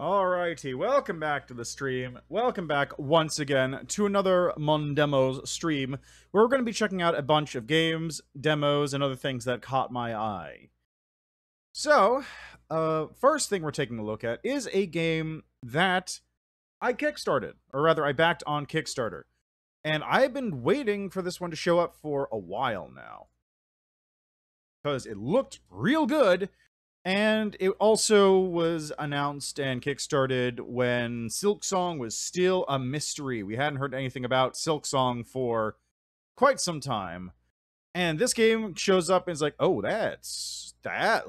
Alrighty, welcome back to the stream. Welcome back once again to another MonDemos stream, where we're going to be checking out a bunch of games, demos, and other things that caught my eye. So, first thing we're taking a look at is a game that I kickstarted, or rather I backed on Kickstarter. And I've been waiting for this one to show up for a while now, because it looked real good. And it also was announced and kickstarted when Silksong was still a mystery. We hadn't heard anything about Silksong for quite some time. And this game shows up and is like, oh, that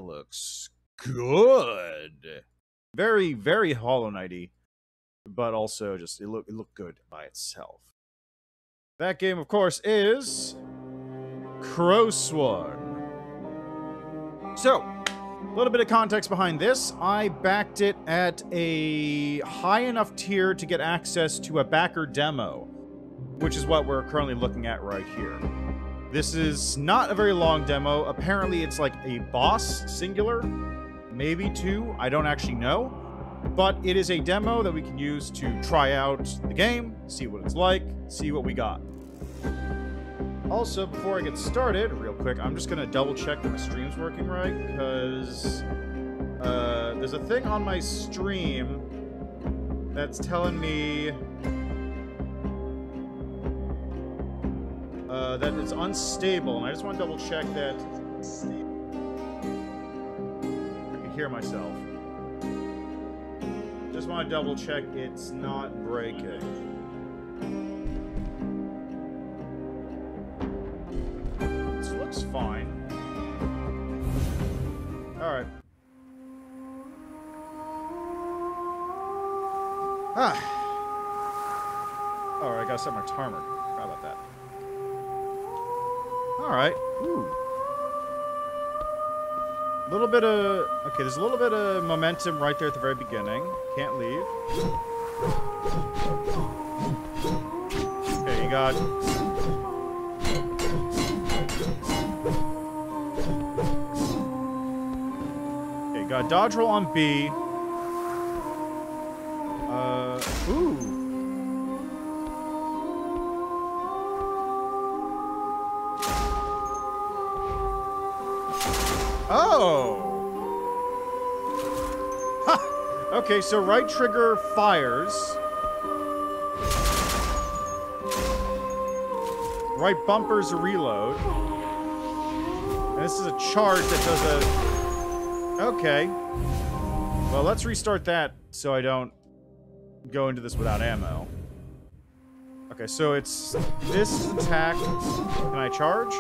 looks good. Very, very Hollow Knight-y, but also just it looked good by itself. That game, of course, is Crowsworn. So, a little bit of context behind this. I backed it at a high enough tier to get access to a backer demo, which is what we're currently looking at right here. This is not a very long demo. Apparently it's like a boss, singular, maybe two, I don't actually know. But it is a demo that we can use to try out the game, see what it's like, see what we got. Also, before I get started, real quick, I'm just going to double-check that my stream's working right, because there's a thing on my stream that's telling me that it's unstable, and I just want to double-check that it's unstable. I can hear myself. Just want to double-check it's not breaking. Fine. Alright. Ah. Alright, I gotta set my timer. Forgot about that. Alright. Ooh. A little bit of... Okay, there's a little bit of momentum right there at the very beginning. Can't leave. Okay, you got... Got dodge roll on B. Oh! Ha! Okay, so right trigger fires. Right bumper's a reload. And this is a charge that does a... Okay. Well, let's restart that so I don't go into this without ammo. Okay, so it's this attack. Can I charge?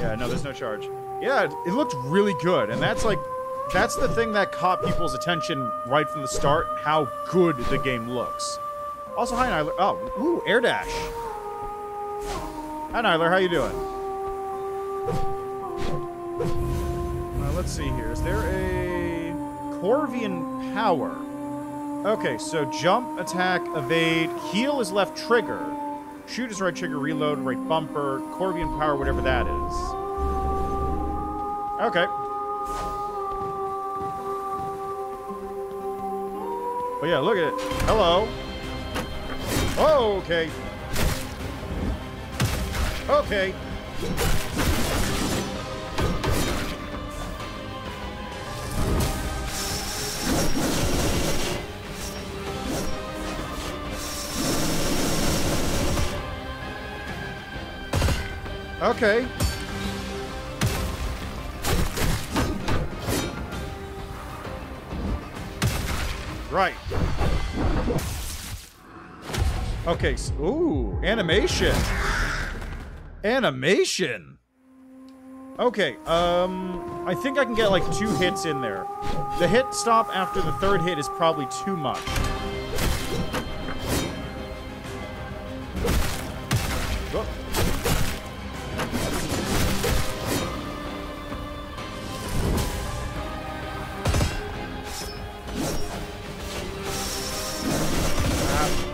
Yeah, no, there's no charge. Yeah, it looked really good, and that's like, that's the thing that caught people's attention right from the start, how good the game looks. Also, hi, Nyler. Oh, ooh, air dash. Hi, Nyler, how you doing? Let's see here. Is there a Corvian power? Okay, so jump, attack, evade, heal is left trigger, shoot is right trigger, reload, right bumper, Corvian power, whatever that is. Okay. But yeah, look at it. Hello. Oh, okay. Okay. Okay. Right. Okay. So, ooh, animation. Animation. Okay. I think I can get like two hits in there. The hit stop after the third hit is probably too much.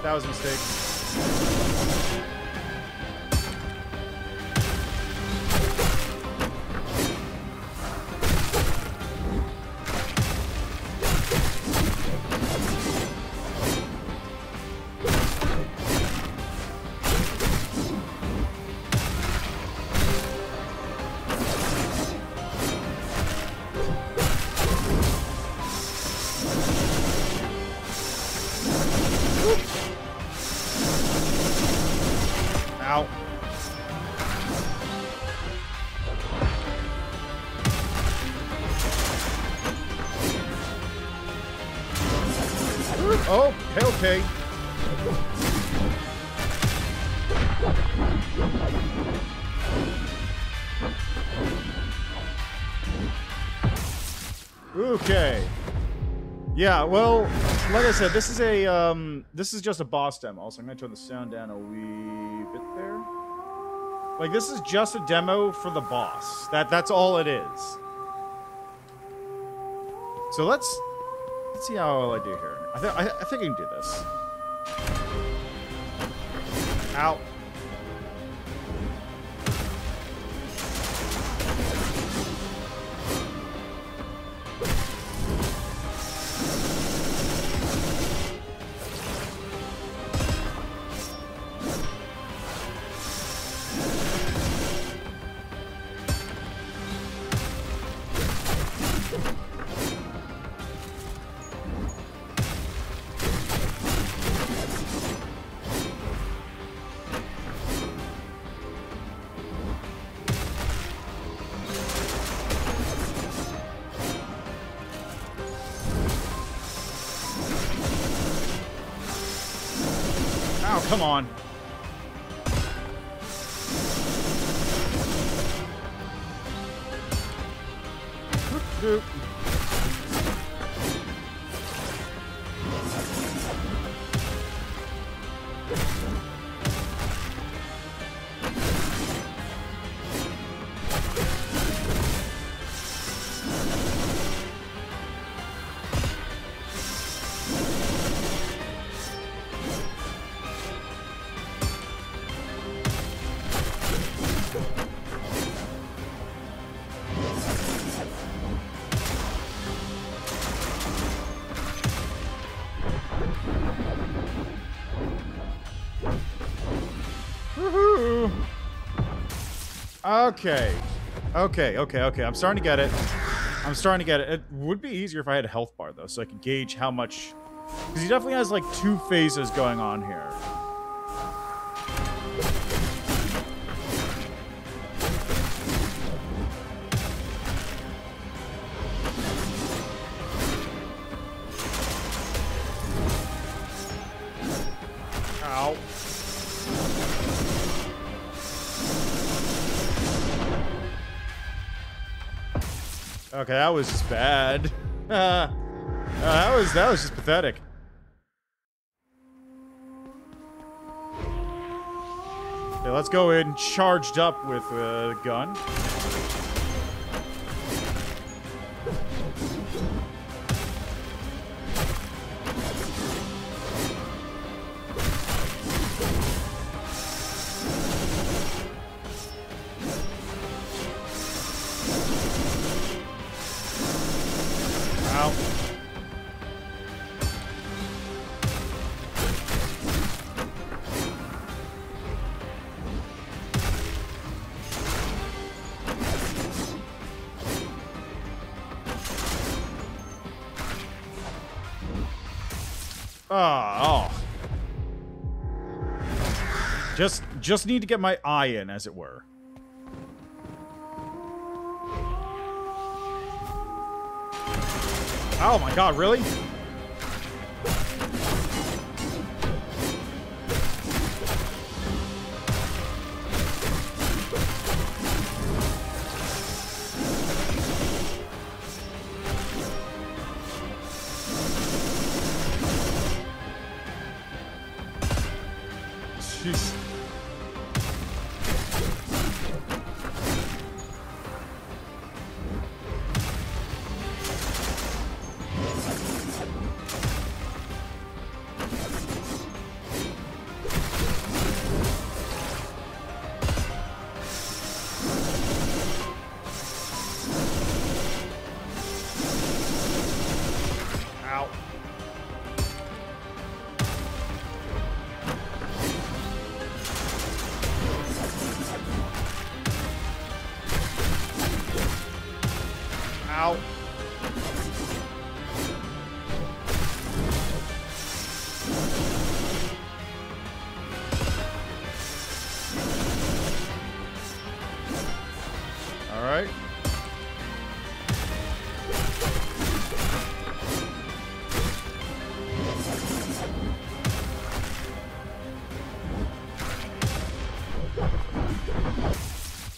That was a mistake. Ow. Oh, hell okay. Okay. Yeah, well, like I said, this is a this is just a boss demo, so I'm gonna turn the sound down a wee bit there. Like, this is just a demo for the boss. That's all it is. So let's see how well I do here. I think I can do this. Ow. Come on. Doop. Okay, okay. I'm starting to get it. It would be easier if I had a health bar, though, so I could gauge how much... Because he definitely has, like, two phases going on here. Okay, that was just bad. That was just pathetic. Okay, let's go in charged up with a gun. Just need to get my eye in, as it were. Oh my god, really?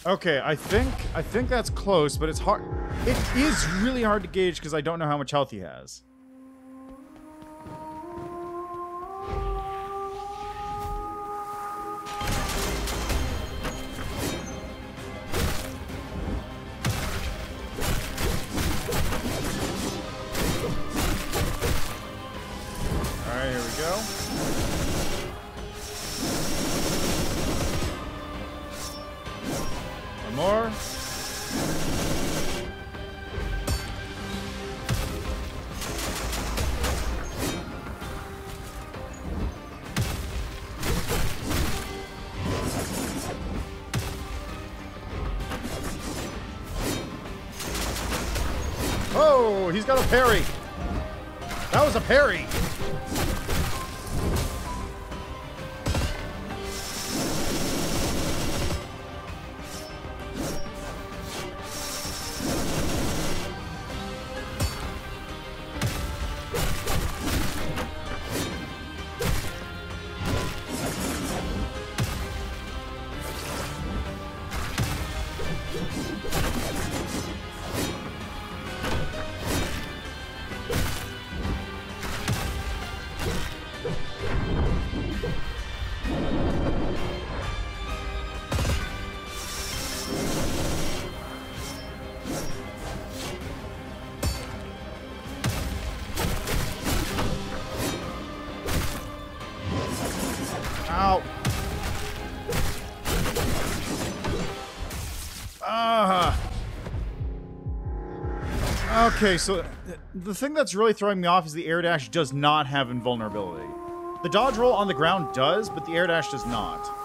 Okay, I think that's close, but it's hard. It is really hard to gauge because I don't know how much health he has. Alright, here we go. One more. Oh, he's got a parry. That was a parry. Okay, so the thing that's really throwing me off is the air dash does not have invulnerability. The dodge roll on the ground does, but the air dash does not.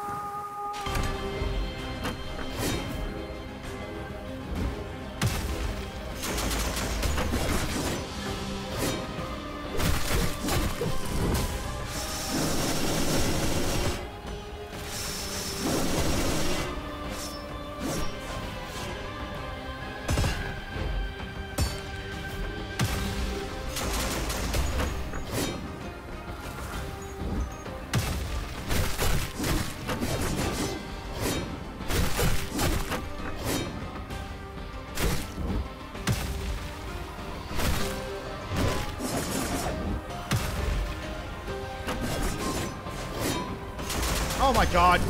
Oh my god.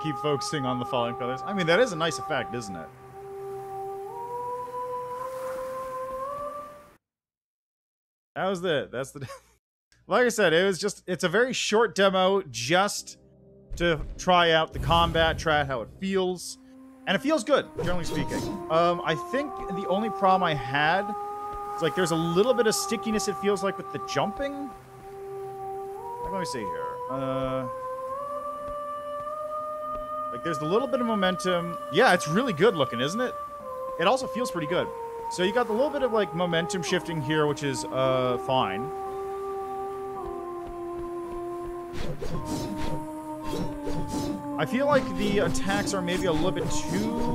Keep focusing on the falling colors. I mean, that is a nice effect, isn't it? That was it. That's the... Like I said, it was just... It's a very short demo just to try out the combat, try out how it feels. And it feels good, generally speaking. I think the only problem I had is, like, there's a little bit of stickiness, it feels like, with the jumping. Let me see here. Like, there's a little bit of momentum. Yeah, it's really good looking, isn't it? It also feels pretty good. So you got the little bit of, like, momentum shifting here, which is, fine. I feel like the attacks are maybe a little bit too...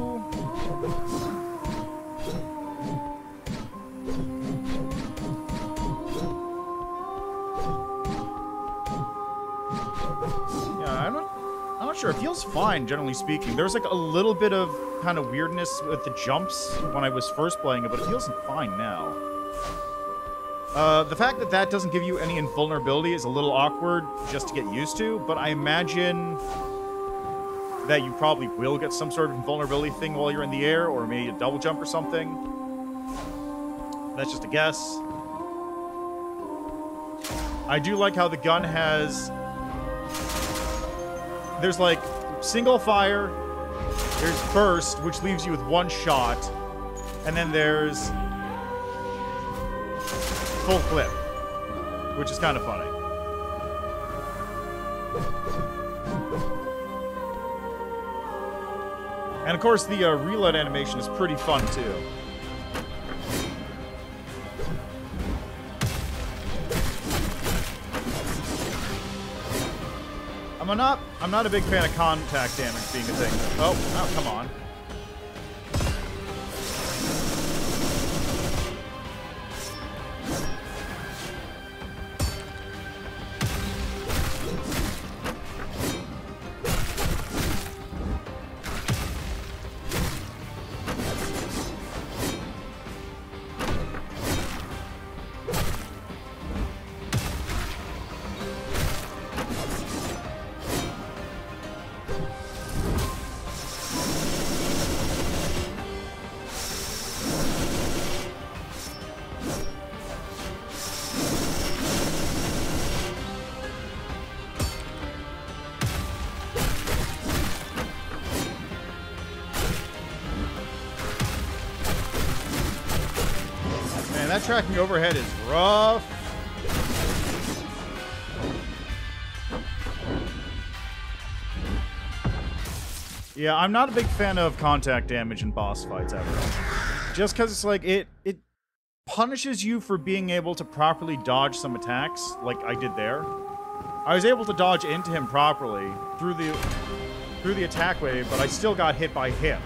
Sure, it feels fine, generally speaking. There's like a little bit of kind of weirdness with the jumps when I was first playing it, but it feels fine now. The fact that that doesn't give you any invulnerability is a little awkward just to get used to, but I imagine that you probably will get some sort of invulnerability thing while you're in the air, or maybe a double jump or something. That's just a guess. I do like how the gun has... There's like single fire, there's burst, which leaves you with one shot, and then there's full clip, which is kind of funny. And of course the reload animation is pretty fun too. I'm not a big fan of contact damage being a thing. Oh, oh, come on. Tracking overhead is rough. Yeah, I'm not a big fan of contact damage in boss fights ever. Just because it's like it punishes you for being able to properly dodge some attacks, like I did there. I was able to dodge into him properly through the attack wave, but I still got hit by him.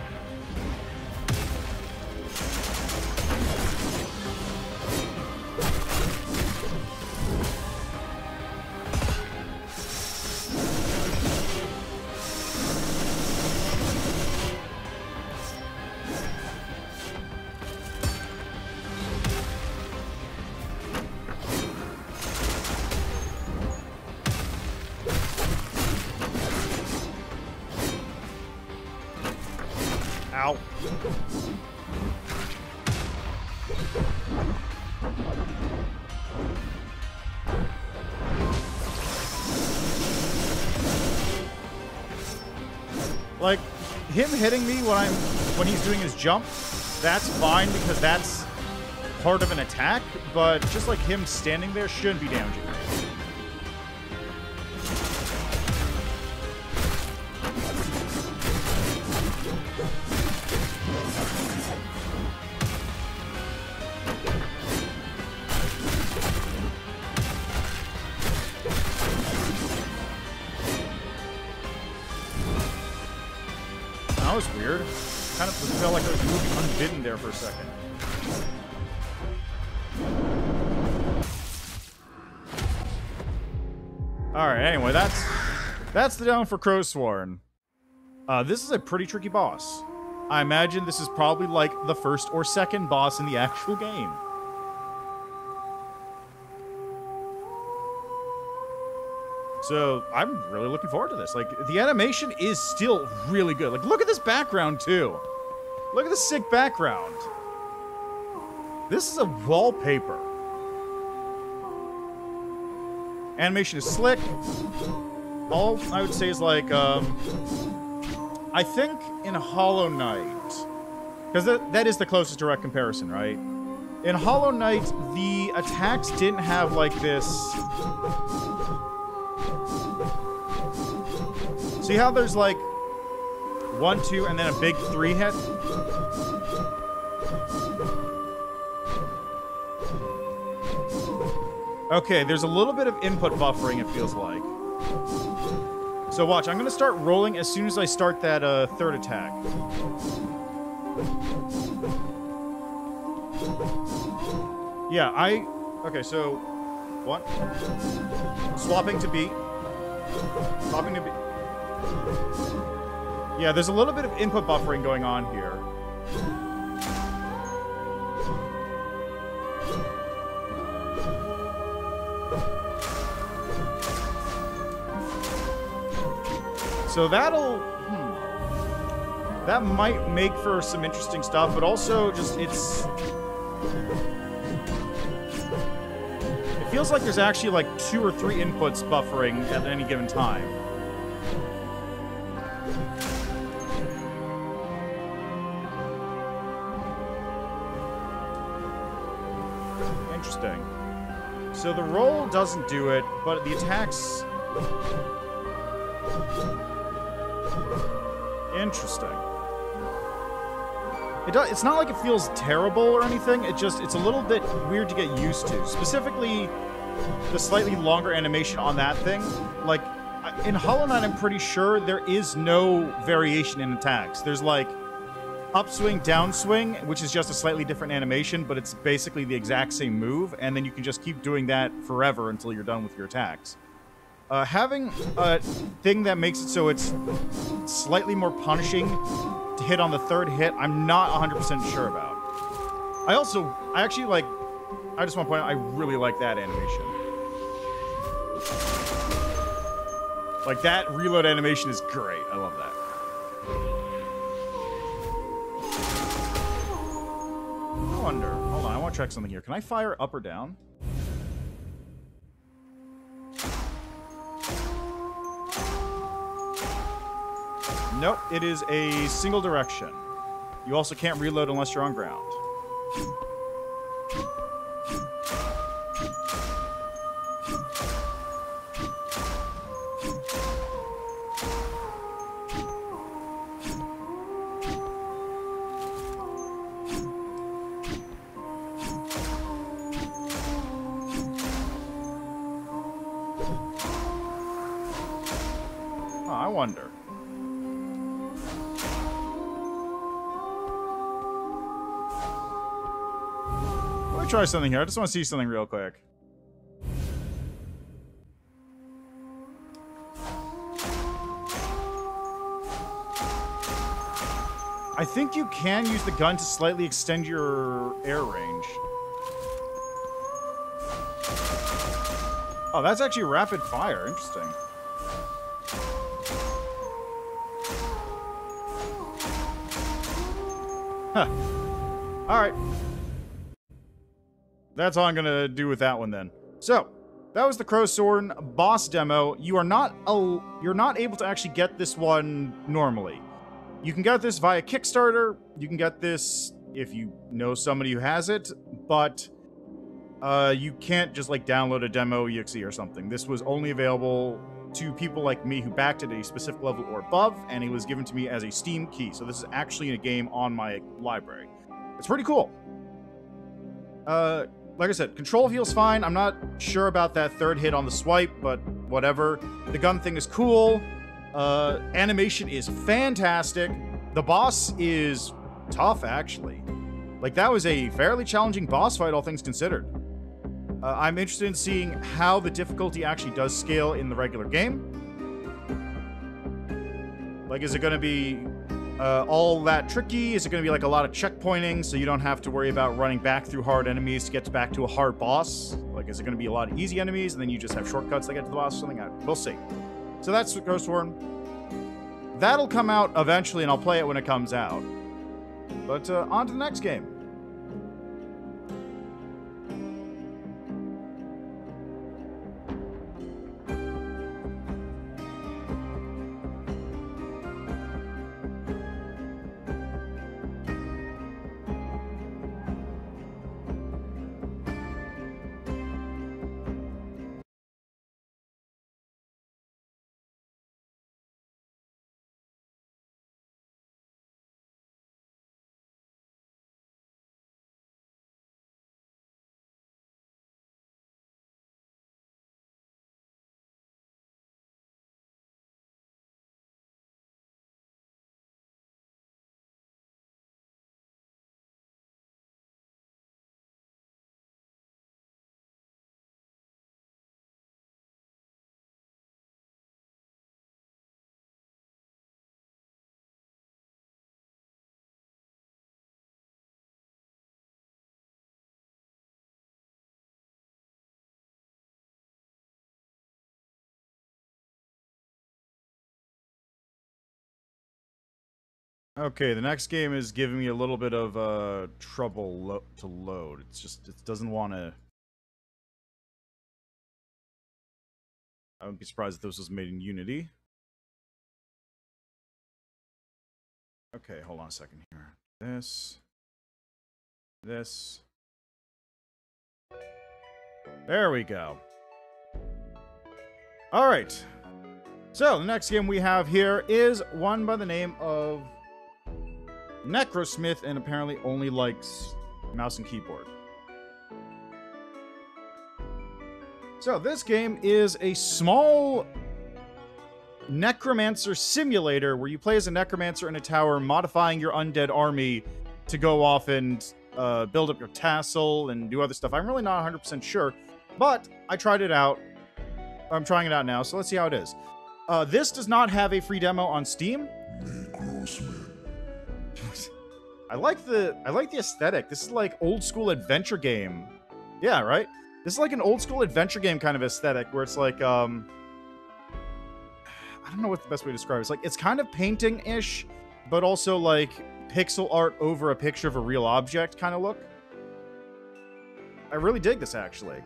Like, him hitting me when he's doing his jump, that's fine because that's part of an attack, but just like him standing there shouldn't be damaging me. For a second. Alright, anyway, that's the down for Crowsworn. This is a pretty tricky boss. I imagine this is probably like the first or second boss in the actual game. So, I'm really looking forward to this. Like, the animation is still really good. Like, look at this background, too. Look at the sick background. This is a wallpaper. Animation is slick. All I would say is like, I think in Hollow Knight, because that is the closest direct comparison, right? In Hollow Knight, the attacks didn't have like this. See how there's like 1, 2, and then a big 3 hit. Okay, there's a little bit of input buffering, it feels like. So watch, I'm going to start rolling as soon as I start that third attack. Yeah, okay, so... What? Swapping to B. Swapping to B. Yeah, there's a little bit of input buffering going on here. So that'll... That might make for some interesting stuff, but also just it's... feels like there's actually like 2 or 3 inputs buffering at any given time. Interesting. So the roll doesn't do it, but the attacks... Interesting. It's not like it feels terrible or anything, it's a little bit weird to get used to. Specifically, the slightly longer animation on that thing. Like, in Hollow Knight, I'm pretty sure there is no variation in attacks. There's like upswing, downswing, which is just a slightly different animation, but it's basically the exact same move, and then you can just keep doing that forever until you're done with your attacks. Having a thing that makes it so it's slightly more punishing to hit on the third hit, I'm not 100% sure about. I just want to point out, I really like that animation. Like, that reload animation is great. I love that. I wonder. Hold on, I want to check something here. Can I fire up or down? Nope, it is a single direction. You also can't reload unless you're on ground. I wonder. Try something here. I just want to see something real quick. I think you can use the gun to slightly extend your air range. Oh, that's actually rapid fire. Interesting. Huh. All right. That's all I'm going to do with that one then. So, that was the Crowsworn boss demo. You're not able to actually get this one normally. You can get this via Kickstarter. You can get this if you know somebody who has it, but you can't just like download a demo exe or something. This was only available to people like me who backed it at a specific level or above, and it was given to me as a Steam key. So this is actually a game on my library. It's pretty cool. Like I said, control feels fine. I'm not sure about that third hit on the swipe, but whatever. The gun thing is cool. Animation is fantastic. The boss is tough, actually. Like, that was a fairly challenging boss fight, all things considered. I'm interested in seeing how the difficulty actually does scale in the regular game. Like, is it going to be... all that tricky? Is it going to be like a lot of checkpointing so you don't have to worry about running back through hard enemies to get back to a hard boss? Like, is it going to be a lot of easy enemies and then you just have shortcuts that get to the boss or something? We'll see. So that's Crowsworn. That'll come out eventually and I'll play it when it comes out. But on to the next game. Okay, the next game is giving me a little bit of trouble to load. It doesn't want to I wouldn't be surprised if this was made in Unity. Okay, hold on a second here. This. There we go. All right. So the next game we have here is one by the name of Necrosmith, and apparently only likes mouse and keyboard. So this game is a small necromancer simulator where you play as a necromancer in a tower, modifying your undead army to go off and build up your tassel and do other stuff. I'm really not 100% sure, but I tried it out. I'm trying it out now, so let's see how it is. This does not have a free demo on Steam. I like the aesthetic. This is like old school adventure game. Yeah, right? This is like an old school adventure game kind of aesthetic where it's like, I don't know what the best way to describe it. It's like, it's kind of painting-ish, but also like pixel art over a picture of a real object kind of look. I really dig this, actually.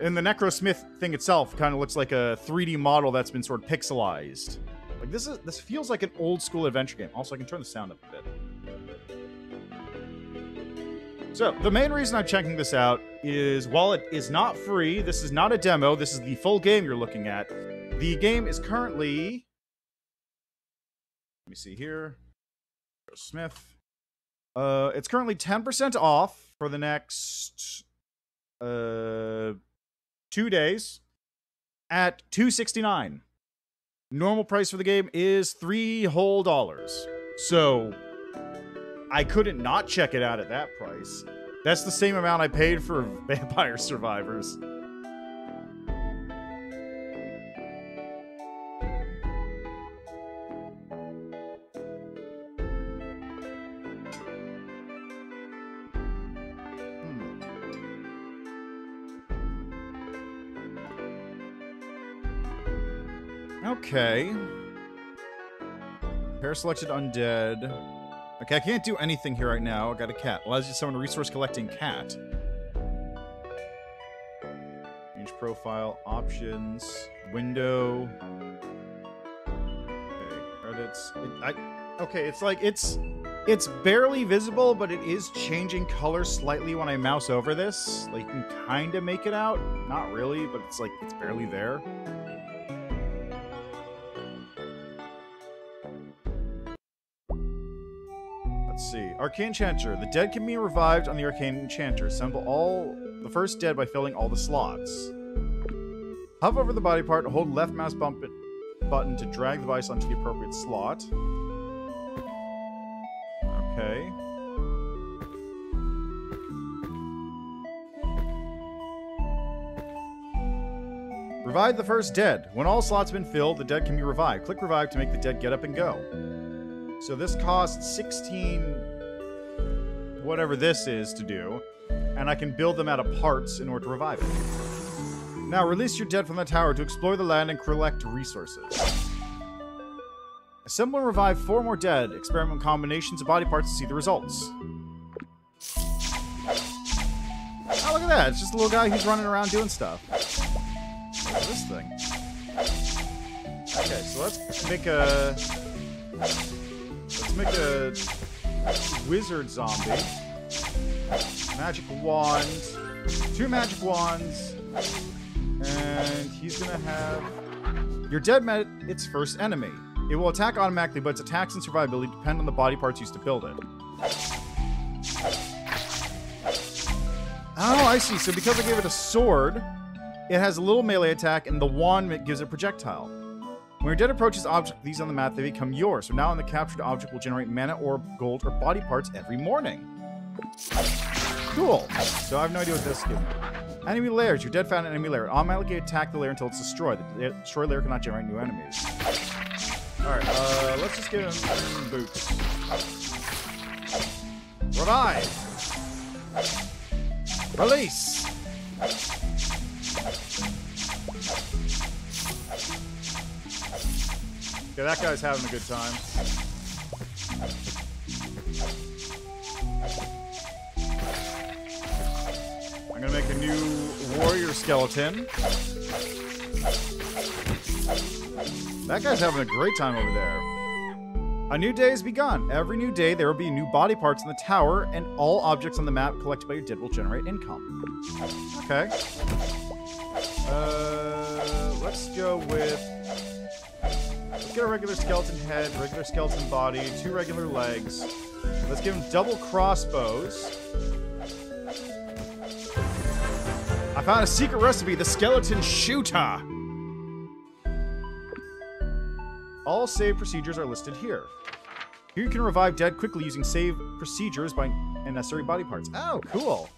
And the Necrosmith thing itself kind of looks like a 3D model that's been sort of pixelized. Like this feels like an old school adventure game. Also, I can turn the sound up a bit. So, the main reason I'm checking this out is, while it is not free, this is not a demo, this is the full game you're looking at. The game is currently... Let me see here. Smith. It's currently 10% off for the next 2 days at $2.69. Normal price for the game is $3 whole. So... I couldn't not check it out at that price. That's the same amount I paid for Vampire Survivors. Okay. Pair selected undead. Okay, I can't do anything here right now. I got a cat. Allows you to summon a resource collecting cat. Change profile, options, window. Okay, credits. It's barely visible, but it is changing color slightly when I mouse over this. Like, you can kind of make it out. Not really, but it's like, it's barely there. Arcane Enchanter. The dead can be revived on the Arcane Enchanter. Assemble all the first dead by filling all the slots. Hover over the body part and hold left mouse button to drag the device onto the appropriate slot. Okay. Revive the first dead. When all slots have been filled, the dead can be revived. Click revive to make the dead get up and go. So this costs 16, whatever this is, to do, and I can build them out of parts in order to revive it. Now release your dead from the tower to explore the land and collect resources. Assemble and revive 4 more dead. Experiment with combinations of body parts to see the results. Oh, look at that. It's just a little guy who's running around doing stuff. What's this thing? Okay, so let's make a... Let's make a wizard zombie. Magic wand. 2 magic wands. And he's gonna have... Your dead met its first enemy. It will attack automatically, but its attacks and survivability depend on the body parts used to build it. Oh, I see. So because I gave it a sword, it has a little melee attack, and the wand gives it a projectile. When your dead approaches object these on the map, they become yours. So now on the captured object will generate mana or gold or body parts every morning. Cool. So I have no idea what this gives me. Enemy layers. Your dead found an enemy layer. Automatically attack the layer until it's destroyed. The destroyed layer cannot generate new enemies. Alright, let's just give him boots. Revive! Release! Okay, that guy's having a good time. I'm gonna make a new warrior skeleton. That guy's having a great time over there. A new day has begun. Every new day, there will be new body parts in the tower, and all objects on the map collected by your dead will generate income. Okay. Let's go with... Let's get a regular skeleton head, regular skeleton body, two regular legs. Let's give him double crossbows. I found a secret recipe, the skeleton shooter. All save procedures are listed here. Here you can revive dead quickly using save procedures by necessary body parts. Oh, cool.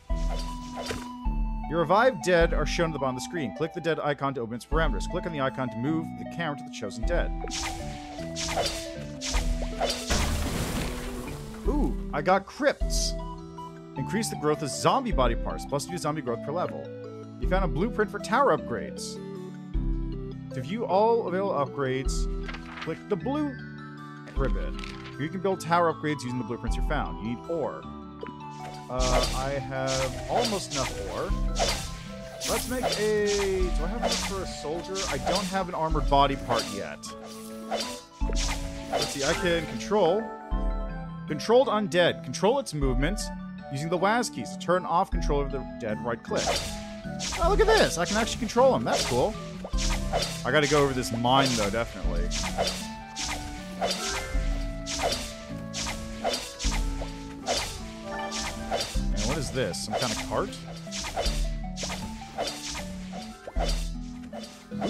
Your revived dead are shown at the bottom of the screen. Click the dead icon to open its parameters. Click on the icon to move the camera to the chosen dead. Ooh, I got crypts. Increase the growth of zombie body parts, plus 2 zombie growth per level. You found a blueprint for tower upgrades. To view all available upgrades, click the blue ribbon. Here you can build tower upgrades using the blueprints you found. You need ore. I have almost enough ore. Let's make a... Do I have enough for a soldier? I don't have an armored body part yet. Let's see, I can control. Controlled undead. Control its movements using the WASD keys to turn off control of the dead right click. Oh, look at this. I can actually control them. That's cool. I gotta go over this mine, though, definitely. And what is this? Some kind of cart?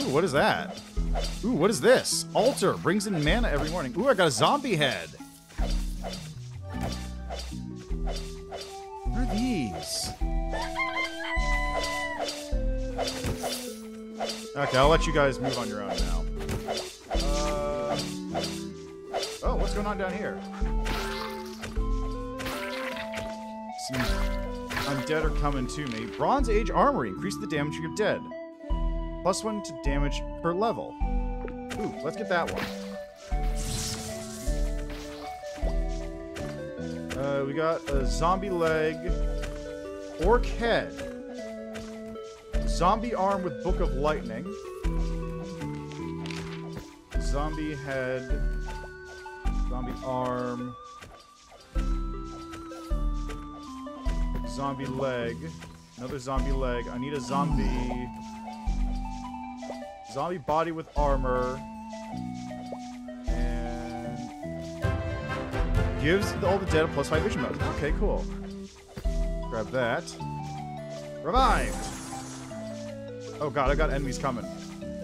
Ooh, what is that? Ooh, what is this? Altar brings in mana every morning. Ooh, I got a zombie head. What are these? Okay, I'll let you guys move on your own now. Oh, what's going on down here? Some undead are coming to me. Bronze Age Armory. Increase the damage you're dead. Plus 1 to damage per level. Ooh, let's get that one. We got a zombie leg. Orc head. Zombie arm with Book of Lightning. Zombie head. Zombie arm. Zombie leg. Another zombie leg. I need a zombie. Zombie body with armor. And gives all the dead a +5 vision mode. Okay, cool. Grab that. Revived! Oh god, I got enemies coming.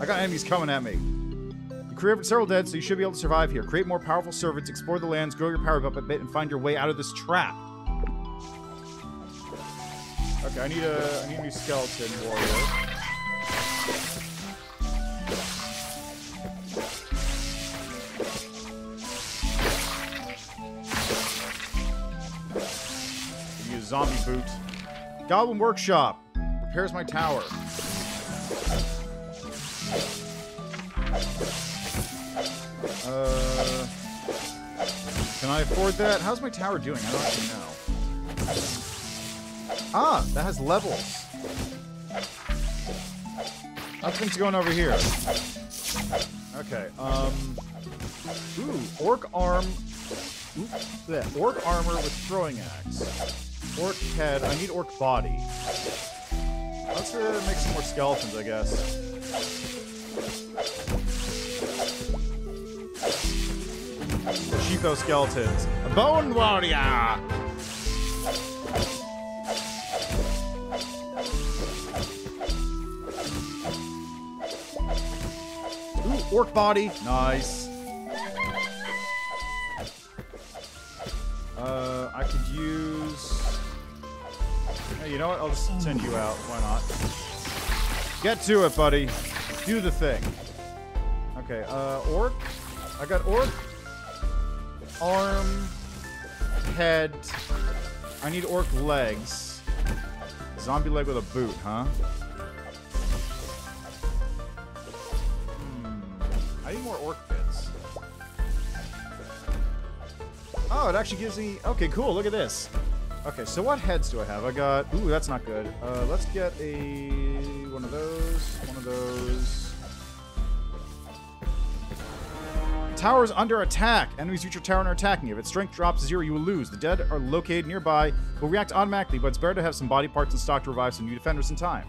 I got enemies coming at me. You created several dead, so you should be able to survive here. Create more powerful servants, explore the lands, grow your power up a bit, and find your way out of this trap. Okay, I need a new skeleton warrior. I need a zombie boot. Goblin Workshop repairs my tower. Can I afford that? How's my tower doing? I don't actually know. Ah, that has levels. How's things going over here? Okay, ooh, orc arm. Oops, that orc armor with throwing axe. Orc head. I need orc body. Let's make some more skeletons, I guess. Cheapo skeletons. A bone warrior! Ooh, orc body. Nice. I could use... Hey, you know what? I'll just send you out. Why not? Get to it, buddy. Do the thing. Okay, orc. I got orc. Arm. Head. I need orc legs. Zombie leg with a boot, huh? I need more orc bits. Oh, it actually gives me... Okay, cool. Look at this. Okay, so what heads do I have? I got... Ooh, that's not good. Let's get a... One of those. tower is under attack. Enemies reach your tower and are attacking. If its strength drops to 0, you will lose. The dead are located nearby, will react automatically, but it's better to have some body parts in stock to revive some new defenders in time.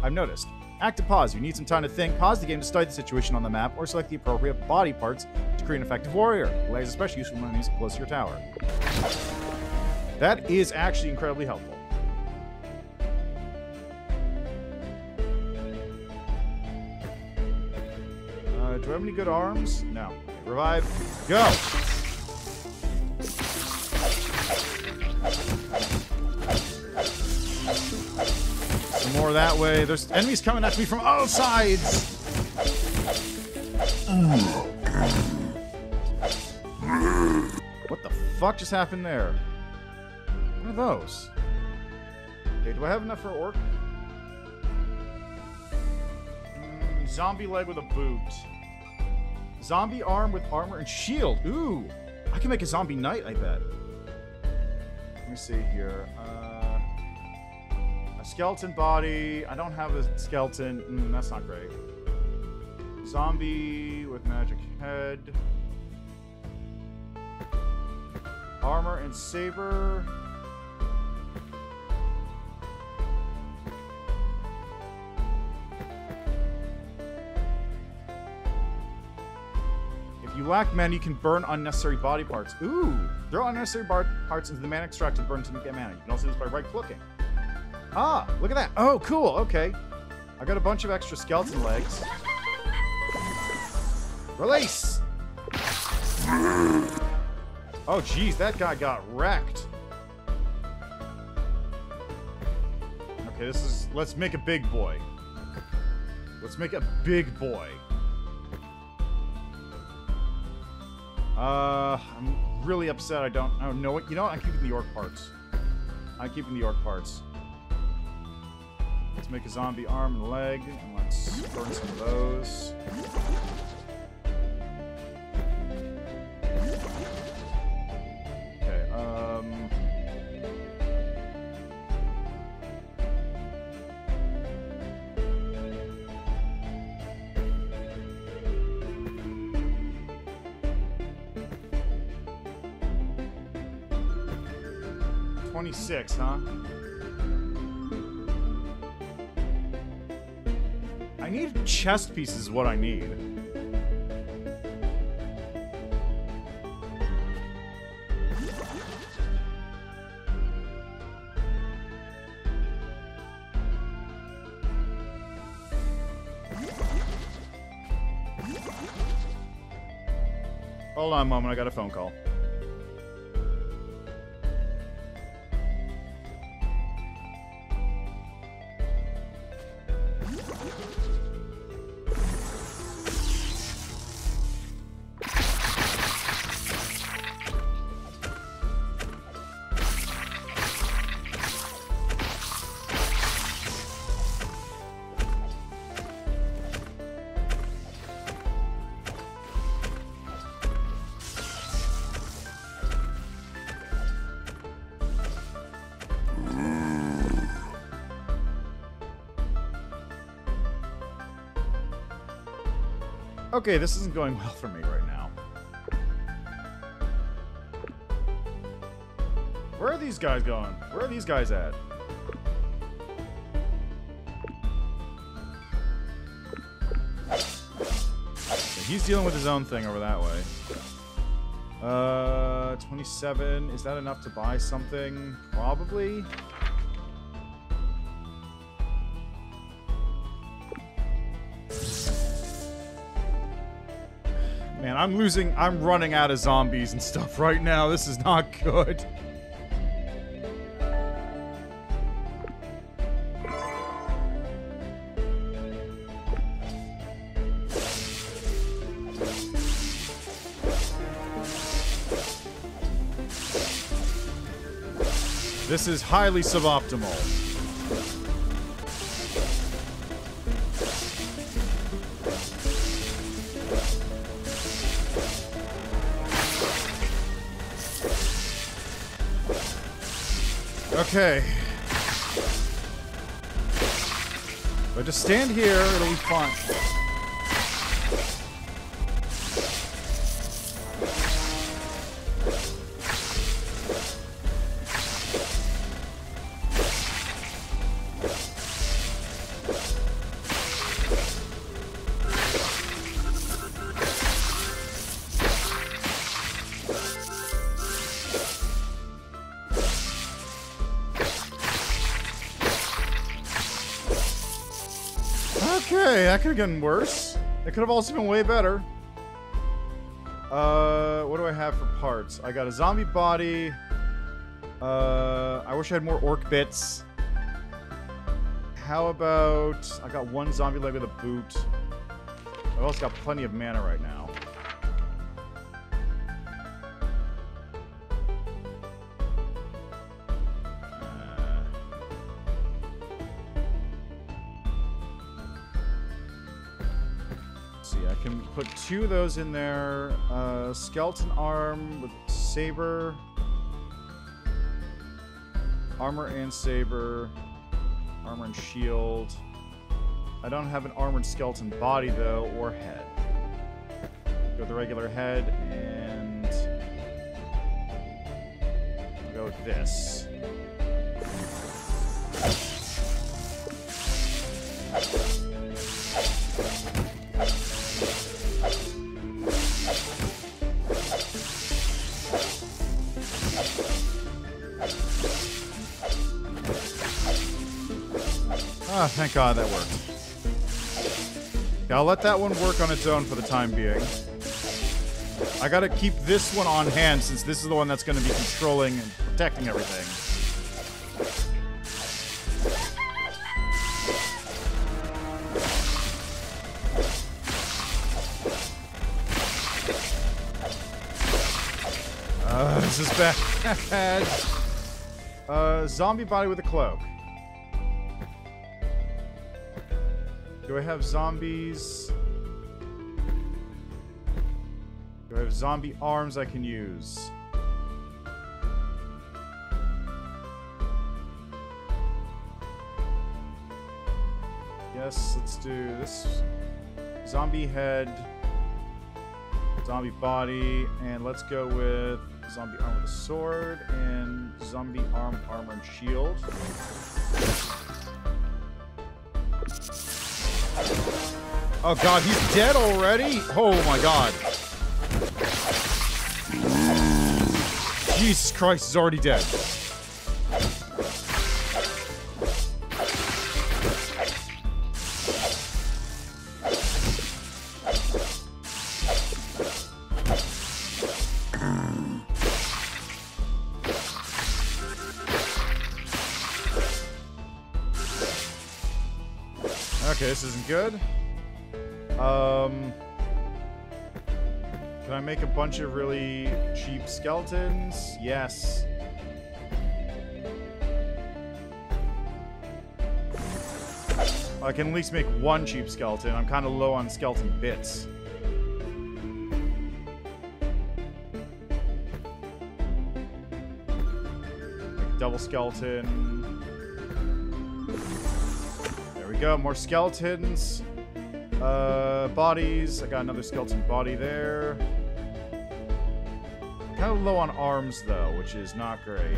I've noticed. Active pause. You need some time to think. Pause the game to study the situation on the map, or select the appropriate body parts to create an effective warrior. Delay is especially useful when enemies close to your tower. That is actually incredibly helpful. Do I have any good arms? No. Okay, revive. Go! Some more that way. There's enemies coming at me from all sides! What the fuck just happened there? What are those? Okay, do I have enough for orc? Zombie leg with a boot. Zombie arm with armor and shield. Ooh, I can make a zombie knight, I bet. Let me see here. A skeleton body. I don't have a skeleton. That's not great. Zombie with magic head. Armor and saber. You lack mana, you can burn unnecessary body parts. Ooh! Throw unnecessary parts into the mana extract and burn to get mana. You can also do this by right-clicking. Ah! Look at that! Oh, cool! Okay. I got a bunch of extra skeleton legs. Release! Oh, jeez, that guy got wrecked. Okay, this is... Let's make a big boy. Let's make a big boy. I'm really upset I don't know what, you know what? I'm keeping the orc parts. I'm keeping the orc parts. Let's make a zombie arm and leg, and let's burn some of those. Okay, Six, huh? I need chest pieces is what I need. Hold on a moment, I got a phone call. Okay, this isn't going well for me right now. Where are these guys going? Where are these guys at? Okay, he's dealing with his own thing over that way. 27. Is that enough to buy something? Probably. Man, I'm running out of zombies and stuff right now. This is not good. This is highly suboptimal. Okay. If I just stand here, it'll be fun. Okay, that could have gotten worse. It could have also been way better. What do I have for parts? I got a zombie body. I wish I had more orc bits. How about... I got one zombie leg with a boot. I've also got plenty of mana right now. Can put two of those in there. Skeleton arm with saber. Armor and saber. Armor and shield. I don't have an armored skeleton body though, or head. Go with the regular head and I'll go with this. Ah, thank God that worked. Yeah, I'll let that one work on its own for the time being. I gotta keep this one on hand since this is the one that's gonna be controlling and protecting everything. This is bad. Zombie body with a cloak. Do I have zombies? Do I have zombie arms I can use? Yes, let's do this. Zombie head, zombie body, and let's go with zombie arm with a sword and zombie arm, armor, and shield. Oh God, he's dead already? Oh my God. Jesus Christ, he's already dead. Okay, this isn't good. Can I make a bunch of really cheap skeletons? Yes. I can at least make one cheap skeleton. I'm kind of low on skeleton bits. Like double skeleton. There we go, more skeletons. Bodies. I got another skeleton body there. Kind of low on arms, though, which is not great.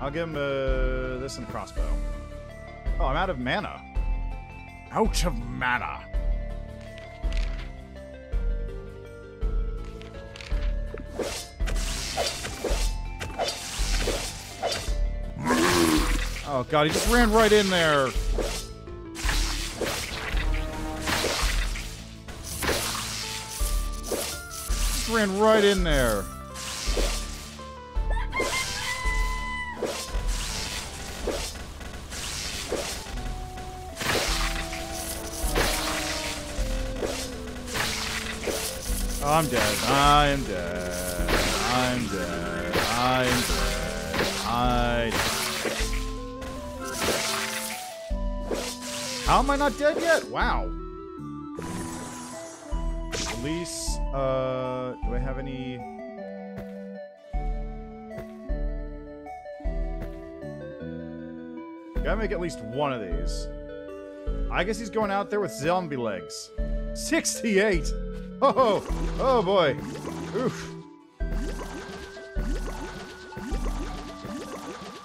I'll give him this and crossbow. Oh, I'm out of mana. Out of mana. Oh God, he just ran right in there. Just ran right in there. Oh, I'm dead. I am dead. I'm dead. I'm dead. I died. How am I not dead yet? Wow. Release, do I have any... Gotta make at least one of these. I guess he's going out there with zombie legs. 68! Oh, oh boy. Oof.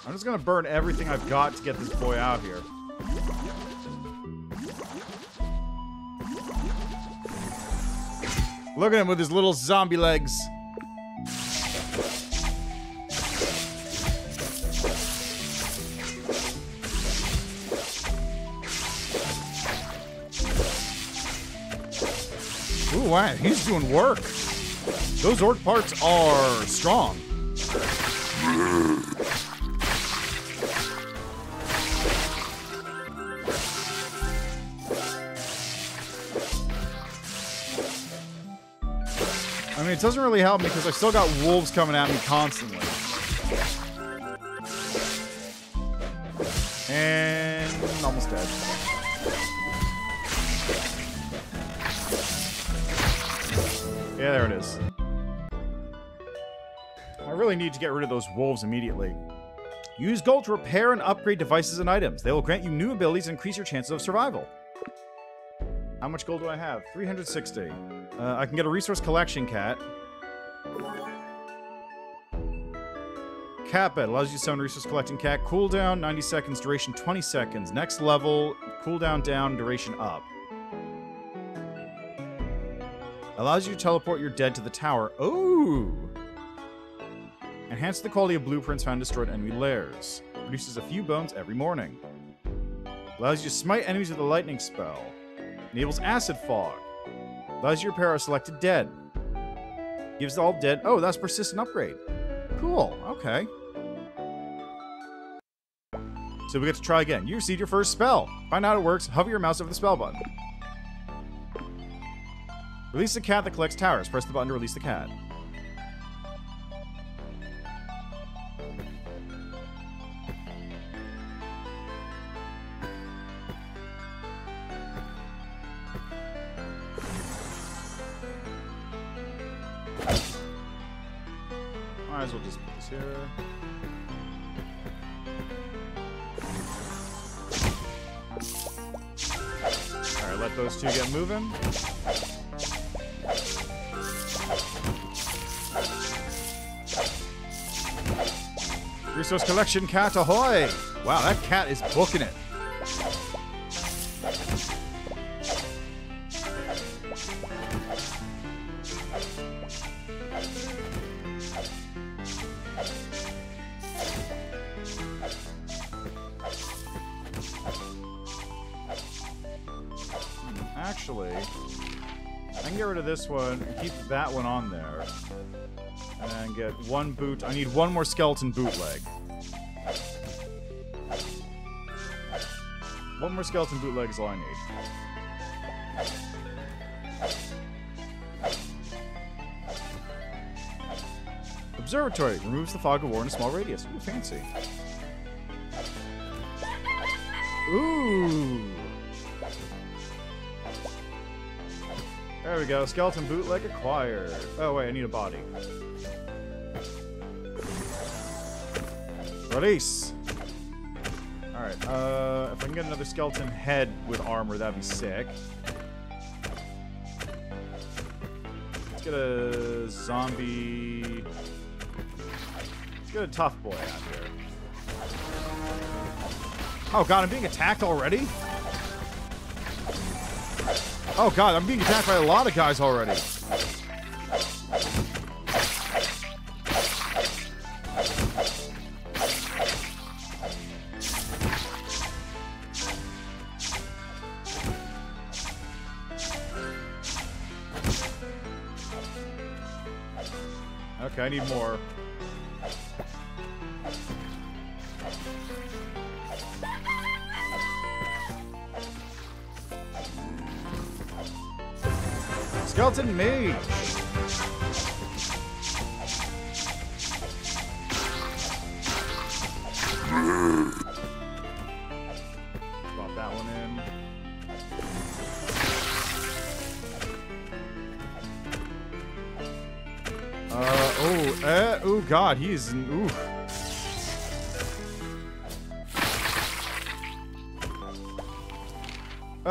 I'm just gonna burn everything I've got to get this boy out here. Look at him with his little zombie legs. Ooh, wow, he's doing work. Those orc parts are strong. I mean, it doesn't really help me because I still got wolves coming at me constantly. And almost dead. Yeah, there it is. I really need to get rid of those wolves immediately. Use gold to repair and upgrade devices and items. They will grant you new abilities and increase your chances of survival. How much gold do I have? 360. I can get a resource collection cat. Capit allows you to summon resource collecting cat. Cooldown 90 seconds, duration 20 seconds. Next level, cooldown down, duration up. Allows you to teleport your dead to the tower. Ooh! Enhance the quality of blueprints found in destroyed enemy lairs. Produces a few bones every morning. Allows you to smite enemies with a lightning spell. Enables acid fog. Allows you to repair a selected dead. Gives all dead. Oh, that's persistent upgrade. Cool. Okay. So we get to try again. You received your first spell. Find out how it works. Hover your mouse over the spell button. Release the cat that collects towers. Press the button to release the cat. Might as well just put this here. All right, let those two get moving. Resource collection cat, ahoy! Wow, that cat is booking it. Actually, I can get rid of this one and keep that one on there. And get one boot. I need one more skeleton bootleg. One more skeleton bootleg is all I need. Observatory removes the fog of war in a small radius. Ooh, fancy. Ooh. There we go. Skeleton bootleg acquired. Oh, wait. I need a body. Release. Alright. If I can get another skeleton head with armor, that'd be sick. Let's get a zombie... Let's get a tough boy out here. Oh, God. I'm being attacked already? Oh god, I'm being attacked by a lot of guys already. Okay, I need more. Skeleton mage. Drop that one in. Oh god, he is ooh.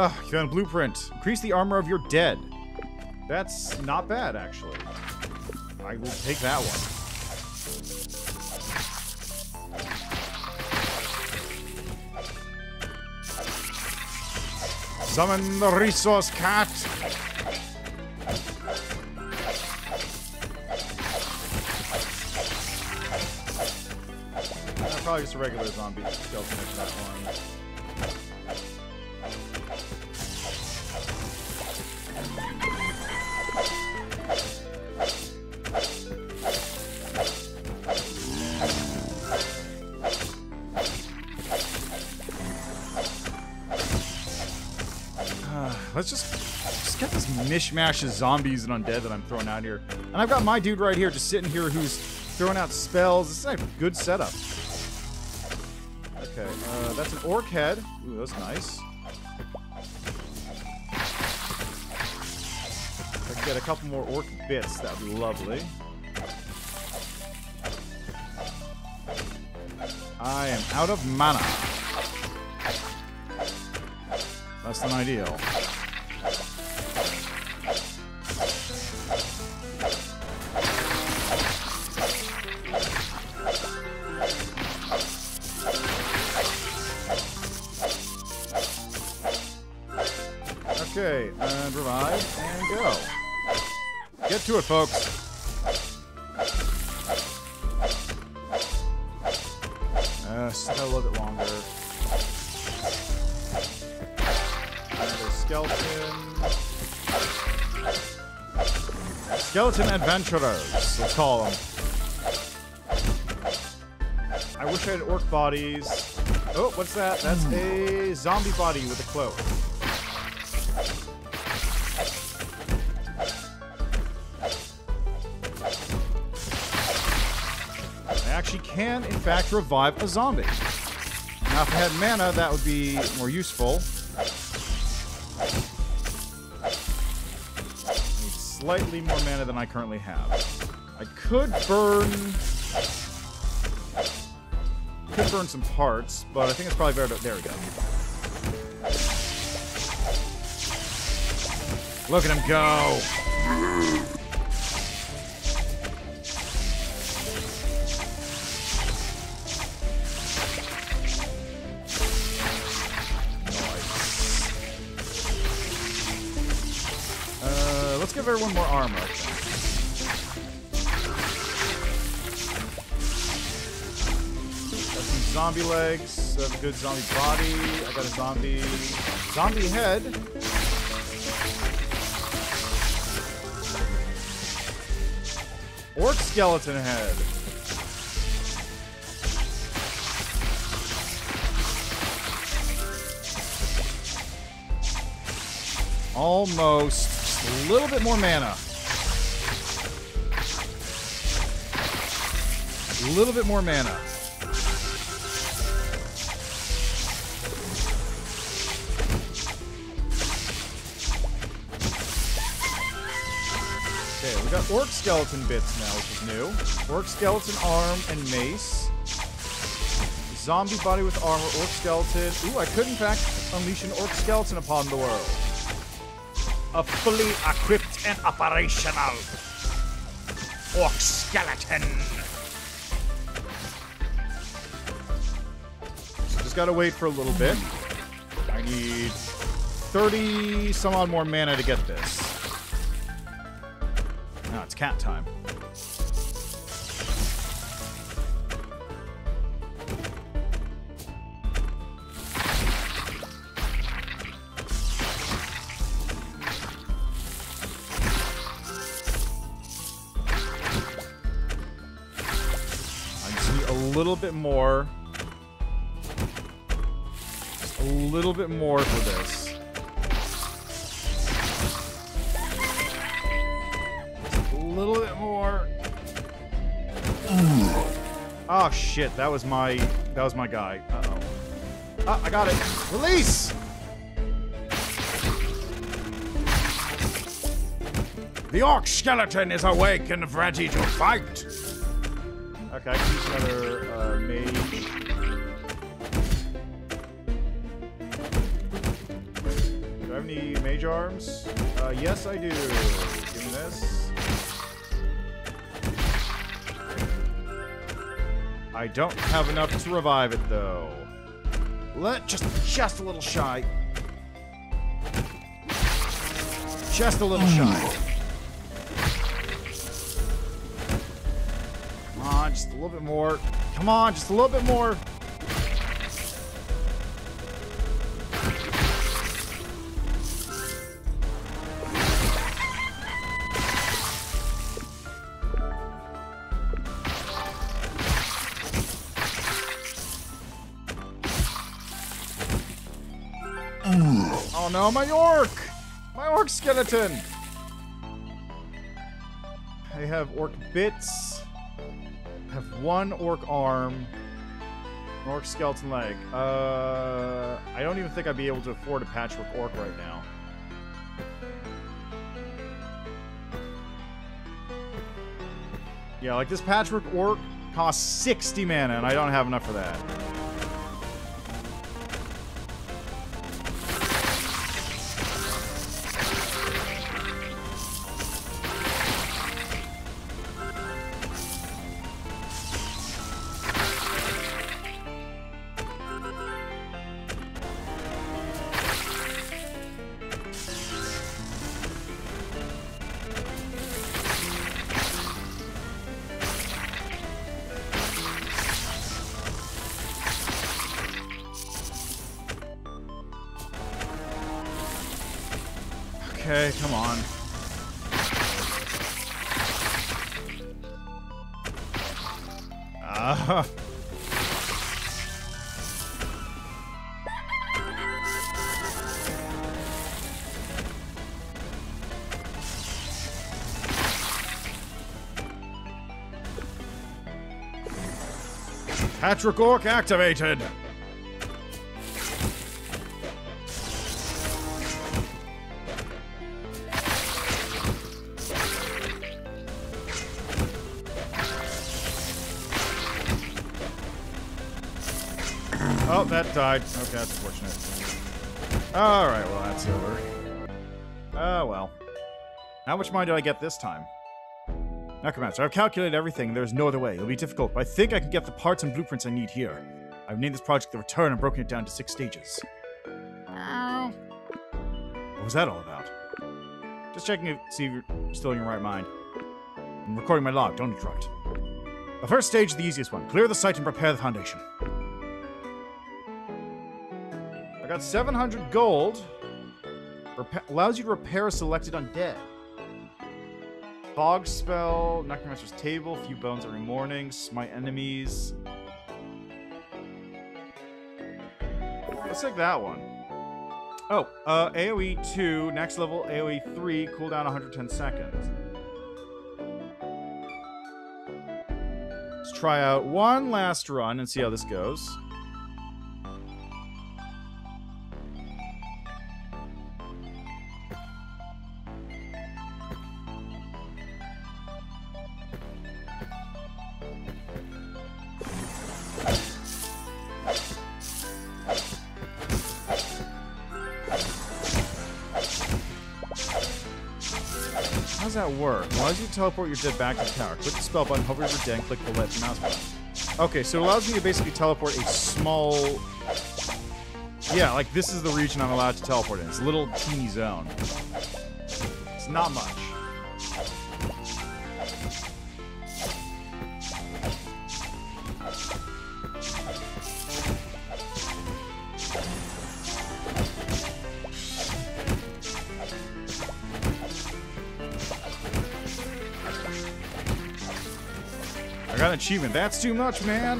You found a blueprint. Increase the armor of your dead. That's not bad, actually. I will take that one. Summon the resource cat! Probably just a regular zombie skeleton at that one. Let's just get this mishmash of zombies and undead that I'm throwing out here. And I've got my dude right here just sitting here who's throwing out spells. This is a good setup. Okay, that's an orc head. Ooh, that's nice. If I could get a couple more orc bits, that would be lovely. I am out of mana. Less than ideal. Okay, and revive, and go. Get to it, folks. Just a little bit longer. Another skeleton. Skeleton adventurers, let's call them. I wish I had orc bodies. Oh, what's that? That's a zombie body with a cloak. Can, in fact, revive a zombie. Now, if I had mana, that would be more useful. I need slightly more mana than I currently have. I could burn some parts, but I think it's probably better to... There we go. Look at him go! Give everyone more armor. Got some zombie legs. I have a good zombie body. I got a zombie head. Orc skeleton head. Almost. A little bit more mana. A little bit more mana. Okay, we got orc skeleton bits now, which is new. Orc skeleton arm and mace. Zombie body with armor, orc skeleton. Ooh, I could in fact unleash an orc skeleton upon the world. A fully equipped and operational orc skeleton. So just gotta wait for a little bit. I need 30 some odd more mana to get this. Now it's cat time. A little bit more for this. Just a little bit more. Oh shit, that was my guy. Uh-oh. Ah, I got it. Release! The orc skeleton is awake and ready to fight! Okay, I can use another mage. Do I have any mage arms? Yes, I do. Give me this. I don't have enough to revive it, though. Just a little shy. Just a little shy. Just a little bit more. Come on, just a little bit more. Oh no, my orc! My orc skeleton! I have orc bits. I have one orc arm. An orc skeleton leg. I don't even think I'd be able to afford a patchwork orc right now. Yeah, like this patchwork orc costs 60 mana, and I don't have enough for that. Okay, come on. Patrick Orc activated! Died. Okay, that's unfortunate. Alright, well, that's over. Oh, well. How much money did I get this time? Necromancer, I've calculated everything. There's no other way. It'll be difficult, but I think I can get the parts and blueprints I need here. I've named this project The Return and broken it down to 6 stages. Oh. What was that all about? Just checking to see if you're still in your right mind. I'm recording my log. Don't interrupt. The first stage is the easiest one. Clear the site and prepare the foundation. Got 700 gold. Allows you to repair a selected undead. Fog spell, Necromancer's table, few bones every morning, smite enemies. Let's take that one. Oh, AoE 2, next level AoE 3, cooldown 110 seconds. Let's try out one last run and see how this goes. Teleport your dead back to the tower. Click the spell button, hover over dead, and click the left mouse button. Okay, so it allows me to basically teleport a small... Yeah, like this is the region I'm allowed to teleport in. It's a little teeny zone. It's not much. Achievement. That's too much, man.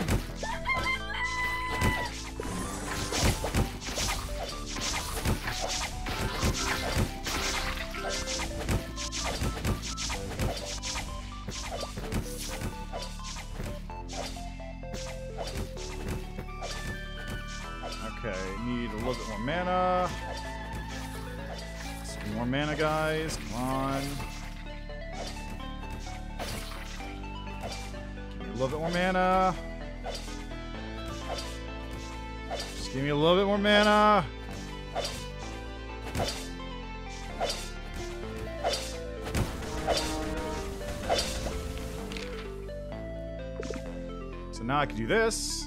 Okay, need a little bit more mana. Some more mana, guys. Come on. A little bit more mana. Just give me a little bit more mana. So now I can do this.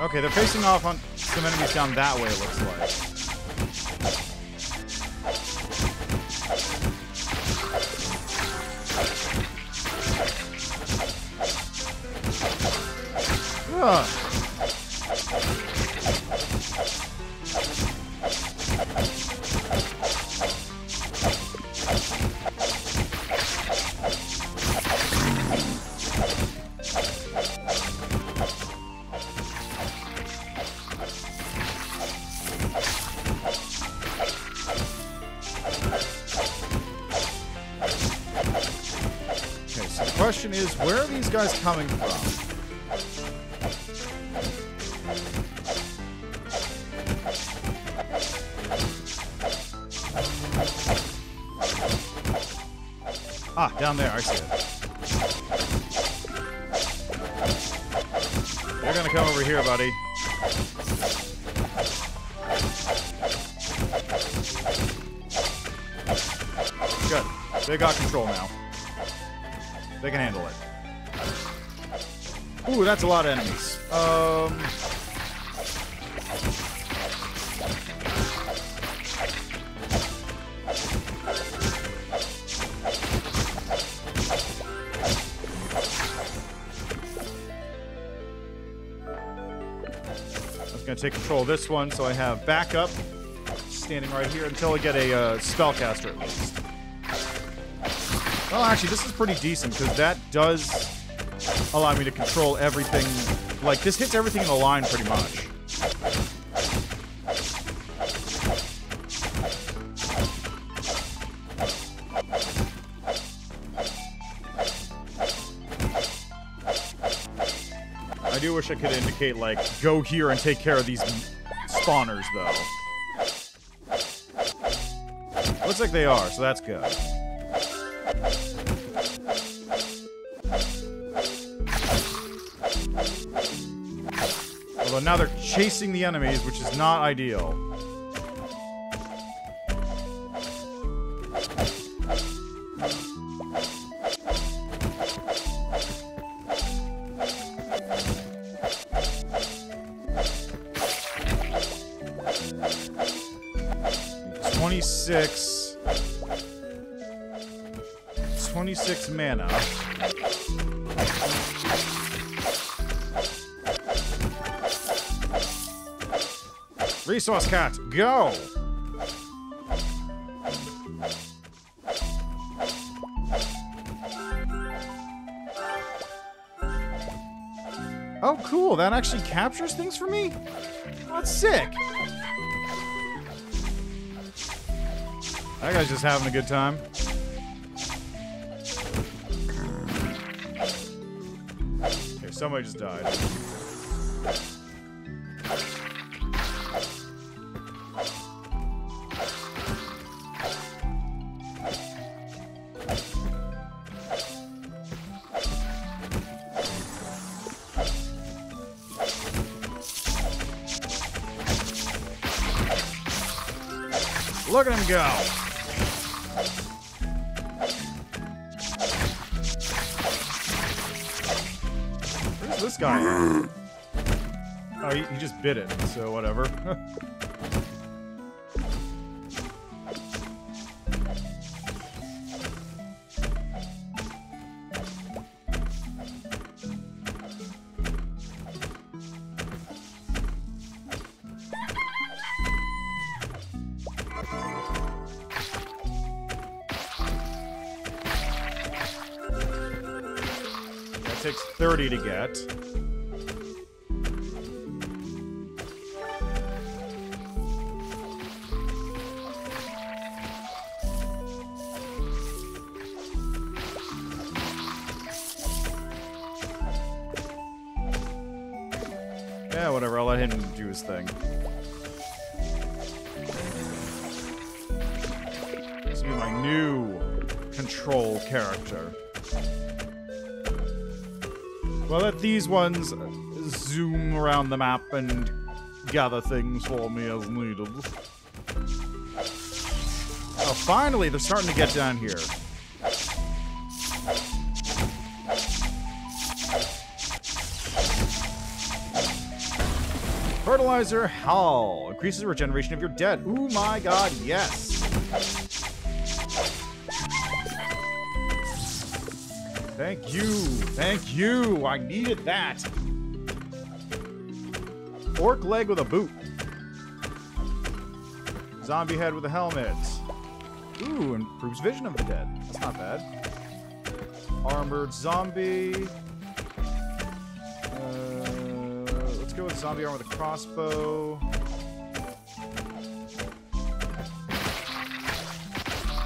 Okay, they're facing off on some enemies down that way, it looks like. Huh. Question is, where are these guys coming from? Ah, down there, I see it. They're gonna come over here, buddy. Good. They got control now. They can handle it. Ooh, that's a lot of enemies. I was gonna take control of this one, so I have backup standing right here until I get a spellcaster at least. Well, actually, this is pretty decent, because that does allow me to control everything. Like, this hits everything in the line, pretty much. I do wish I could indicate, like, go here and take care of these spawners, though. Looks like they are, so that's good. Although now they're chasing the enemies, which is not ideal. Six mana. Resource cat, go! Oh, cool, that actually captures things for me? That's sick! That guy's just having a good time. Somebody just died. Look at him go! This guy. Oh, he just bit it, so whatever. That takes 30 to get. Thing. This will be my new control character. Well, let these ones zoom around the map and gather things for me as needed. Oh, finally, they're starting to get down here. Fertilizer Hull. Increases the regeneration of your dead. Ooh my god, yes! Thank you! Thank you! I needed that! Orc leg with a boot. Zombie head with a helmet. Ooh, improves vision of the dead. That's not bad. Armored zombie. Let's go with zombie armor with a crossbow.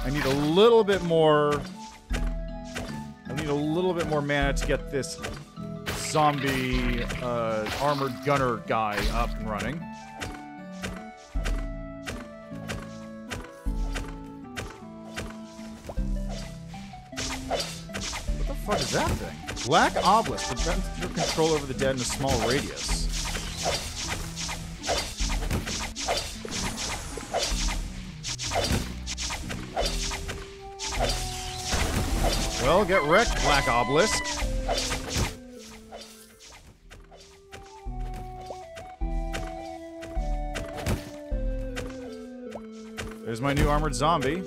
I need a little bit more. I need a little bit more mana to get this zombie armored gunner guy up and running. What is that thing? Black Obelisk prevents your control over the dead in a small radius. Well, get wrecked, Black Obelisk. There's my new armored zombie.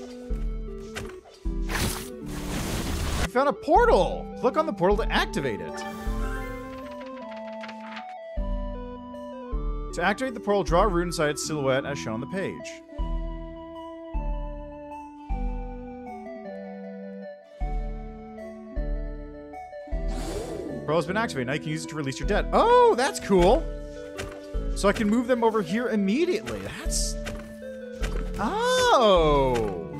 Found a portal! Click on the portal to activate it. To activate the portal, draw a rune inside its silhouette as shown on the page. Portal's been activated. Now you can use it to release your dead. Oh, that's cool! So I can move them over here immediately. That's... Oh!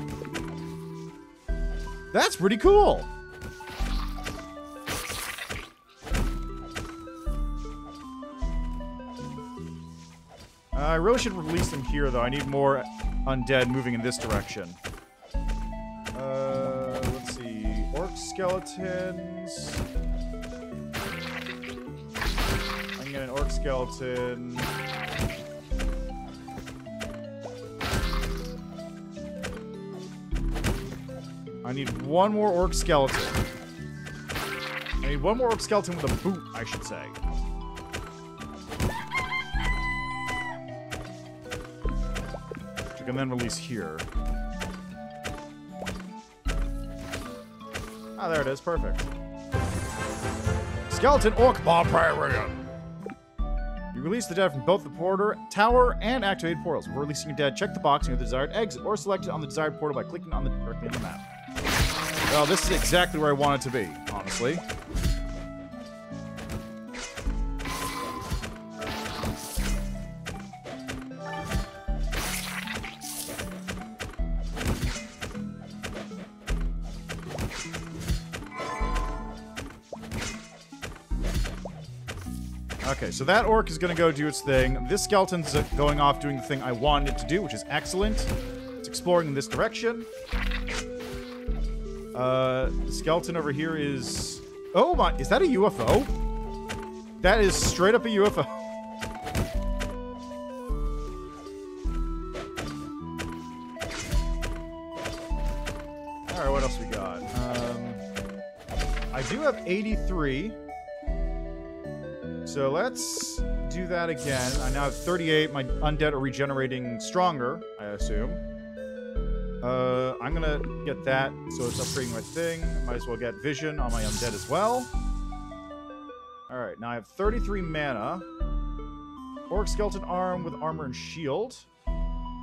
That's pretty cool! I really should release them here, though. I need more undead moving in this direction. Let's see. Orc skeletons. I'm gonna get an orc skeleton. I need one more orc skeleton. I need one more orc skeleton with a boot, I should say. And then release here. Ah, there it is. Perfect. Skeleton Orc Barbarian. You release the dead from both the Porter Tower and activate portals. Before releasing your dead, check the box near the desired exit or select it on the desired portal by clicking on the directly on the map. Well, this is exactly where I want it to be, honestly. Okay, so that orc is going to go do its thing. This skeleton's going off doing the thing I wanted it to do, which is excellent. It's exploring in this direction. The skeleton over here is... Oh my, is that a UFO? That is straight up a UFO. Alright, what else we got? I do have 83... So let's do that again. I now have 38. My undead are regenerating stronger, I assume. I'm gonna get that, so it's upgrading my thing. Might as well get vision on my undead as well. Alright, now I have 33 mana. Orc skeleton arm with armor and shield.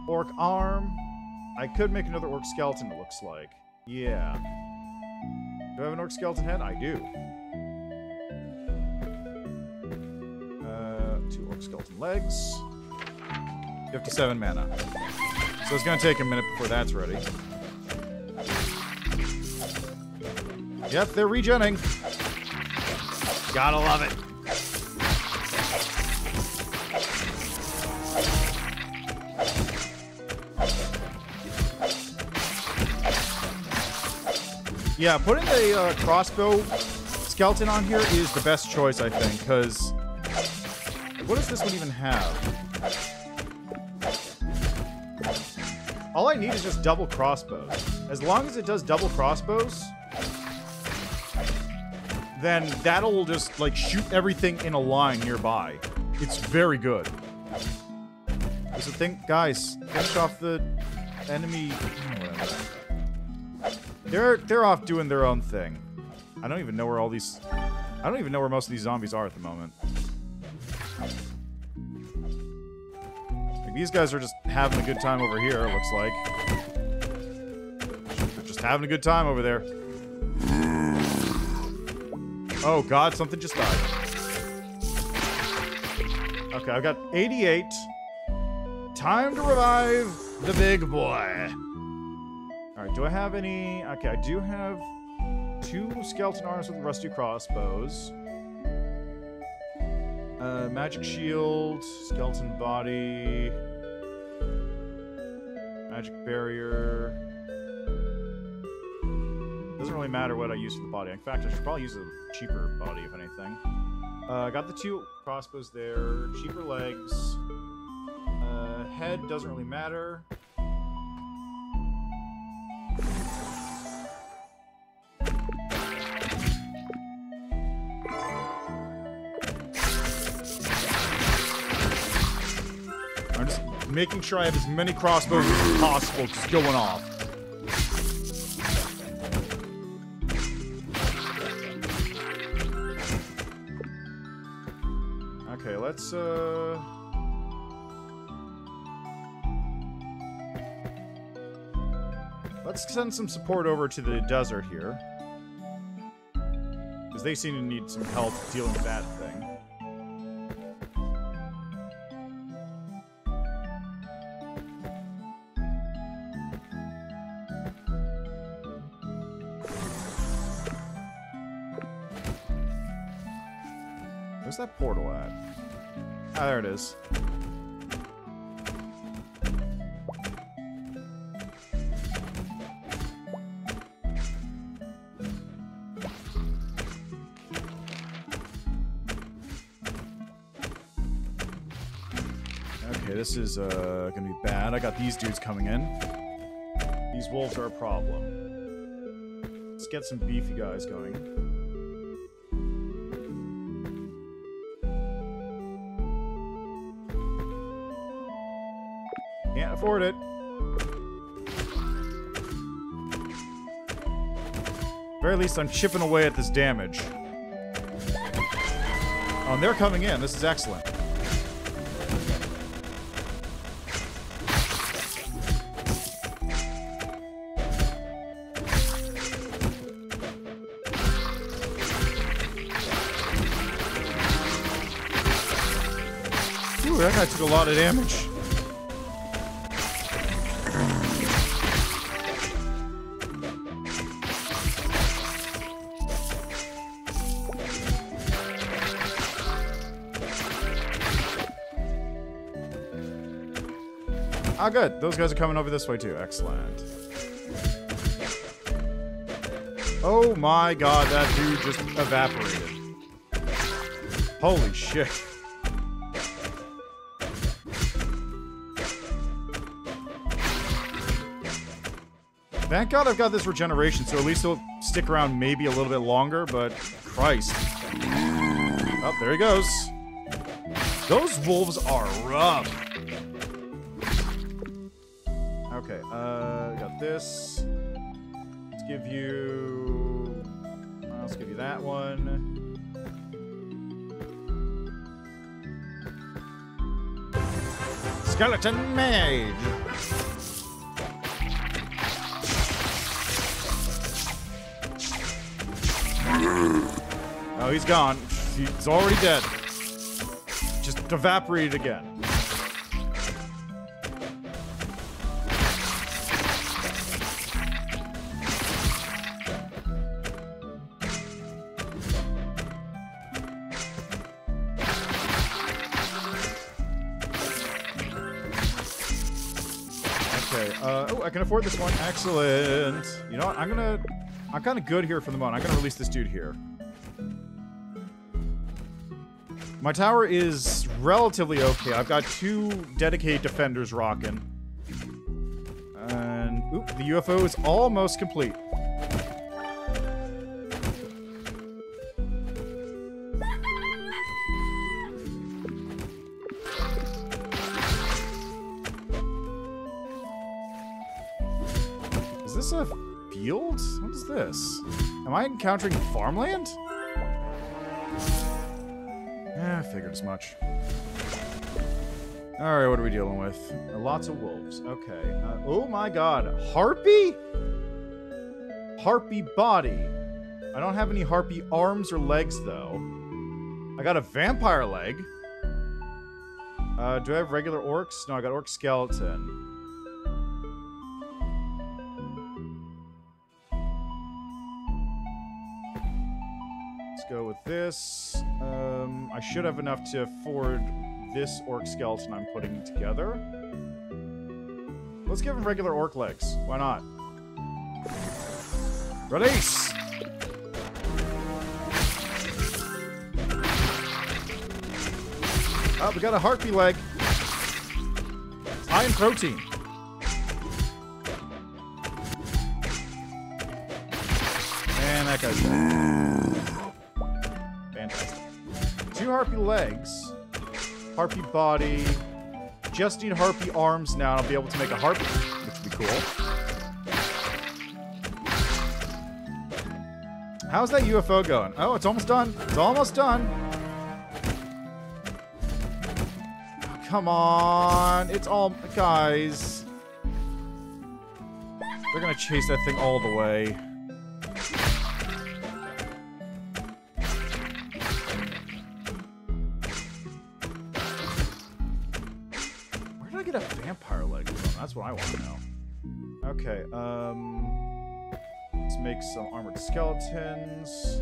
Orc arm. I could make another orc skeleton, it looks like. Yeah. Do I have an orc skeleton head? I do. Two orc skeleton legs. 57 mana. So it's gonna take a minute before that's ready. Yep, they're regenning. Gotta love it. Yeah, putting a crossbow skeleton on here is the best choice, I think, because... What does this one even have? All I need is just double crossbows. As long as it does double crossbows, then that'll just, like, shoot everything in a line nearby. It's very good. There's a thing... Guys, finish off the enemy... They're off doing their own thing. I don't even know where all these... I don't even know where most of these zombies are at the moment. These guys are just having a good time over here, it looks like. They're just having a good time over there. Oh god, something just died. Okay, I've got 88. Time to revive the big boy. Alright, do I have any... Okay, I do have two skeleton arms with rusty crossbows. Magic shield, skeleton body, magic barrier. Doesn't really matter what I use for the body. In fact, I should probably use the cheaper body, if anything. I got the two crossbows there, cheaper legs. Head doesn't really matter. Making sure I have as many crossbows as possible just going off. Okay, let's, let's send some support over to the desert here. Because they seem to need some help dealing with that thing. Where's that portal at? Ah, there it is. Okay, this is gonna be bad. I got these dudes coming in. These wolves are a problem. Let's get some beefy guys going. Afford it. At the very least, I'm chipping away at this damage. Oh, and they're coming in. This is excellent. Ooh, that guy took a lot of damage. Ah, good. Those guys are coming over this way, too. Excellent. Oh my god, that dude just evaporated. Holy shit. Thank god I've got this regeneration, so at least it'll stick around maybe a little bit longer, but Christ. Oh, there he goes. Those wolves are rough. Okay, got this. Let's give you... I'll give you that one. Skeleton Mage! Oh, he's gone. He's already dead. Just evaporated again. I can afford this one. Excellent. You know what? I'm kind of good here for the moment. I'm gonna release this dude here. My tower is relatively okay. I've got two dedicated defenders rocking. And oop, the UFO is almost complete. What is this? Am I encountering farmland? I figured as much. Alright, what are we dealing with? Lots of wolves. Okay. Oh my god. Harpy? Harpy body. I don't have any harpy arms or legs, though. I got a vampire leg. Do I have regular orcs? No, I got orc skeleton. Go with this. I should have enough to afford this orc skeleton I'm putting together. Let's give him regular orc legs. Why not? Release! Oh, we got a harpy leg. It's high in protein. And that guy's dead. Harpy legs, harpy body, just need harpy arms now, and I'll be able to make a harpy, which would be cool. How's that UFO going? Oh, it's almost done. It's almost done. Oh, come on. It's all... Guys. They're going to chase that thing all the way. That's what I want to know. Okay, let's make some armored skeletons.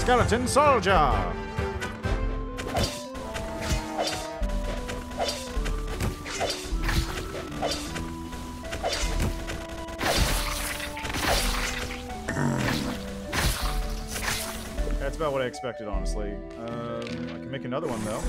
Skeleton soldier! That's about what I expected, honestly. I can make another one, though.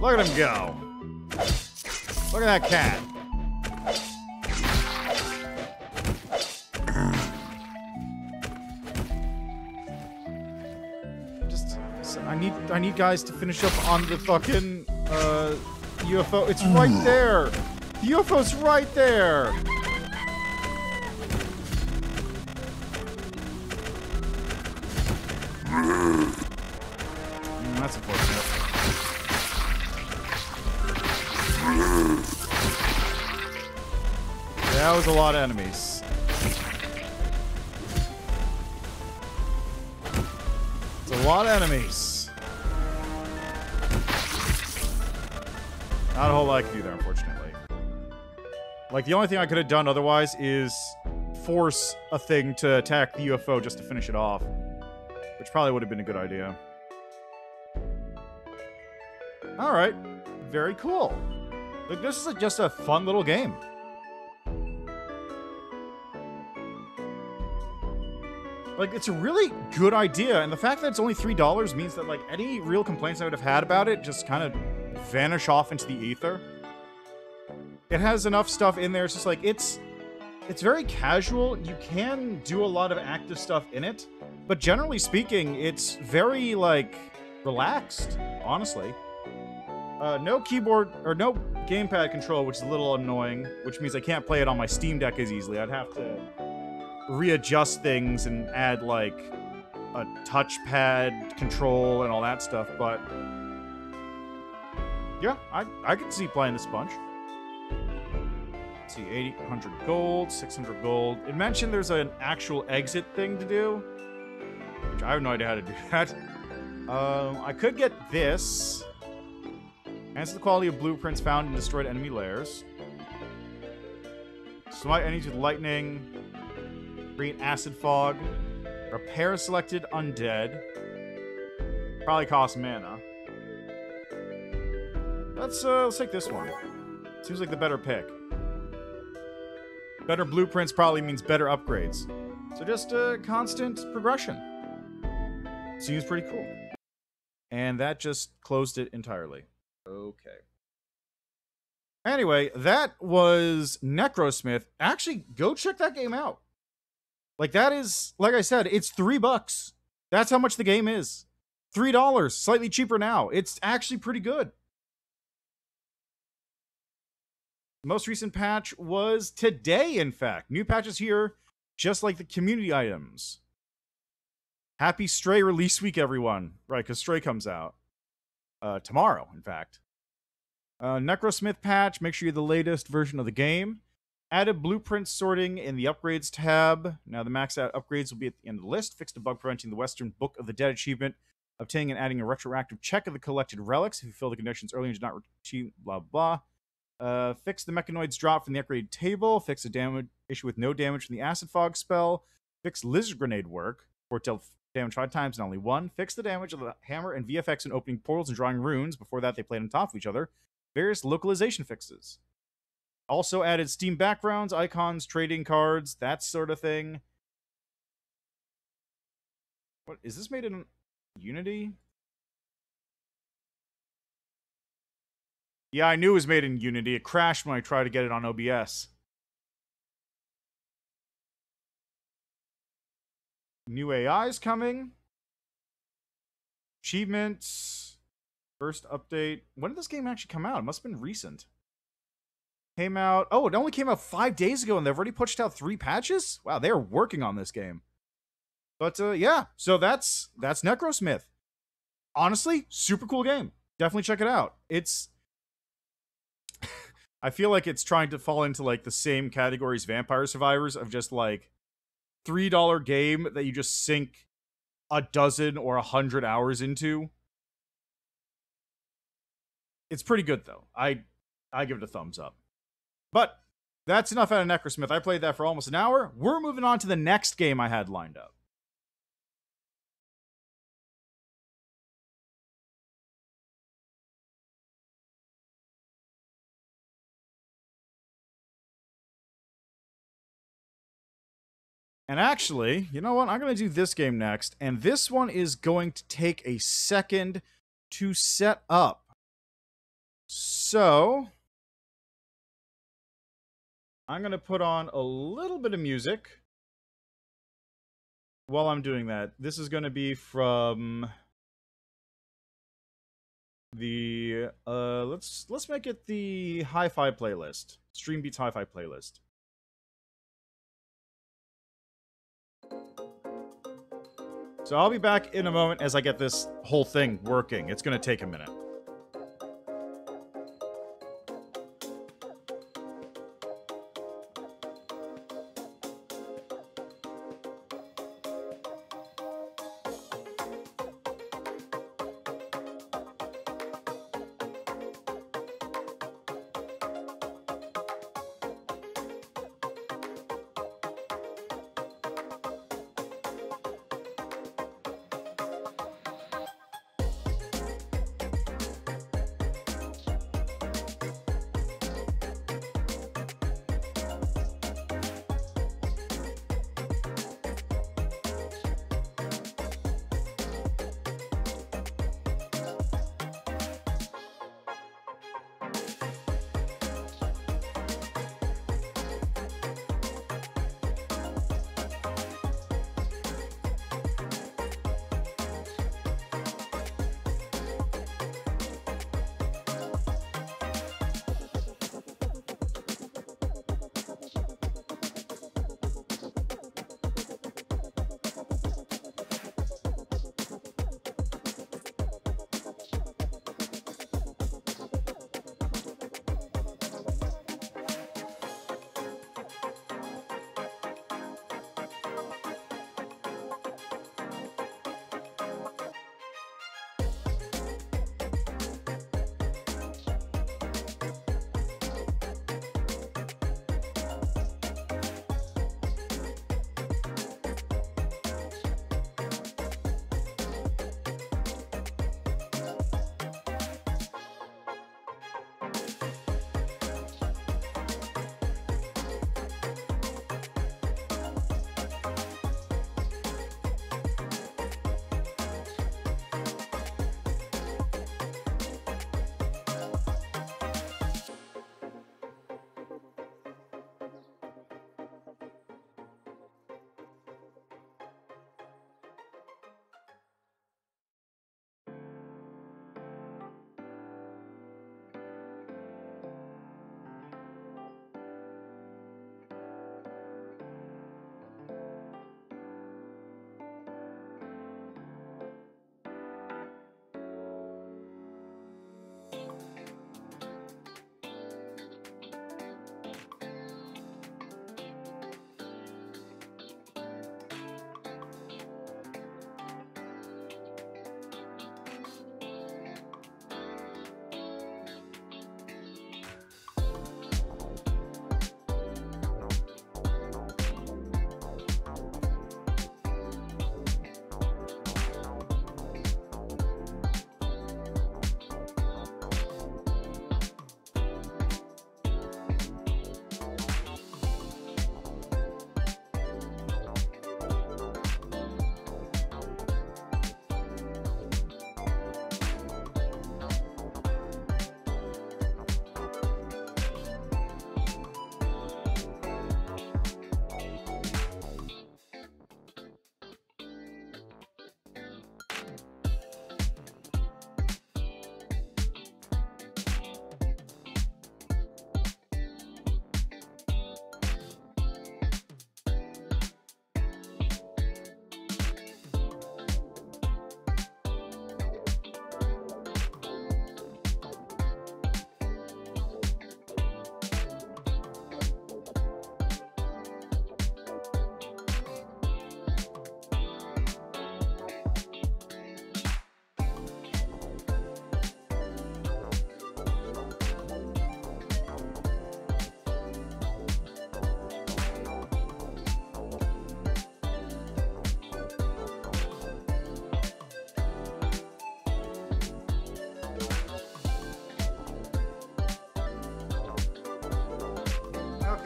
Look at him go. Look at that cat. I need guys to finish up on the fucking UFO. It's right there. The UFO's right there. That's unfortunate. That was a lot of enemies. A lot of enemies. Not a whole lot I can do there, unfortunately. Like, the only thing I could have done otherwise is force a thing to attack the UFO just to finish it off, which probably would have been a good idea. All right. Very cool. Look, this is just a fun little game. Like, it's a really good idea, and the fact that it's only $3 means that, like, any real complaints I would have had about it just kind of vanish off into the ether. It has enough stuff in there, it's just, like, it's very casual. You can do a lot of active stuff in it, but generally speaking, it's very, like, relaxed, honestly. No keyboard, or no gamepad control, which is a little annoying, which means I can't play it on my Steam Deck as easily. I'd have to readjust things and add, like, a touchpad control and all that stuff, but yeah, I could see playing this bunch. Let's see, 800 gold, 600 gold. It mentioned there's an actual exit thing to do, which I have no idea how to do that. I could get this. Enhance the quality of blueprints found in destroyed enemy lairs. Smite enemies with lightning. Green acid fog. Repair selected undead. Probably costs mana. Let's take this one. Seems like the better pick. Better blueprints probably means better upgrades. So just a constant progression. Seems pretty cool. And that just closed it entirely. Okay. Anyway, that was Necrosmith. Actually, go check that game out. Like, that is, like I said, it's $3. That's how much the game is. $3, slightly cheaper now. It's actually pretty good. The most recent patch was today, in fact. New patches here, just like the community items. Happy Stray release week, everyone. Right, because Stray comes out tomorrow, in fact. Necrosmith patch, make sure you're the latest version of the game. Added blueprint sorting in the upgrades tab. Now the maxed out upgrades will be at the end of the list. Fixed a bug preventing the Western Book of the Dead achievement. Obtaining and adding a retroactive check of the collected relics if you fill the conditions early and did not retrieve blah blah. Fix the mechanoids drop from the upgrade table. Fix a damage issue with no damage from the acid fog spell. Fix lizard grenade work. Dealt damage 5 times and only 1. Fix the damage of the hammer and VFX in opening portals and drawing runes. Before that they played on top of each other. Various localization fixes. Also added Steam backgrounds, icons, trading cards, that sort of thing. What is this made in Unity? Yeah, I knew it was made in Unity. It crashed when I tried to get it on OBS. New AI's coming. Achievements. First update. When did this game actually come out? It must have been recent. Came out... Oh, it only came out 5 days ago, and they've already pushed out 3 patches? Wow, they are working on this game. But, yeah. So that's Necrosmith. Honestly, super cool game. Definitely check it out. It's... I feel like it's trying to fall into, like, the same category as Vampire Survivors of just, like, $3 game that you just sink 12 or 100 hours into. It's pretty good, though. I give it a thumbs up. But that's enough out of Necrosmith. I played that for almost an hour. We're moving on to the next game I had lined up. And actually, you know what? I'm going to do this game next. And this one is going to take a second to set up. So... I'm going to put on a little bit of music while I'm doing that. This is going to be from the, let's make it the hi-fi playlist. Stream Beats hi-fi playlist. So I'll be back in a moment as I get this whole thing working. It's going to take a minute.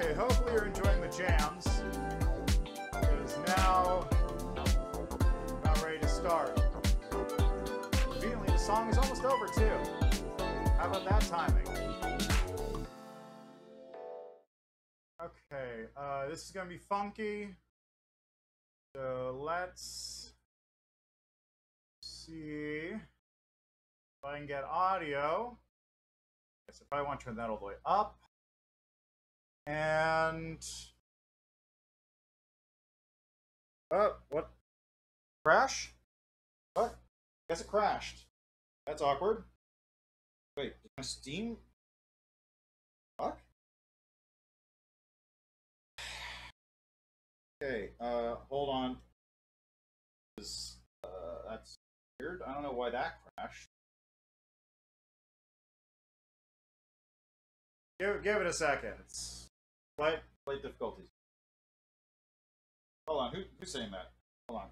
Okay, hopefully you're enjoying the jams. It is now about ready to start. Conveniently, the song is almost over too. How about that timing? Okay, this is gonna be funky. So let's see if I can get audio. I guess I probably want to turn that all the way up. And what? Crash? What? I guess it crashed. That's awkward. Wait, is my Steam? Fuck. Okay, hold on. This, that's weird. I don't know why that crashed. Give it a second. It's slight difficulties. Hold on, who's saying that? Hold on.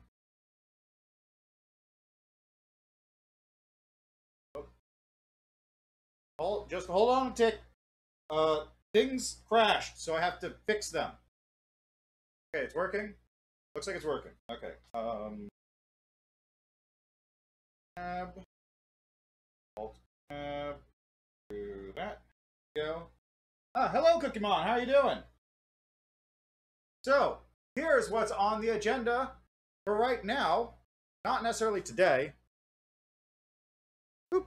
Oh. Just hold on a tick. Things crashed, so I have to fix them. Okay, it's working. Looks like it's working. Okay. Tab. Alt tab. Do that. Go. Ah, hello, Cookiemon. How are you doing? So, here's what's on the agenda for right now. Not necessarily today. Boop.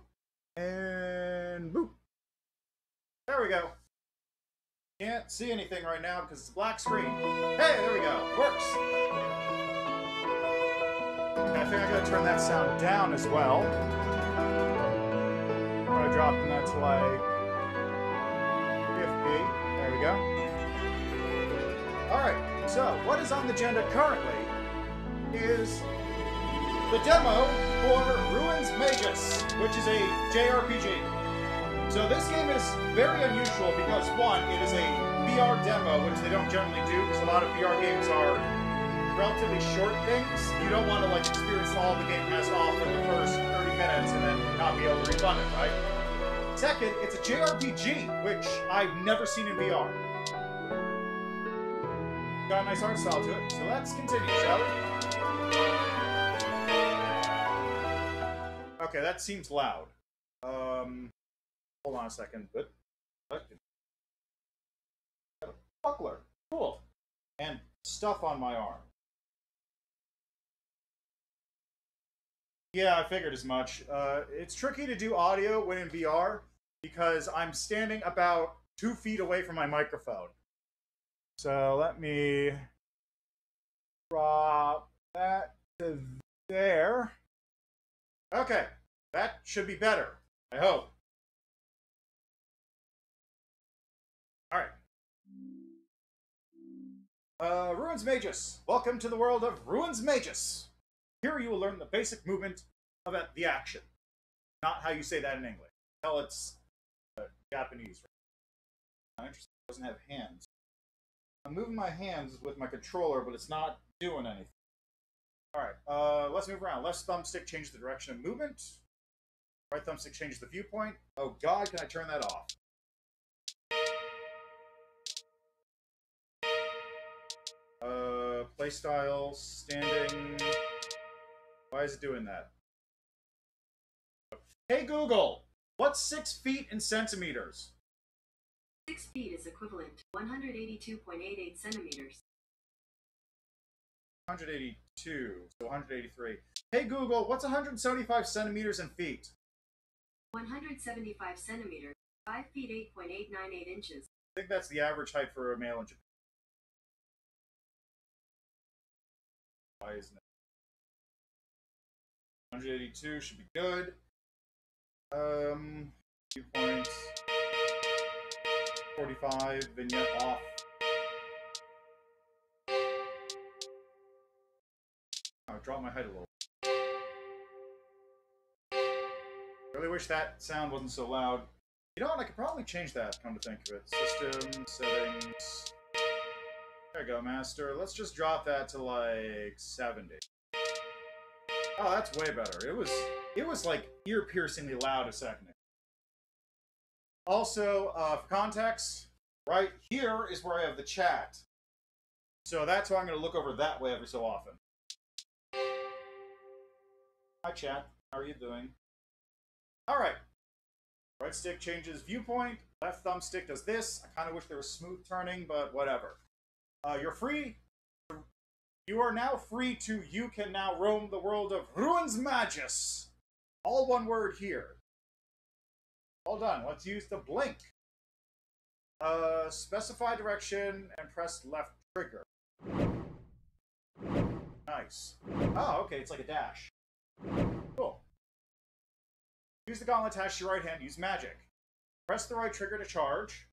And boop. There we go. Can't see anything right now because it's a black screen. Hey, there we go. Works. I think I gotta turn that sound down as well. I dropped that to like 50. There we go. Alright, so what is on the agenda currently is the demo for RUINSMAGUS, which is a JRPG. So this game is very unusual because, one, it is a VR demo, which they don't generally do because a lot of VR games are relatively short things. You don't want to, like, experience all the game has off in the first 30 minutes and then not be able to refund it, right? Second, it's a JRPG, which I've never seen in VR. Got a nice art style to it. So let's continue, shall we? Okay, that seems loud. Hold on a second, but got a buckler, cool, and stuff on my arm. Yeah, I figured as much. It's tricky to do audio when in VR because I'm standing about 2 feet away from my microphone. So let me drop that to there. Okay, that should be better, I hope. Alright. RUINSMAGUS. Welcome to the world of RUINSMAGUS. Here you will learn the basic movement of the action. Not how you say that in English. Hell, it's Japanese. Right? I'm interested. It doesn't have hands. I'm moving my hands with my controller, but it's not doing anything. Alright, let's move around. Left thumbstick changes the direction of movement. Right thumbstick changes the viewpoint. Oh god, can I turn that off? Playstyle, standing. Why is it doing that? Hey Google, what's 6 feet in centimeters? 6 feet is equivalent to 182.88 centimeters. 182, so 183. Hey Google, what's 175 centimeters in feet? 175 centimeters, 5 feet 8.898 inches. I think that's the average height for a male in Japan. Why isn't it? 182 should be good. Viewpoint 45, vignette off. I dropped my height a little. Really wish that sound wasn't so loud. You know what? I could probably change that, come to think of it. System, settings. There you go, Master. Let's just drop that to like 70. Oh, that's way better. It was like ear-piercingly loud a second ago. Also, for context, Right here is where I have the chat. So that's why I'm going to look over that way every so often. Hi, chat. How are you doing? All right. Right stick changes viewpoint. Left thumbstick does this. I kind of wish there was smooth turning, but whatever. You're free. You are now free to, you can now roam the world of RUINSMAGUS. All one word here. All done. Let's use the blink. Specify direction and press left trigger. Nice. Oh, okay. It's like a dash. Cool. Use the gauntlet attached to your right hand. Use magic. Press the right trigger to charge.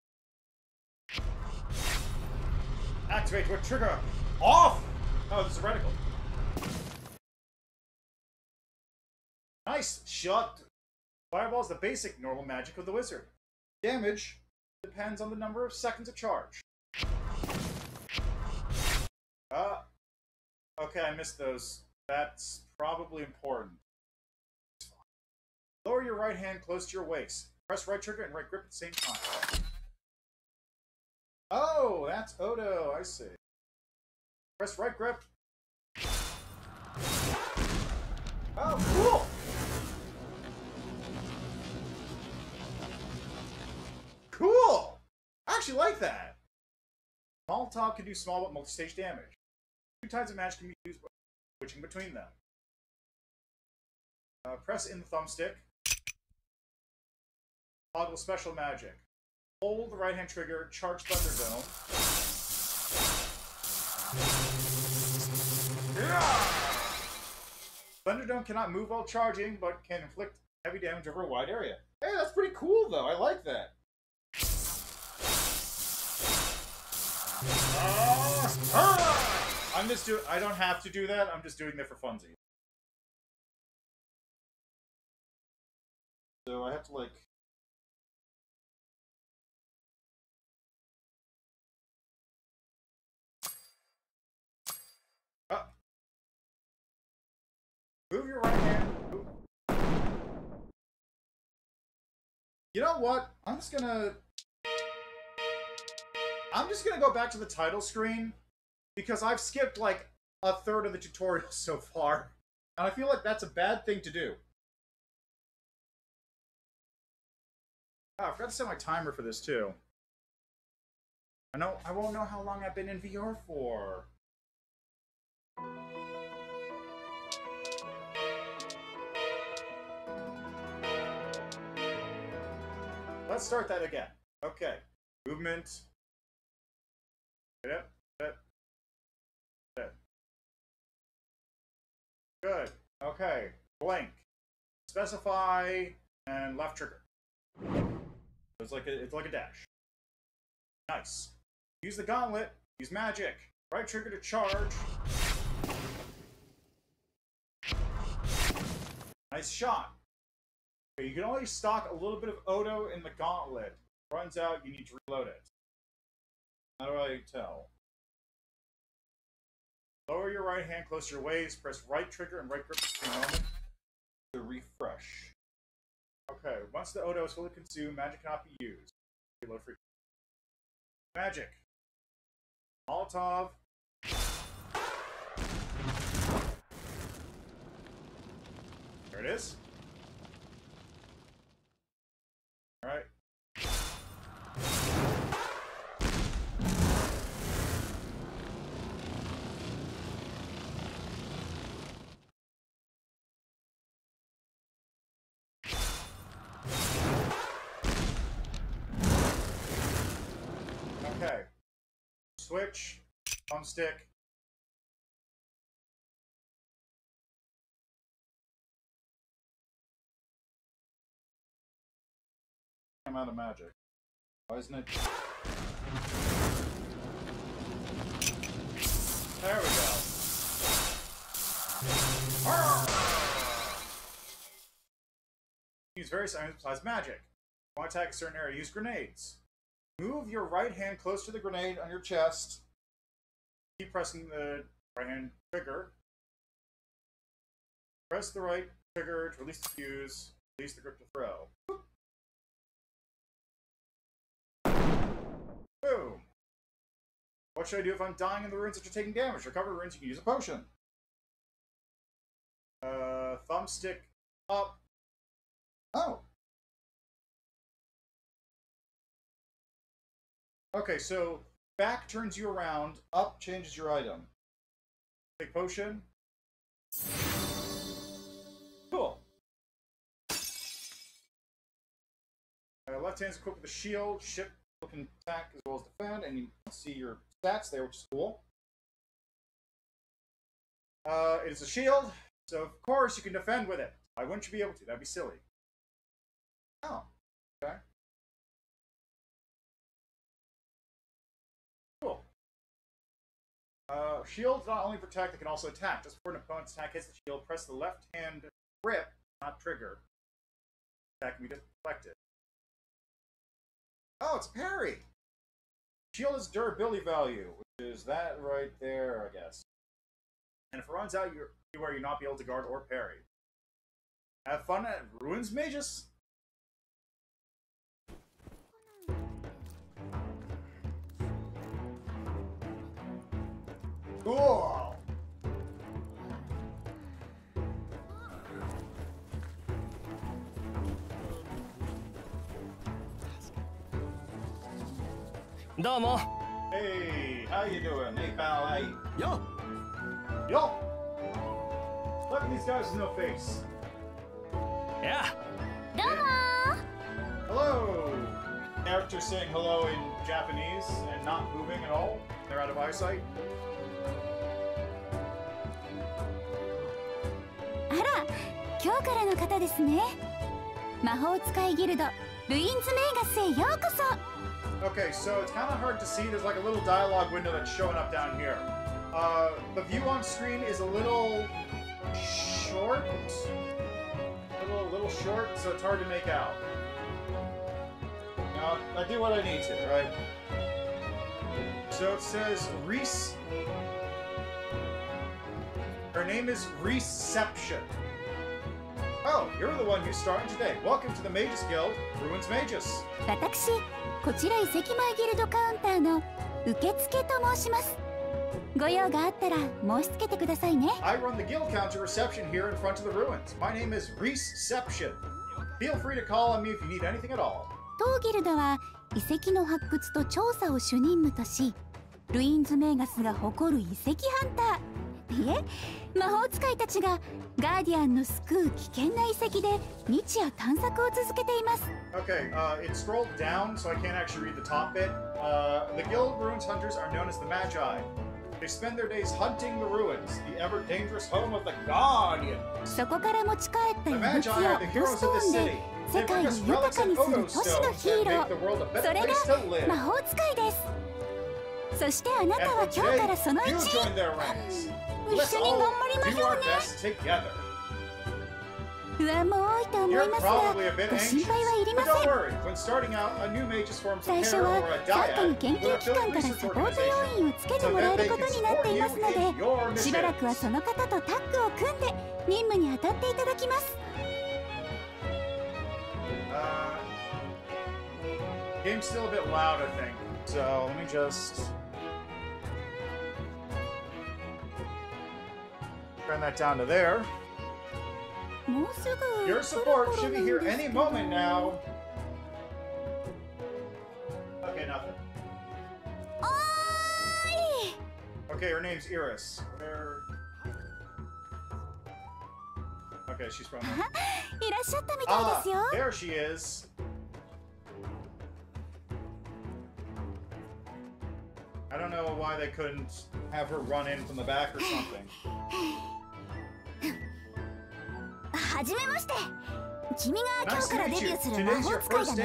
Activate with trigger off. Oh, this is a reticle. Nice shot. Fireball is the basic normal magic of the wizard. Damage depends on the number of seconds of charge. Okay, I missed those. That's probably important. Lower your right hand close to your waist. Press right trigger and right grip at the same time. Oh, that's Odo. I see. Press right grip. Oh, cool! Cool! I actually like that. Molotov can do small but multi-stage damage. Two types of magic can be used by switching between them. Press in the thumbstick. Toggle special magic. Hold the right hand trigger, charge Thunderdome. Yeah! Thunderdome cannot move while charging, but can inflict heavy damage over a wide area. Hey, that's pretty cool, though. I like that. I'm just doing... I don't have to do that. I'm just doing that for funsies. So I have to, like... Move your right hand. Ooh. You know what? I'm just gonna go back to the title screen because I've skipped like a third of the tutorial so far, and I feel like that's a bad thing to do. Oh, I forgot to set my timer for this too. I won't know how long I've been in VR for. Let's start that again. Okay. Movement. Yep. Good. Okay. Blank. Specify and left trigger. It's like a dash. Nice. Use the gauntlet. Use magic. Right trigger to charge. Nice shot. You can only stock a little bit of Odo in the gauntlet. Runs out, you need to reload it. How do I tell? Lower your right hand close to your waist, press right trigger and right grip at the same moment to refresh. Okay, once the Odo is fully consumed, magic cannot be used. Reload frequency. Magic. Molotov. There it is. All right. Okay. Switch, thumbstick. I'm out of magic. Why isn't it? There we go. Use various items besides magic. Want to attack a certain area? Use grenades. Move your right hand close to the grenade on your chest. Keep pressing the right hand trigger. Press the right trigger to release the fuse. Release the grip to throw. Boop. What should I do if I'm dying in the ruins after taking damage? Recover ruins, you can use a potion. Thumbstick up. Oh. Okay, so back turns you around, up changes your item. Take potion. Cool. Left hand's equipped with a shield, ship, looking attack as well as defend, and you can see your stats there, which is cool. It is a shield, so of course you can defend with it. Why wouldn't you be able to? That'd be silly. Oh, okay. Cool. Shields not only protect, it can also attack. Just before an opponent's attack hits the shield, press the left hand grip, not trigger. Attack can be deflected. Oh, it's parry! Shield is durability value, which is that right there, I guess. And if it runs out, you'll not be able to guard or parry. Have fun at RUINSMAGUS! Cool! Domo. Hey, how you doing? Hey, pal, how you? Yo! Yo! Look at these guys with no face. Yeah! Domo! Hello! Characters saying hello in Japanese and not moving at all. They're out of eyesight. Ara, 今日からの方ですね。魔法使いギルド、ルインズメイガスへようこそ。 Okay, so it's kind of hard to see. There's like a little dialogue window that's showing up down here. The view on screen is a little short. A little short, so it's hard to make out. Now, I do what I need to, right? So it says Reese. Her name is Reception. Oh, you're the one who's starting today. Welcome to the Magus Guild, RUINSMAGUS. こちら遺跡前ギルドカウンターの受付と申します。ご用があったら申し付けてくださいね。I run the guild counter reception here in front of the ruins. My name is Reception. Feel free to call on me if you need anything at all. 当ギルドは遺跡の発掘と調査を主任務とし、ルインズメーガスが誇る遺跡ハンター、いえ、魔法使いたちがガーディアンの救う危険な遺跡で日夜探索を続けています。 Okay, it scrolled down, so I can't actually read the top bit. The Guild Ruins Hunters are known as the Magi. They spend their days hunting the ruins, the ever-dangerous home of the Guardian. The Magi are the heroes of this city. They bring us relics and photo stones that make the world a better place to live. And today, you join their ranks. Let's all do our best together. You're probably a bit anxious, but don't worry. When starting out, a new mage forms a pair or a dyad with a field research organization so that they can support you in your mission. Game's still a bit loud, I think, so let me just turn that down to there. Your support should be here any moment now. Okay, nothing. Okay, her name's Iris. Where... Okay, she's from there. Ah, there she is. I don't know why they couldn't have her run in from the back or something. はじめまして。君が今日からデビューする魔法使いだね。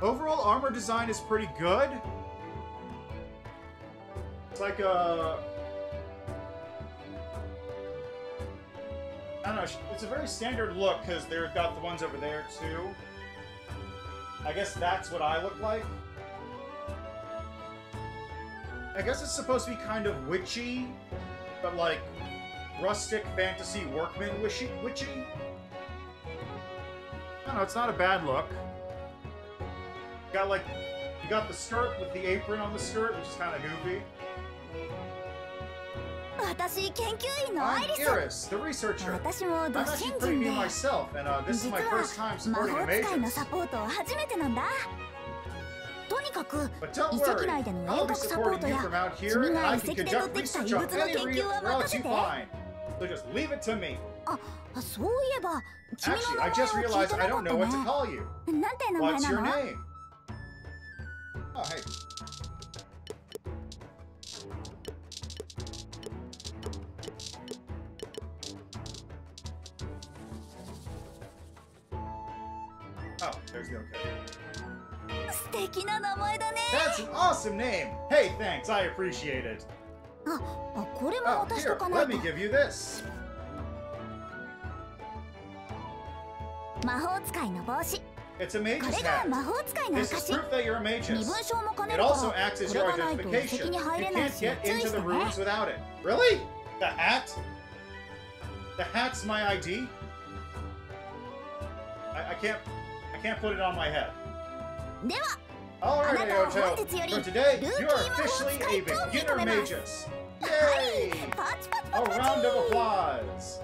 Overall armor design is pretty good. It's like a I don't know, it's a very standard look because they've got the ones over there too. I guess that's what I look like. I guess it's supposed to be kind of witchy, but like rustic fantasy workman witchy. I don't know, it's not a bad look. Got like, you got the skirt with the apron on the skirt, which is kind of goofy. I'm Iris, the researcher. I'm actually pretty new myself, and this is my first time supporting a major. But don't worry, I'll be supporting you from out here, and I can conduct research on any relics you find. So just leave it to me. Actually, I just realized I don't know what to call you. What's your name? Oh, hey. Oh, there's the okay. That's an awesome name! Hey, thanks, I appreciate it. Oh, here, let me give you this. It's a mage's hat. This is proof that you're a mage's. It also acts as your identification. You can't get into the rooms without it. Really? The hat? The hat's my ID? I can't put it on my head. Alright, Aoto. For today, you are officially a beginner magus. Yay! A round of applause.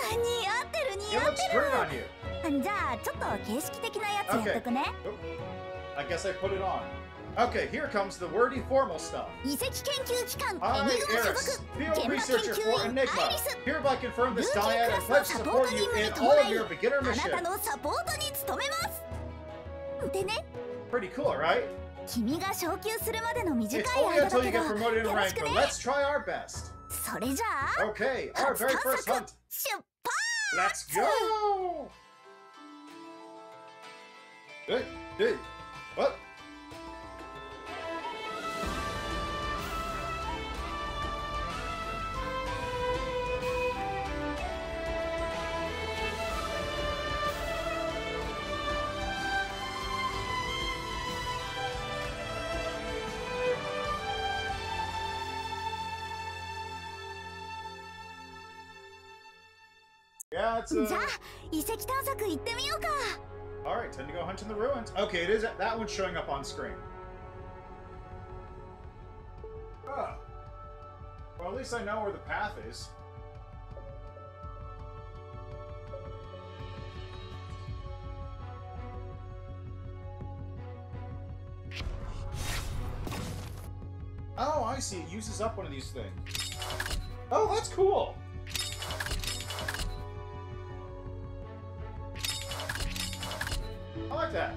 It looks great on you. Okay. Oop. I guess I put it on. Okay, here comes the wordy formal stuff. I, Iris, field researcher for Enigma, hereby confirm this dyad and pledge to support you in all of your beginner missions. Pretty cool, right? It's only until you get promoted in rank, but let's try our best. Okay, our very first hunt. Let's go! Hey, what? Yeah, it's Alright, time to go hunt in the ruins. Okay, it is that one's showing up on screen. Well, at least I know where the path is. Oh, I see. It uses up one of these things. Oh, that's cool! I like that.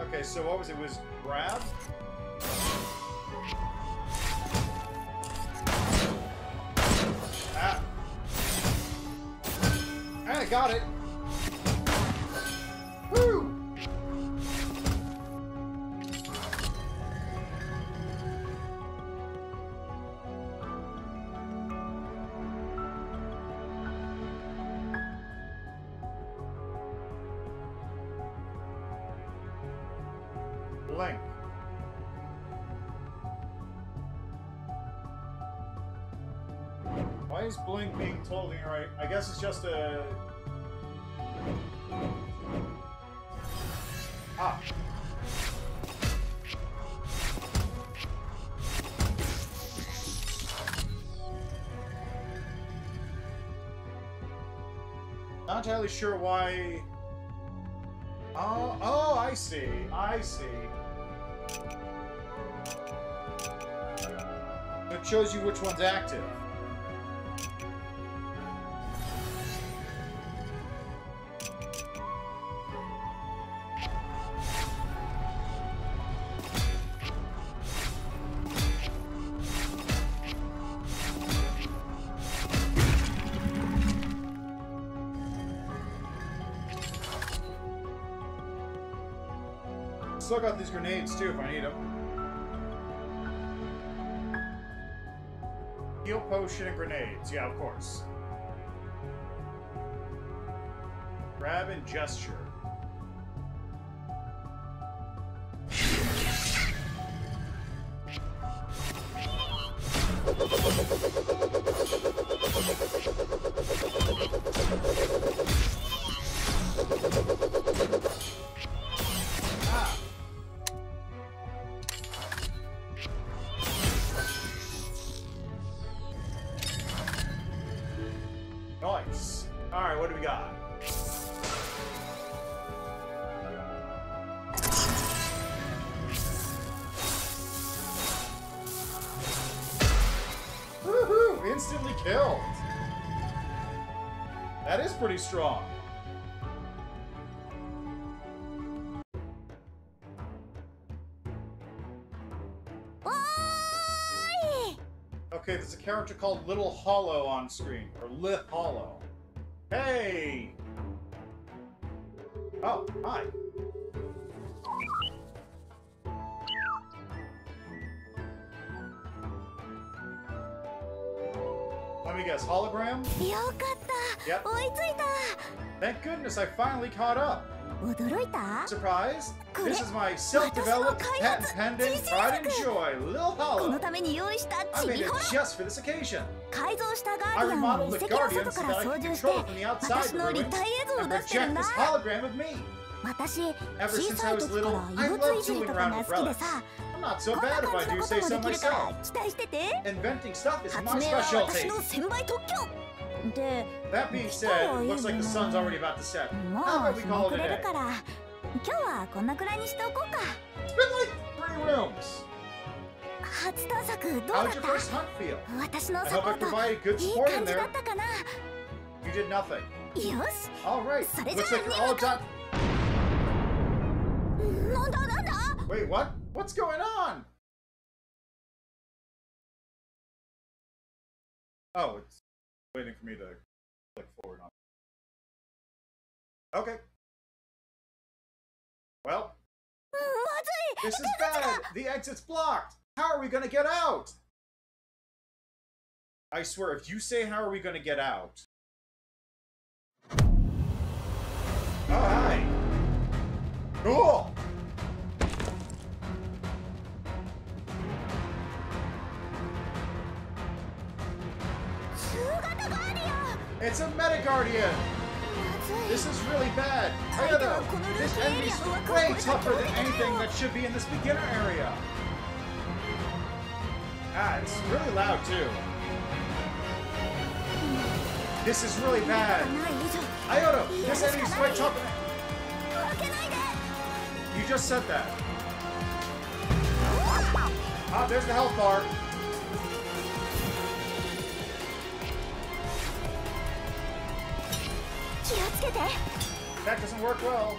Okay, so what was it? It was grab? Ah. I got it. Blink being totally right. I guess it's just a. Ah. Not entirely sure why. Oh, I see. I see. It shows you which one's active. Still got these grenades too if I need them. Heal potion and grenades, yeah, of course. Grab and gesture. That is pretty strong. Okay, there's a character called Little Hollow on screen, or Lit Hollow. Hey! Oh, hi. Let me guess, hologram? Yep. Thank goodness I finally caught up. Surprised? This is my self-developed, patent-pending pride and joy, Lil Hollow. I made it just for this occasion. I remodeled the Guardian so that I could control from the outside the ruins and project this hologram of me. Ever since I was little, I loved tooling around with relics. I'm not so bad if I do say so myself. Inventing stuff is my specialty. That being said, it looks like the sun's already about to set. How about we call it a day? It's been like 3 rooms. How did your first hunt feel? I hope I provided good support in there. You did nothing. Alright, looks like you're all done. Wait, what? What's going on? Oh, it's waiting for me to click forward on it. Okay. Well, this is bad. The exit's blocked. How are we going to get out? I swear, if you say, how are we going to get out? Oh, hi. Cool. It's a Metaguardian! This is really bad. I don't know. This enemy's way tougher than anything that should be in this beginner area. Ah, it's really loud too. This is really bad. Ioto, this enemy's way tougher than... You just said that. Ah, there's the health bar. That doesn't work well.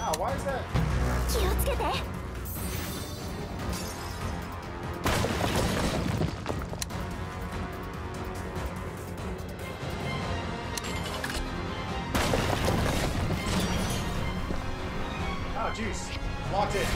Ah, why is that? Oh, jeez. Locked in.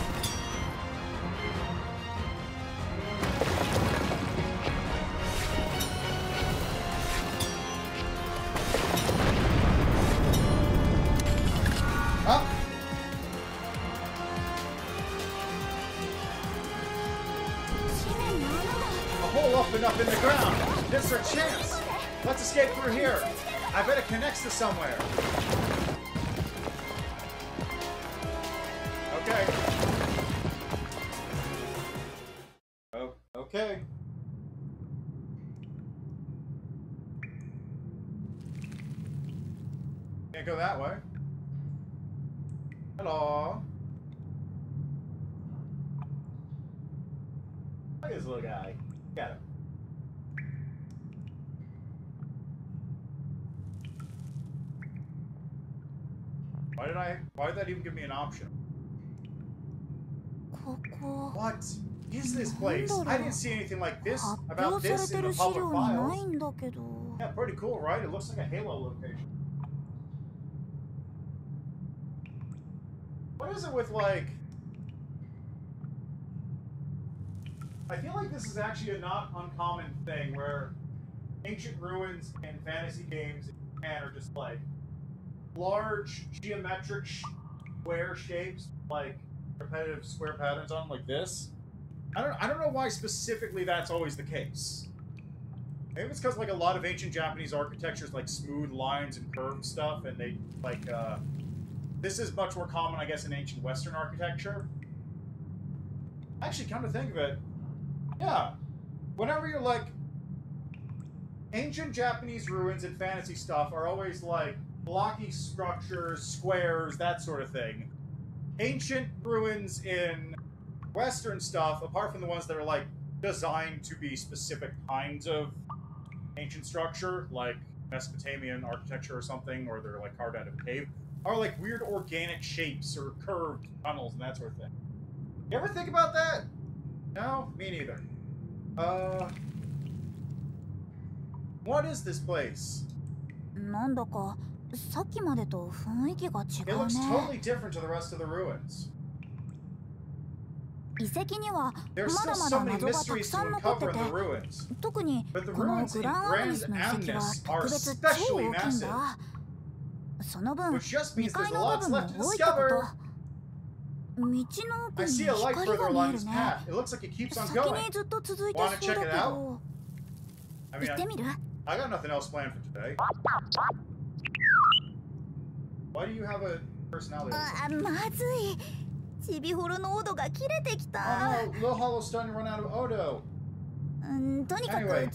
Somewhere. Okay. Oh, okay. Can't go that way. Hello. Look at this little guy. Got him. Why did that even give me an option? What is this place? I didn't see anything like this about this in the public files. Yeah, pretty cool, right? It looks like a Halo location. What is it with, like... I feel like this is actually a not uncommon thing where ancient ruins and fantasy games in Japan are just like large geometric square shapes, like repetitive square patterns on them, like this. I don't know why specifically that's always the case. Maybe it's because like a lot of ancient Japanese architecture is like smooth lines and curved stuff, and they like this is much more common, I guess, in ancient Western architecture. Actually, come to think of it, yeah. Whenever you're like ancient Japanese ruins and fantasy stuff are always like blocky structures, squares, that sort of thing. ancient ruins in Western stuff, apart from the ones that are, like, designed to be specific kinds of ancient structure, like Mesopotamian architecture or something, or they're, like, carved out of a cave, are, like, weird organic shapes or curved tunnels and that sort of thing. You ever think about that? No? Me neither. What is this place? It looks totally different to the rest of the ruins. There's still so many mysteries to uncover in the ruins, but the ruins in Grand Amnis are especially massive, which just means there's lots left to discover. I see a light further along this path. It looks like it keeps on going. Want to check it out? I mean, I got nothing else planned for today. Why do you have a personality? Oh no, Low Hollow's starting to run out of Odo. Anyway, we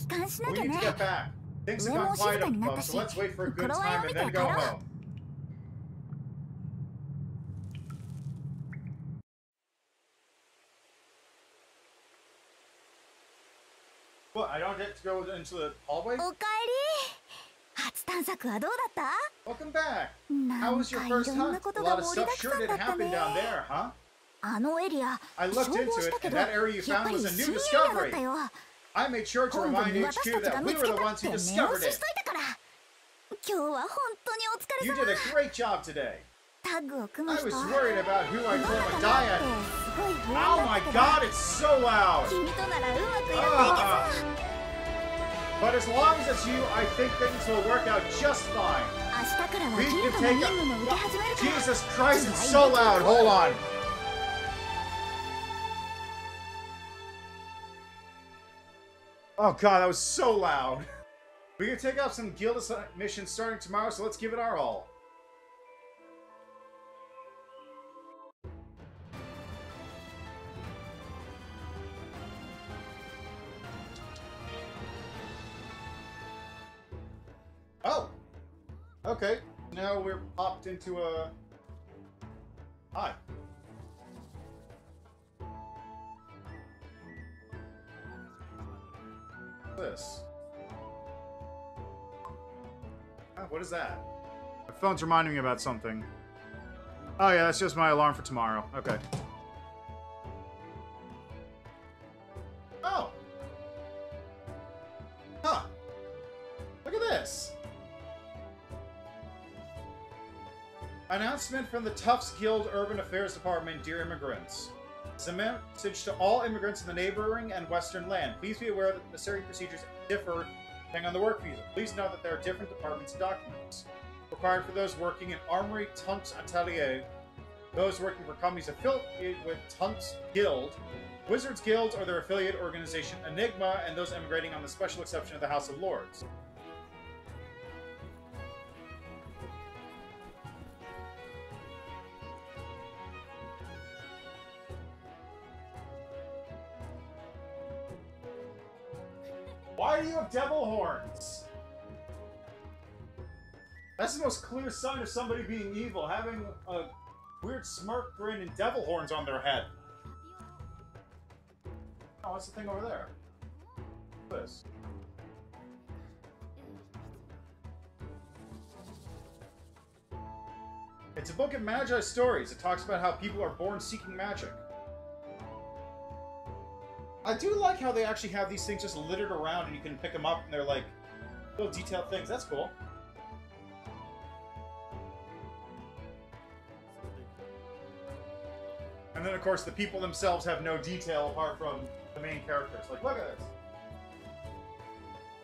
need to get back. Things have gone quiet up above, so let's wait for a good time and then go home. What, I don't get to go into the hallway? Welcome back! How was your first hunt? A lot of stuff sure didn't happen down there, huh? I looked into it, and that area you found was a new discovery. I made sure to remind HQ that we were the ones who discovered it. You did a great job today. I was worried about who I'd form a dyad. Oh my god, it's so loud! But as long as it's you, I think things will work out just fine. We can take a... Jesus Christ, it's so loud! Hold on! Oh god, that was so loud. We can take up some guild missions starting tomorrow, so let's give it our all. Oh! Okay, now we're popped into a... Hi. This. Oh, what is that? My phone's reminding me about something. Oh yeah, that's just my alarm for tomorrow. Okay. Oh! Huh. Look at this! Announcement from the Tufts Guild Urban Affairs Department, dear immigrants. It's a message to all immigrants in the neighboring and western land. Please be aware that necessary procedures differ depending on the work visa. Please note that there are different departments and documents required for those working in Armory Tunts Atelier, those working for companies affiliated with Tunts Guild, Wizards Guild or their affiliate organization Enigma, and those emigrating on the special exception of the House of Lords. Why do you have devil horns? That's the most clear sign of somebody being evil, having a weird smirk grin and devil horns on their head. Oh, what's the thing over there? This. It's a book of Magi stories. It talks about how people are born seeking magic. I do like how they actually have these things just littered around and you can pick them up and they're like little detailed things. That's cool. And then, of course, the people themselves have no detail apart from the main characters. Like, look at this.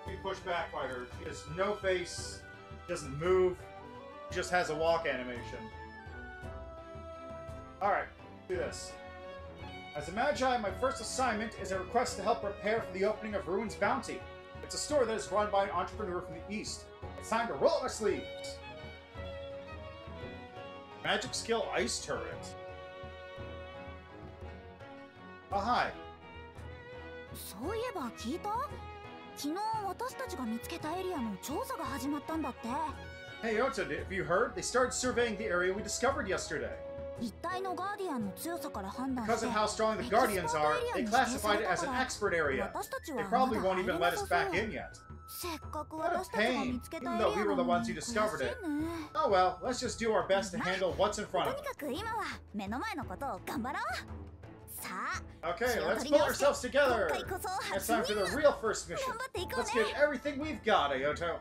She pushed back by her. She has no face, doesn't move, just has a walk animation. Alright, do this. As a Magi, my first assignment is a request to help prepare for the opening of Ruins Bounty. It's a store that is run by an entrepreneur from the East. It's time to roll up our sleeves! Magic skill Ice Turret. Oh, hi. Hey, Yota, have you heard? They started surveying the area we discovered yesterday. Because of how strong the Guardians are, they classified it as an expert area. They probably won't even let us back in yet. What a pain, even though we were the ones who discovered it. Oh well, let's just do our best to handle what's in front of us. Okay, let's pull ourselves together. It's time for the real first mission. Let's give everything we've got, Ayoto.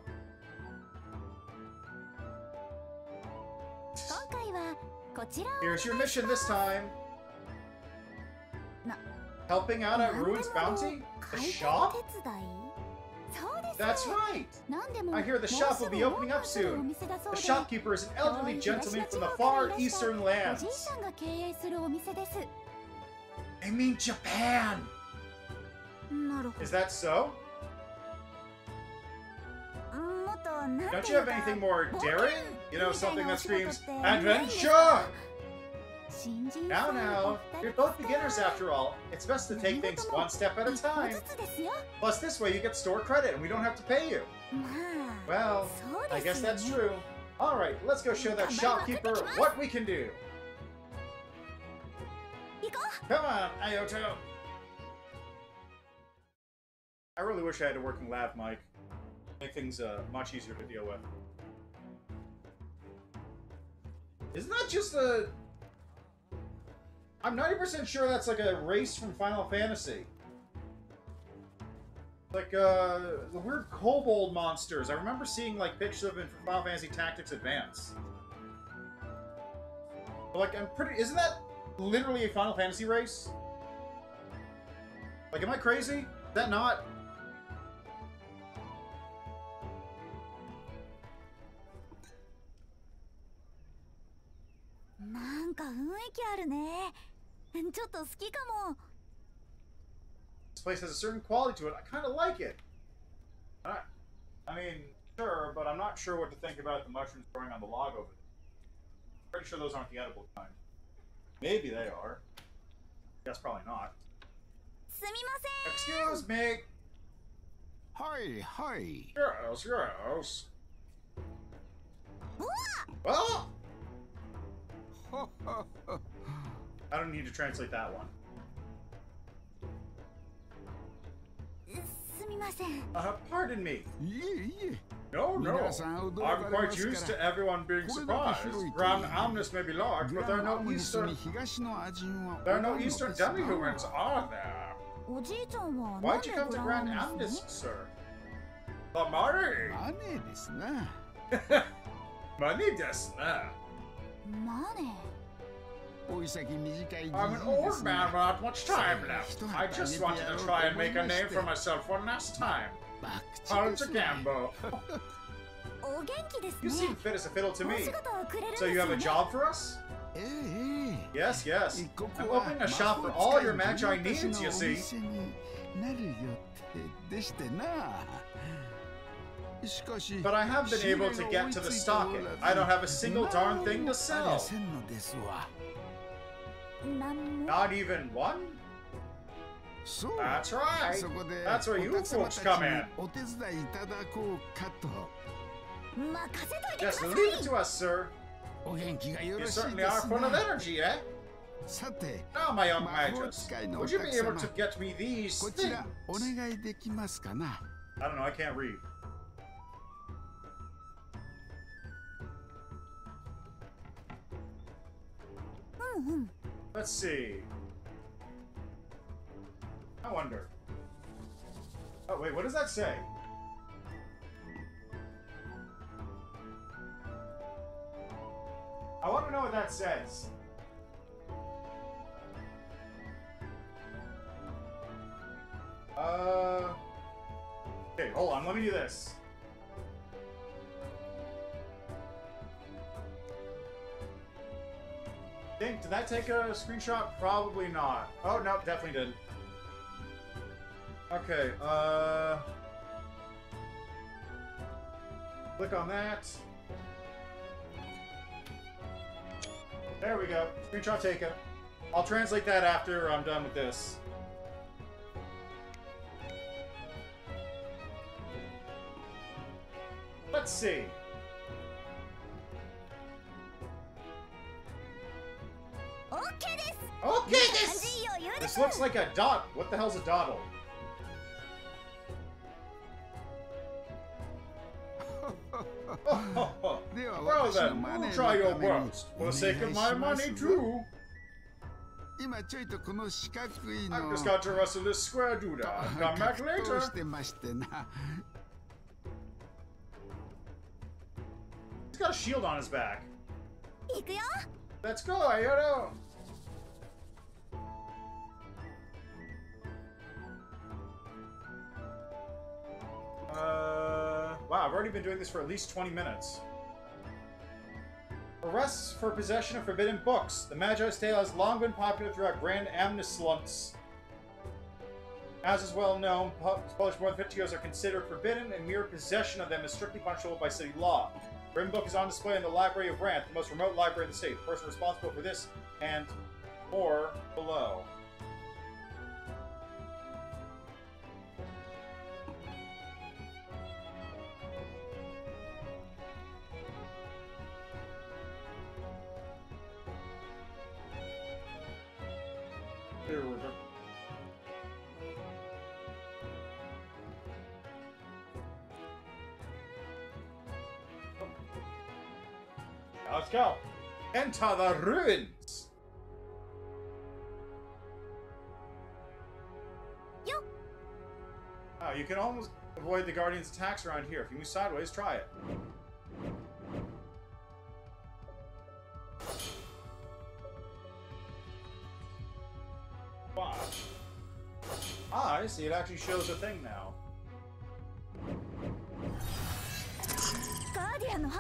Here's your mission this time. Helping out at Ruin's Bounty? The shop? That's right! I hear the shop will be opening up soon. The shopkeeper is an elderly gentleman from the far eastern lands. I mean Japan! Is that so? Don't you have anything more daring? You know, something that screams, adventure! Now, you're both beginners after all. It's best to take things one step at a time. Plus, this way you get store credit and we don't have to pay you. Well, I guess that's true. Alright, let's go show that shopkeeper what we can do. Come on, Ayoto! I really wish I had a working lav mic. Make things much easier to deal with. Isn't that just a... I'm 90% sure that's like a race from Final Fantasy. Like, the weird kobold monsters. I remember seeing, like, pictures of them from Final Fantasy Tactics Advance. But, like, I'm pretty... Isn't that literally a Final Fantasy race? Like, am I crazy? Is that not... This place has a certain quality to it. I kind of like it. I mean, sure, but I'm not sure what to think about the mushrooms growing on the log over there. Pretty sure those aren't the edible kind. Maybe they are. Guess probably not. Excuse me. Hi. Yes. Oh! I don't need to translate that one. Pardon me. No. I'm quite used to everyone being surprised. Grand Amnis may be large, but there are no Eastern demigods, are there? Why'd you come to Grand Amnis, sir? The money! Money? I'm an old man without much time left. I just wanted to try and make a name for myself one last time. It's a gamble. You seem fit as a fiddle to me. So you have a job for us? Yes. I'm opening a shop for all your magi needs, you see. But I have been able to get to the stocking. I don't have a single darn thing to sell. Not even one? That's right. That's where you folks come in. Just leave it to us, sir. You certainly are full of energy, eh? Now, my young magus, would you be able to get me these things? I don't know, I can't read. Let's see. I wonder. Oh, wait, what does that say? I want to know what that says. Okay, hold on, let me do this. Did that take a screenshot? Probably not. Oh, no, definitely didn't. Okay, click on that. There we go. Screenshot taken. I'll translate that after I'm done with this. Let's see. This looks like a dot. What the hell's a doddle? Brother, you try your worst for the sake of my money too. I just got to wrestle this square dude. I'll come back later. He's got a shield on his back. Let's go, Ayoro. Wow, I've already been doing this for at least 20 minutes. Arrests for possession of forbidden books. The Magi's Tale has long been popular throughout Grand Amnis slumps. As is well known, books published more than 50 years are considered forbidden, and mere possession of them is strictly punishable by city law. The forbidden book is on display in the Library of Ranth, the most remote library in the state. The person responsible for this and more below. Let's go. Enter the ruins. Yo. Oh, you can almost avoid the Guardian's attacks around here. If you move sideways, try it. Wow. Ah, I see. It actually shows a thing now. Guardian,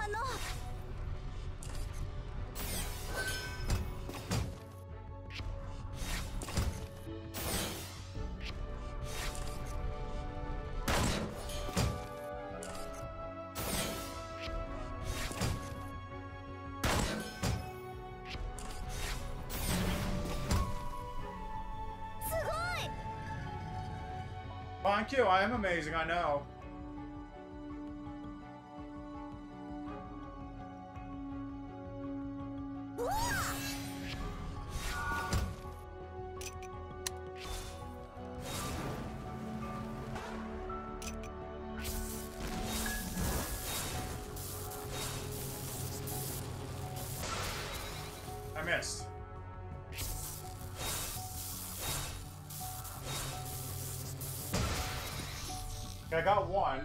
thank you, I am amazing, I know. I missed. I got one.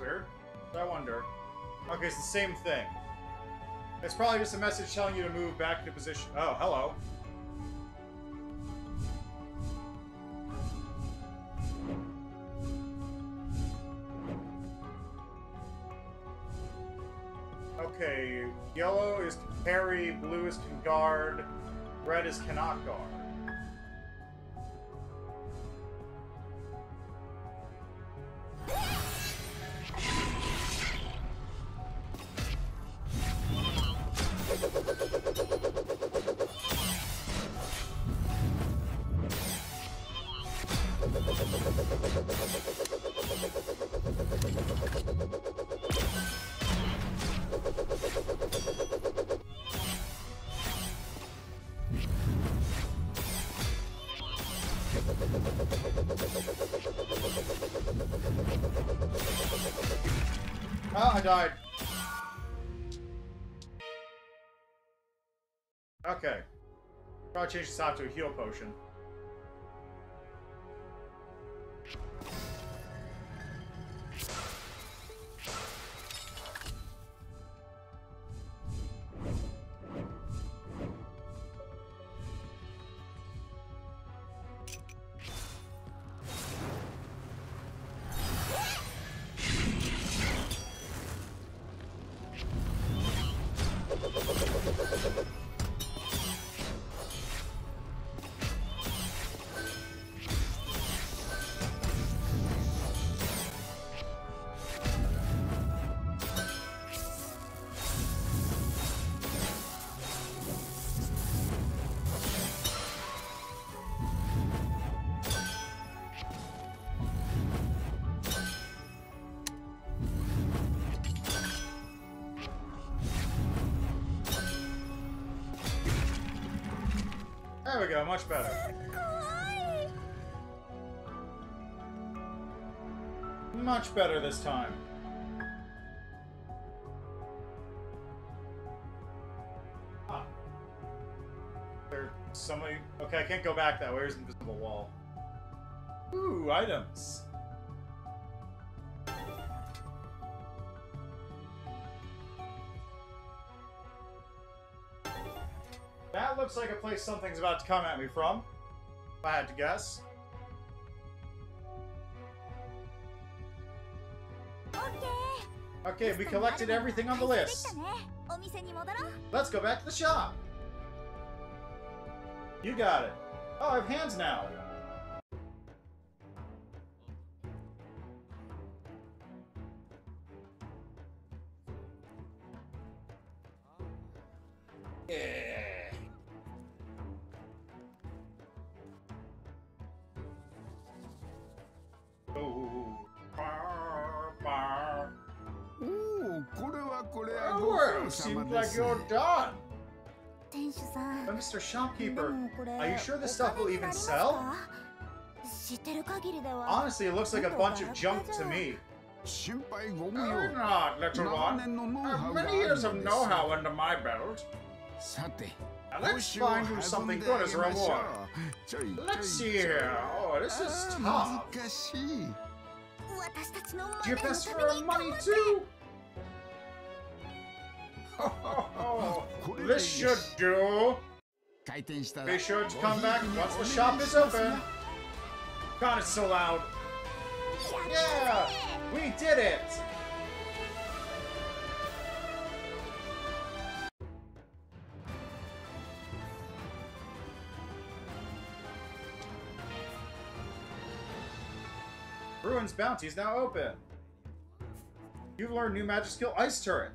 Weird. I wonder. Okay, it's the same thing. It's probably just a message telling you to move back into position. Oh, hello. Okay, yellow is to parry, blue is to guard, red is cannot guard. I died. Okay. Probably change this off to a heal potion. we go, much better. Much better this time. Ah. There's somebody... Okay, I can't go back that way. There's an invisible wall. Ooh, items. That looks like a place something's about to come at me from, if I had to guess. Okay, we collected everything on the list. Let's go back to the shop. You got it. Oh, I have hands now. Seems like you're done. But Mr. Shopkeeper, are you sure this stuff will even sell? Honestly, it looks like a bunch of junk to me. Fear not, little one. I have many years of know-how under my belt. Now let's find you something good as a reward. Let's see here. Oh, this is tough. Do your best for our money, too. Oh, this should do. Be sure to come back once the shop is open. God, it's so loud. Yeah, we did it. Ruin's Bounty is now open. You've learned new magic skill, Ice Turret.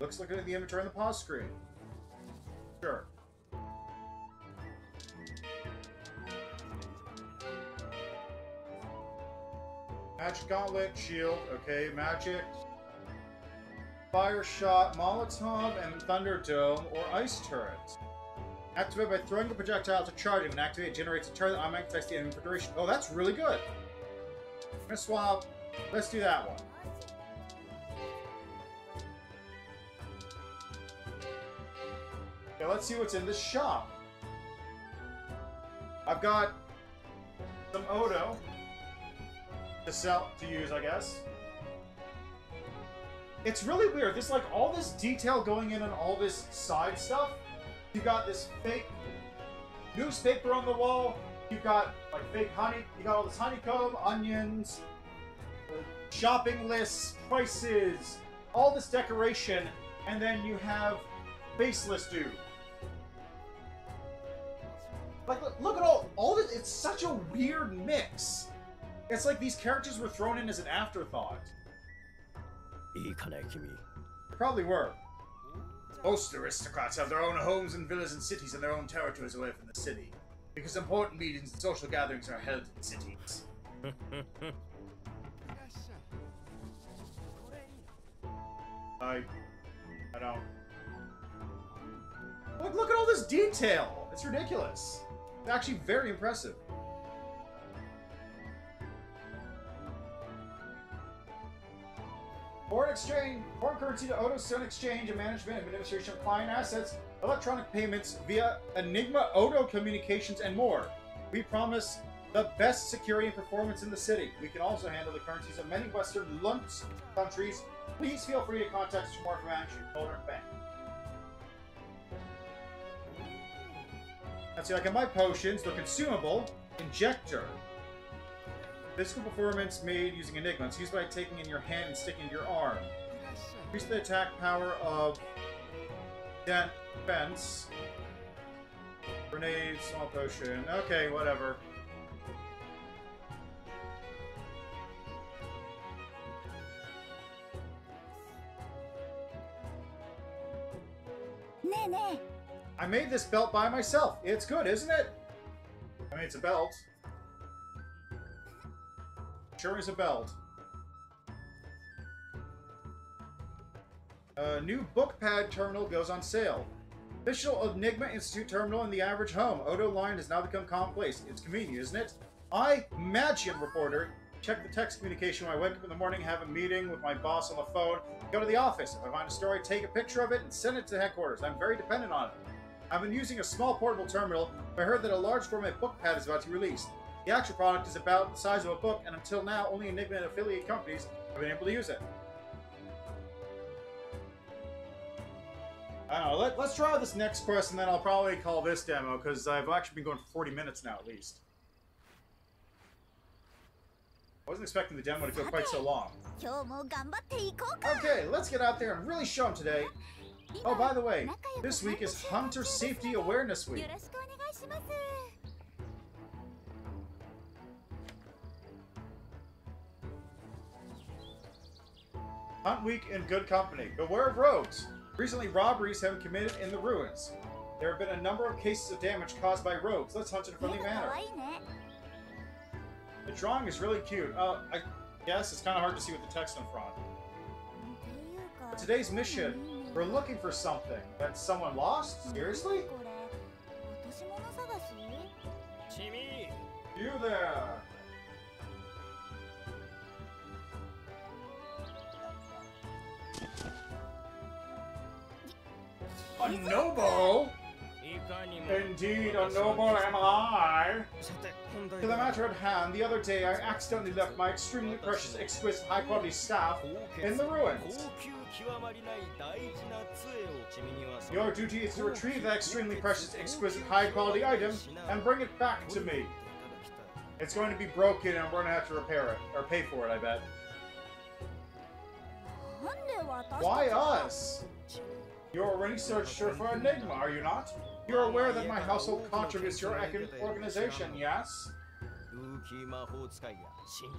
Looks like the inventory on the pause screen. Sure. Magic Gauntlet, Shield, okay, Magic. Fire Shot, Molotov, and Thunderdome, or Ice Turret. Activate by throwing a projectile to charge it. When activated, it generates a turret that automatically affects the enemy for duration. Oh, that's really good. I'm gonna swap. Let's do that one. Let's see what's in this shop. I've got some Odo to sell, to use, I guess. It's really weird. There's like all this detail going in on all this side stuff. You've got this fake newspaper on the wall. You've got like fake honey. You got all this honeycomb, onions, shopping lists, prices, all this decoration, and then you have faceless dude. Like, look at all this. It's such a weird mix. It's like these characters were thrown in as an afterthought. Probably were. Most aristocrats have their own homes and villas and cities and their own territories away from the city, because important meetings and social gatherings are held in cities. I don't. Look at all this detail! It's ridiculous. It's actually very impressive. Foreign currency to Odo, Stone Exchange and Management, Administration of Client Assets, Electronic Payments via Enigma, Odo Communications, and more. We promise the best security and performance in the city. We can also handle the currencies of many Western Luntz countries. Please feel free to contact us for more information. Owner Bank. Let's see, I got my potions, they're consumable. Injector. Physical performance made using Enigma. It's used by taking in your hand and sticking to your arm. Increase the attack power of defense. Grenade, small potion. Okay, whatever. Nee. I made this belt by myself. It's good, isn't it? I mean, it's a belt. Sure is a belt. A new book pad terminal goes on sale. official Enigma Institute terminal in the average home. Odo line has now become commonplace. It's convenient, isn't it? I, Madgen reporter, check the text communication when I wake up in the morning, have a meeting with my boss on the phone, go to the office. If I find a story, take a picture of it and send it to headquarters. I'm very dependent on it. I've been using a small portable terminal, but I heard that a large format book pad is about to be released. The actual product is about the size of a book, and until now, only Enigma and affiliate companies have been able to use it. I don't know, let's try this next quest, and then I'll probably call this demo, because I've actually been going for 40 minutes now, at least. I wasn't expecting the demo to go quite so long. Okay, let's get out there and really show them today. Oh, by the way, this week is Hunter Safety Awareness Week. Hunt Week in good company. Beware of rogues. Recently, robberies have been committed in the ruins. There have been a number of cases of damage caused by rogues. Let's hunt in a friendly manner. The drawing is really cute. I guess it's kind of hard to see with the text in front. But today's mission, we're looking for something that someone lost? Seriously? You there! A noble? Indeed, a noble am I. To the matter at hand, the other day I accidentally left my extremely precious, exquisite, high-quality staff in the ruins. Your duty is to retrieve that extremely precious, exquisite, high-quality item and bring it back to me. It's going to be broken and we're going to have to repair it, or pay for it, I bet. Why us? You're a researcher for Enigma, are you not? You're aware that my household contributes to your organization, yes?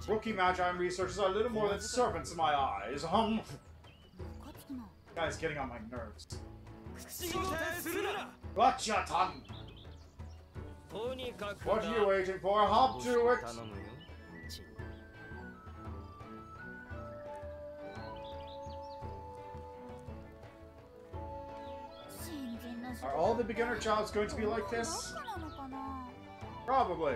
Rookie Magi researchers are little more than servants in my eyes, Guy's getting on my nerves. Watch your tongue! What are you waiting for? Hop to it! Are all the beginner jobs going to be like this? Probably.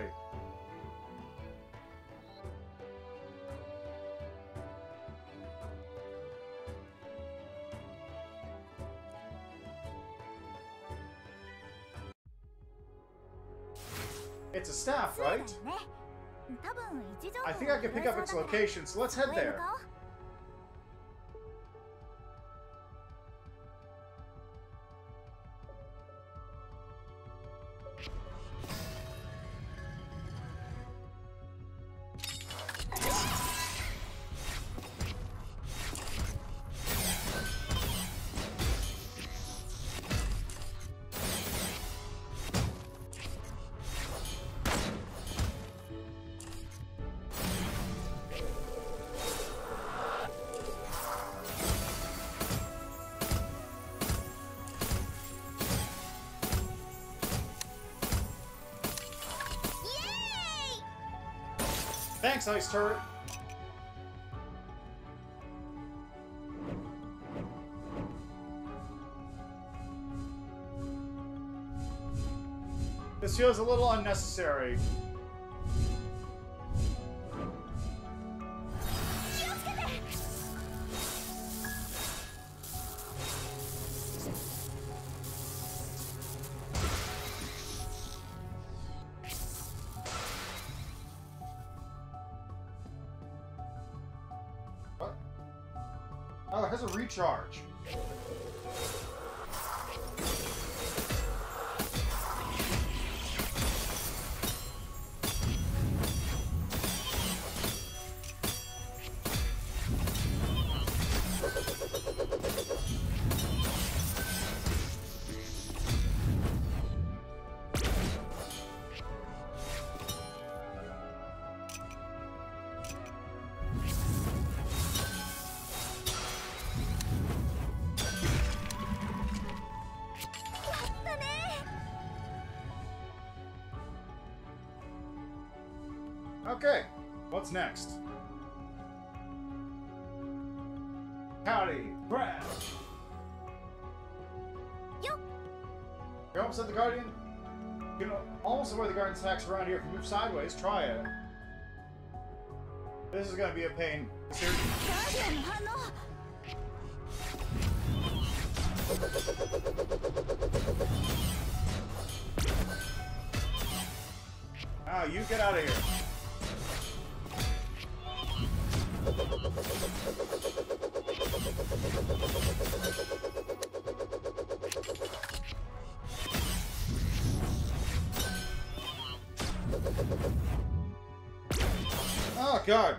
It's a staff, right? I think I can pick up its location, so let's head there. Thanks, Ice Turret. This feels a little unnecessary. Charge. Okay, what's next? Howdy, Brad! You're almost at the Guardian. You can almost avoid the Guardian's attacks around here. If you move sideways, try it. This is going to be a pain. Seriously. Now you get out of here. Oh, God.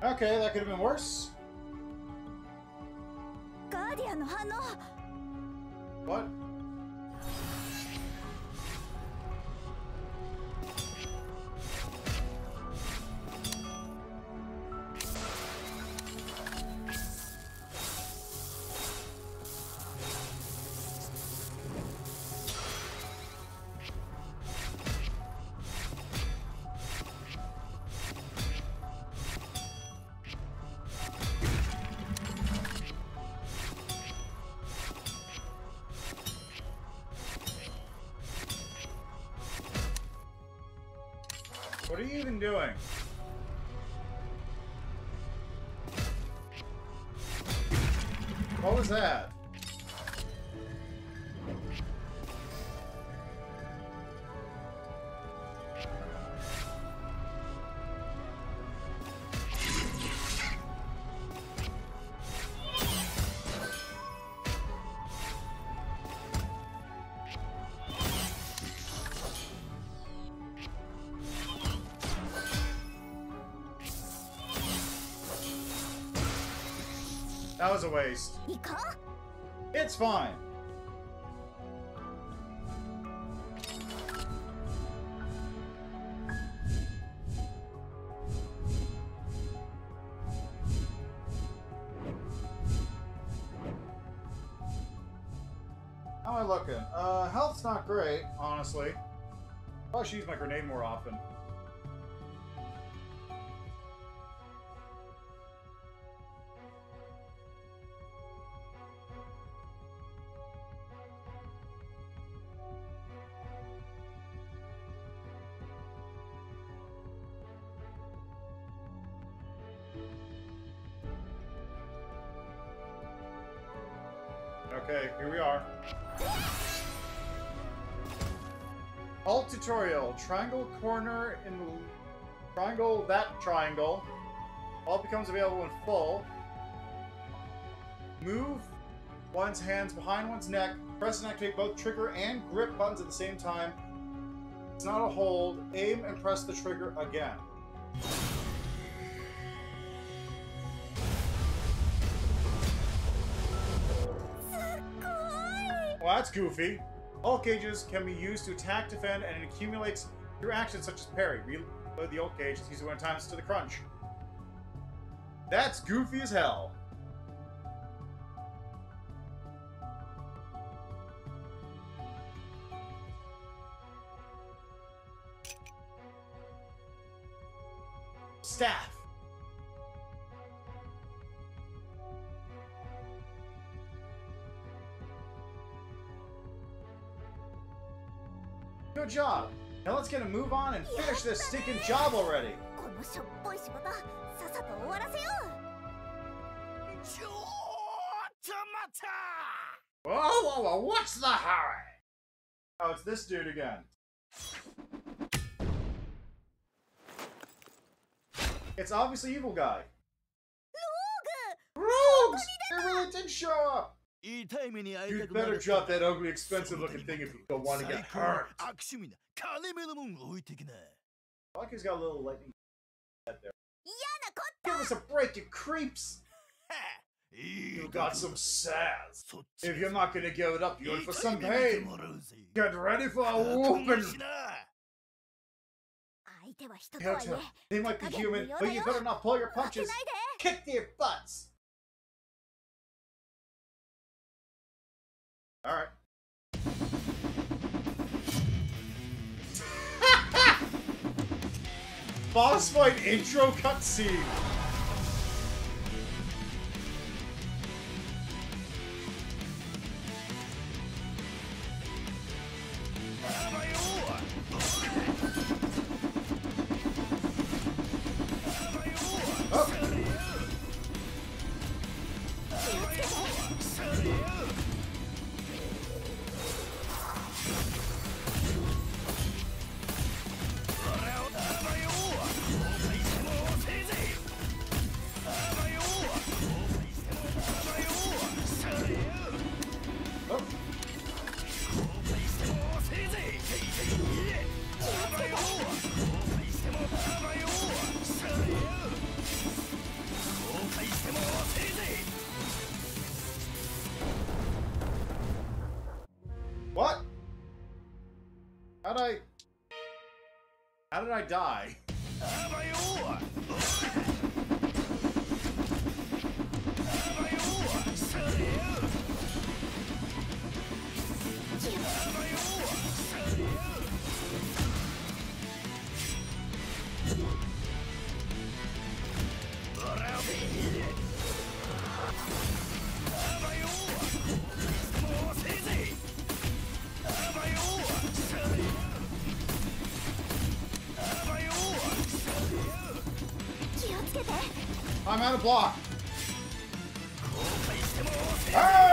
Okay, that could have been worse. Guardian, what? What are you even doing? What was that? That was a waste. It's fine. How am I looking? Health's not great, honestly. I should use my grenade more often. Okay, here we are. Alt tutorial. Triangle corner in the triangle, that triangle. Alt becomes available in full. Move one's hands behind one's neck. Press and activate both trigger and grip buttons at the same time. It's not a hold. Aim and press the trigger again. Well, that's goofy. Alt gauges can be used to attack, defend, and it accumulates your actions such as parry. Reload the alt gauge. It's easy when it times to the crunch. That's goofy as hell. Staff. Good job. Now let's get a move on and finish this stinking job already. Whoa, what's the hurry? Oh, it's this dude again. It's obviously Evil Guy. Rogues! It really did show up! You'd better drop that ugly, expensive-looking thing if you don't want to get hurt. I like he's got a little lightning head there. Give us a break, you creeps! You got some sass. If you're not gonna give it up, you're in for some pain. Get ready for a whooping! They might be human, but you better not pull your punches. Kick their butts! All right. Boss fight intro cutscene. I die. I'm out of block. Ah!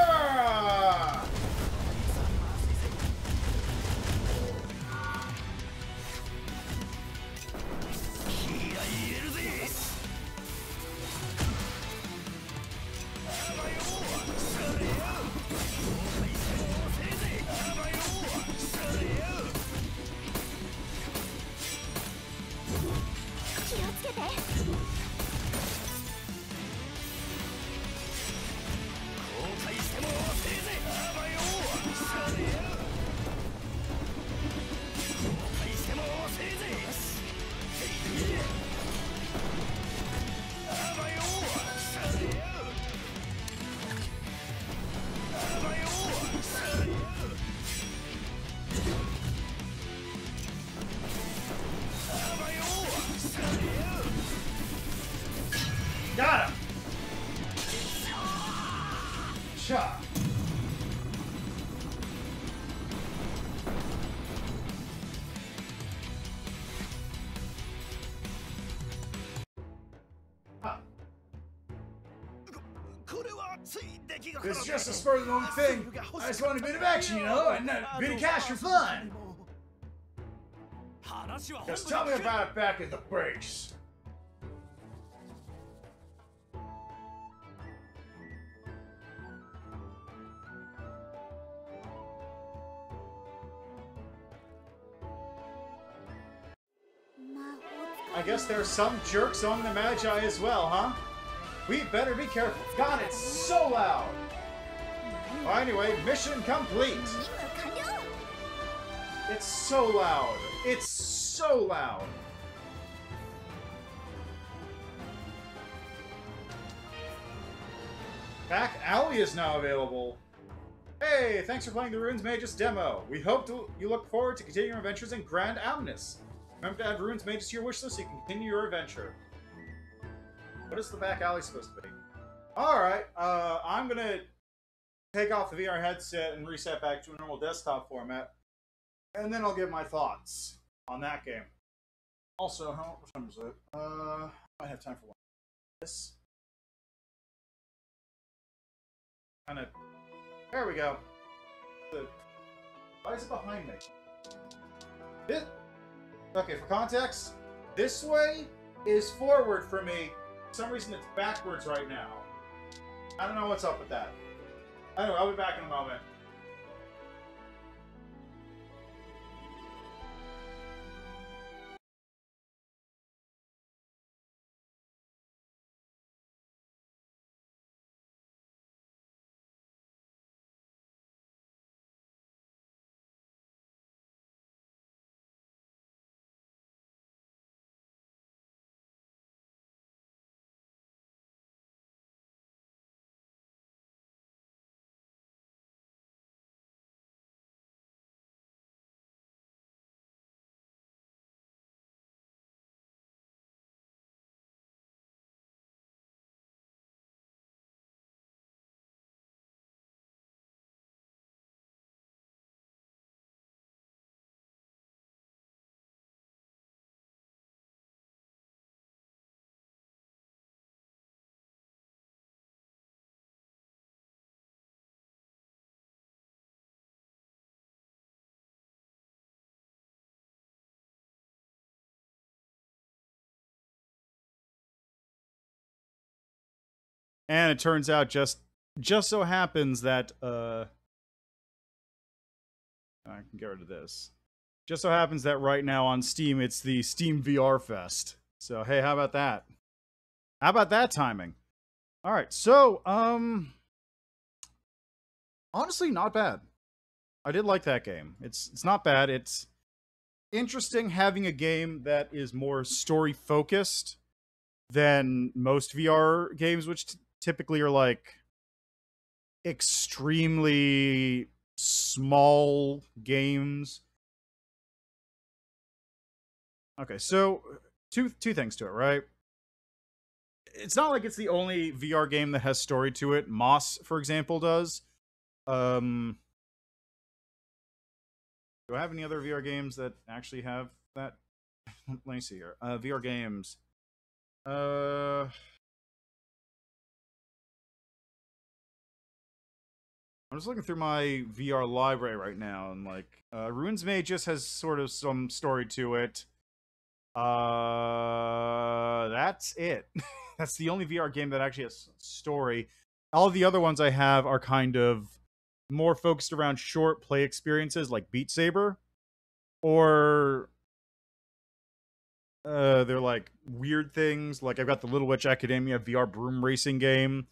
It's just a spur of the moment thing. I just want a bit of action, you know, and a bit of cash for fun. Just tell me about it back at the base. I guess there's some jerks on the Magi as well, huh? We better be careful. God, it's so loud. Well, anyway, mission complete. It's so loud. It's so loud. Back Alley is now available. Hey, thanks for playing the RUINSMAGUS demo. We hope you look forward to continuing your adventures in Grand Amnis. Remember to add RUINSMAGUS to your wishlist so you can continue your adventure. What is the back alley supposed to be? Alright, I'm gonna take off the VR headset and reset back to a normal desktop format, and then I'll give my thoughts on that game. Also, how much time is it? I have time for one. This. Kinda. There we go. Why is it behind me? This. Okay, for context, this way is forward for me. For some reason it's backwards right now. I don't know what's up with that. Anyway, I'll be back in a moment. And it turns out just so happens that I can get rid of this. Just so happens that right now on Steam, it's the Steam VR Fest. So, hey, how about that? How about that timing? All right, so, honestly, not bad. I did like that game. It's not bad. It's interesting having a game that is more story-focused than most VR games, which typically are, like, extremely small games. Okay, so two things to it, right? It's not like it's the only VR game that has story to it. Moss, for example, does. Do I have any other VR games that actually have that? Let me see here. VR games. I'm just looking through my VR library right now, and like, RUINSMAGUS has sort of some story to it. That's it. That's the only VR game that actually has story. All the other ones I have are kind of more focused around short play experiences like Beat Saber, or they're like weird things. Like I've got the Little Witch Academia VR broom racing game.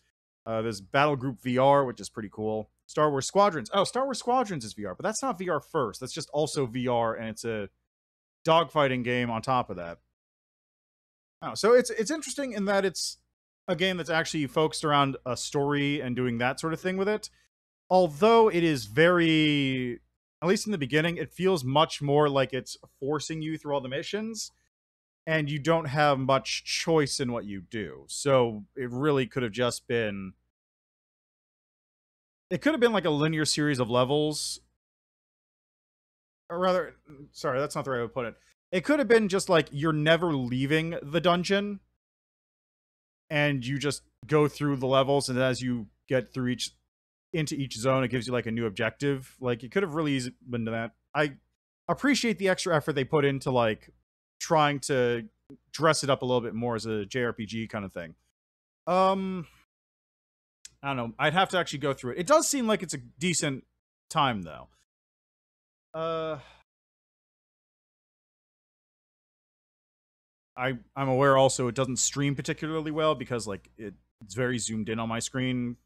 There's Battle Group VR, which is pretty cool. Star Wars Squadrons. Oh, Star Wars Squadrons is VR, but that's not VR first. That's just also VR, and it's a dogfighting game on top of that. Oh, so it's interesting in that it's a game that's actually focused around a story and doing that sort of thing with it. Although it is very, at least in the beginning, it feels much more like it's forcing you through all the missions, and you don't have much choice in what you do. So it really could have just been, it could have been like a linear series of levels. Or rather, sorry, that's not the right way to put it. It could have been just like, you're never leaving the dungeon, and you just go through the levels, and as you get through into each zone, it gives you like a new objective. Like, it could have really been that. I appreciate the extra effort they put into like trying to dress it up a little bit more as a JRPG kind of thing. I don't know. I'd have to actually go through it. It does seem like it's a decent time though. I'm aware also it doesn't stream particularly well because like it's very zoomed in on my screen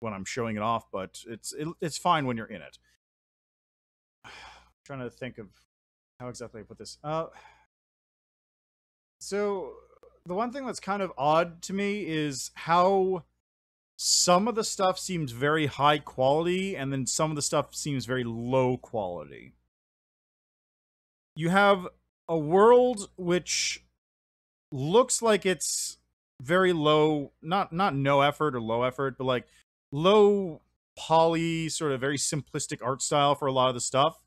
when I'm showing it off, but it's fine when you're in it. I'm trying to think of how exactly I put this. So the one thing that's kind of odd to me is how some of the stuff seems very high quality, and then some of the stuff seems very low quality. You have a world which looks like it's very low, not no effort or low effort, but like low poly, sort of very simplistic art style for a lot of the stuff.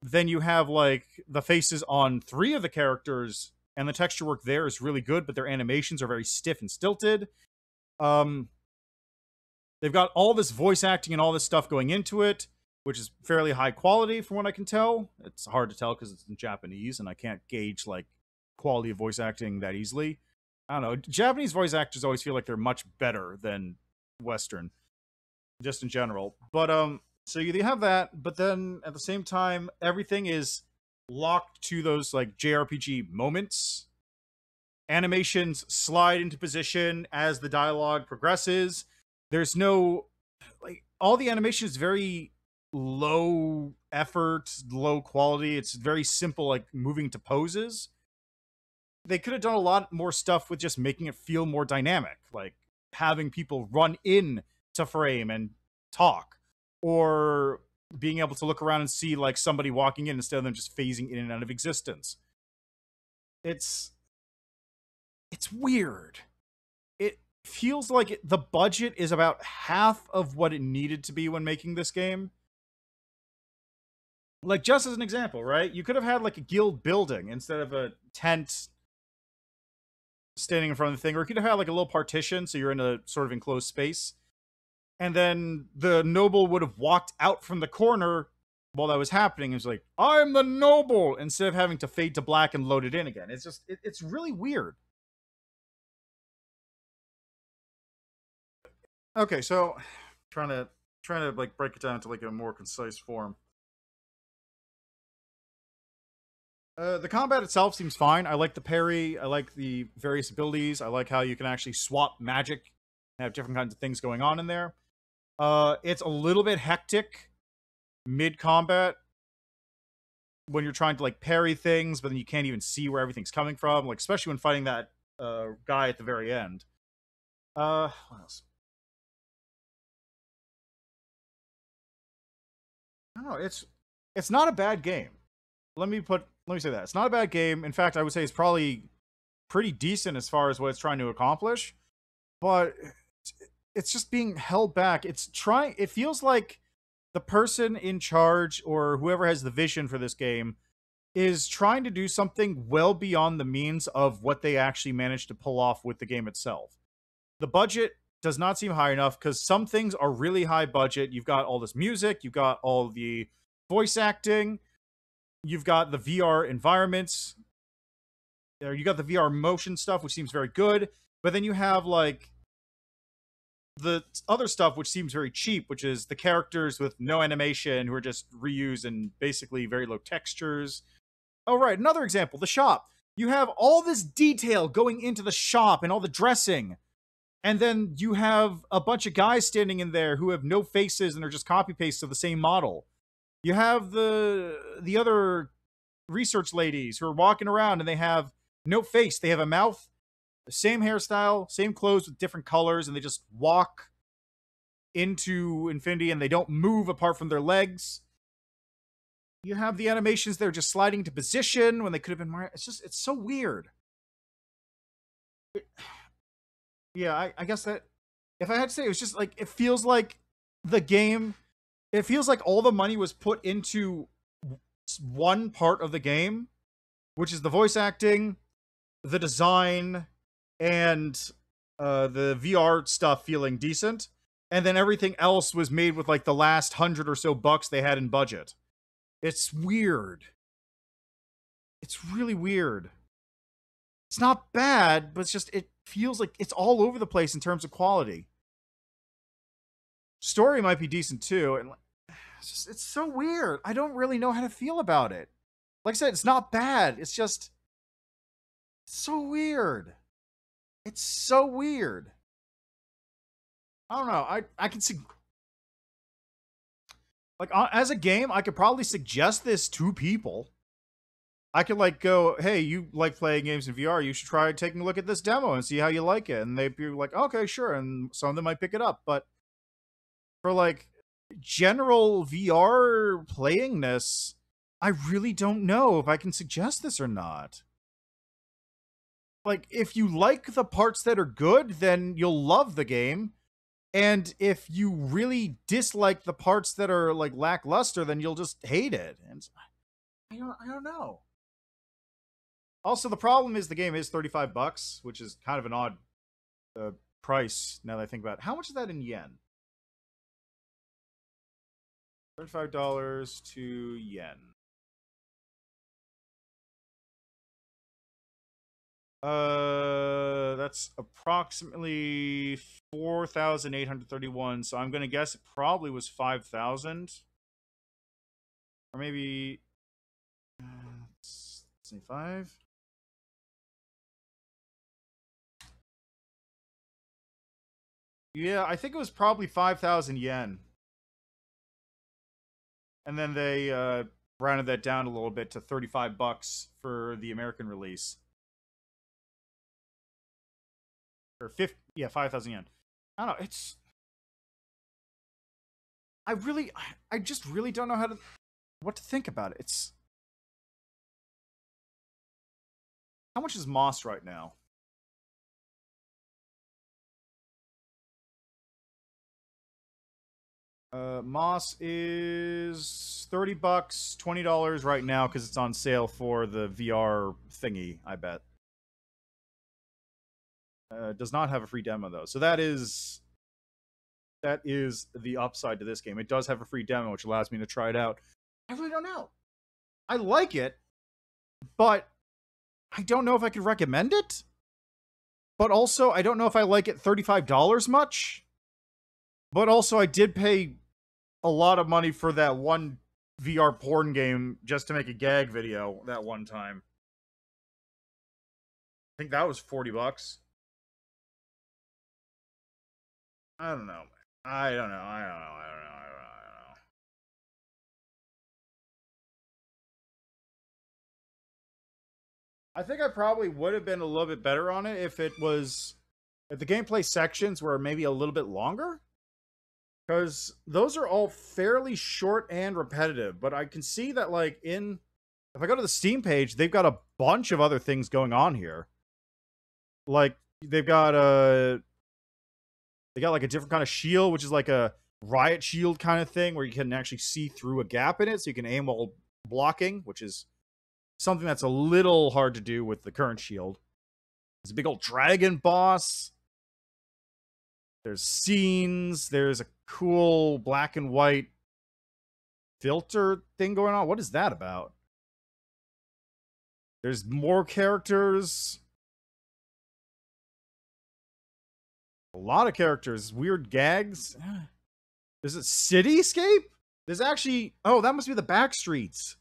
Then you have like the faces on three of the characters, and the texture work there is really good, but their animations are very stiff and stilted. They've got all this voice acting and all this stuff going into it, which is fairly high quality from what I can tell. It's hard to tell because it's in Japanese, and I can't gauge like quality of voice acting that easily. I don't know. Japanese voice actors always feel like they're much better than Western, just in general. But so you have that, but then at the same time, everything is locked to those like JRPG moments. Animations slide into position as the dialogue progresses. There's no, like, all the animation is very low effort, low quality. It's very simple, like moving to poses. They could have done a lot more stuff with just making it feel more dynamic, like having people run in to frame and talk, or being able to look around and see like somebody walking in instead of them just phasing in and out of existence. It's weird. Feels like the budget is about half of what it needed to be when making this game. Like, just as an example, right? You could have had like a guild building instead of a tent standing in front of the thing, or you could have had like a little partition, so you're in a sort of enclosed space, and then the noble would have walked out from the corner while that was happening. It was like, I'm the noble, instead of having to fade to black and load it in again. It's just, it's really weird. Okay, so trying to like break it down to like a more concise form. The combat itself seems fine. I like the parry. I like the various abilities. I like how you can actually swap magic and have different kinds of things going on in there. It's a little bit hectic mid-combat when you're trying to like parry things, but then you can't even see where everything's coming from, like especially when fighting that guy at the very end. What else? I don't know. It's not a bad game. Let me say that. It's not a bad game. In fact, I would say it's probably pretty decent as far as what it's trying to accomplish. But it's just being held back. It feels like the person in charge or whoever has the vision for this game is trying to do something well beyond the means of what they actually managed to pull off with the game itself. The budget does not seem high enough because some things are really high budget. You've got all this music. You've got all the voice acting. You've got the VR environments. You got the VR motion stuff, which seems very good. But then you have, like, the other stuff, which seems very cheap, which is the characters with no animation who are just reused and basically very low textures. Oh, right. Another example, the shop. You have all this detail going into the shop and all the dressing. And then you have a bunch of guys standing in there who have no faces and are just copy-pastes of the same model. You have the other research ladies who are walking around and they have no face. They have a mouth, the same hairstyle, same clothes with different colors, and they just walk into infinity and they don't move apart from their legs. You have the animations that are just sliding to position when they could have been more... It's so weird. Yeah, I guess that... If I had to say, it was just like, it feels like the game... It feels like all the money was put into one part of the game, which is the voice acting, the design, and the VR stuff feeling decent. And then everything else was made with like the last $100 or so bucks they had in budget. It's weird. It's really weird. It's not bad, but it's just, it feels like it's all over the place in terms of quality. Story might be decent too, and it's so weird. I don't really know how to feel about it. Like I said, it's not bad. It's just so weird. It's so weird. I don't know. I can see... Like, as a game, I could probably suggest this to people. I could, like, go, hey, you like playing games in VR. You should try taking a look at this demo and see how you like it. And they'd be like, okay, sure. And some of them might pick it up. But for, like... general VR playingness, I really don't know if I can suggest this or not. Like, if you like the parts that are good, then you'll love the game. And if you really dislike the parts that are, like, lackluster, then you'll just hate it. And I don't know. Also, the problem is the game is $35, which is kind of an odd price now that I think about it. How much is that in yen? $35 to yen. That's approximately 4,831. So I'm gonna guess it probably was 5,000, or maybe let's say 5. Yeah, I think it was probably 5,000 yen. And then they rounded that down a little bit to $35 for the American release. Or 5,000 yen. I don't know, it's... I just really don't know how to... what to think about it. It's... How much is Moss right now? Moss is $30, $20 right now because it's on sale for the VR thingy, I bet. Does not have a free demo though, so that is the upside to this game. It does have a free demo, which allows me to try it out. I really don't know. I like it, but I don't know if I could recommend it. But also, I don't know if I like it $35 much. But also, I did pay a lot of money for that one VR porn game just to make a gag video that one time. I think that was 40 bucks. I don't know. I think I probably would have been a little bit better on it if it was... if the gameplay sections were maybe a little bit longer. Because those are all fairly short and repetitive. But I can see that, like, in... if I go to the Steam page, they've got a bunch of other things going on here. Like, they've got a... they got like a different kind of shield, which is like a riot shield kind of thing where you can actually see through a gap in it so you can aim while blocking, which is something that's a little hard to do with the current shield. There's a big old dragon boss. There's scenes. There's a cool black and white filter thing going on. What is that about? There's more characters. A lot of characters, weird gags. There's a cityscape? There's actually... oh, that must be the back streets.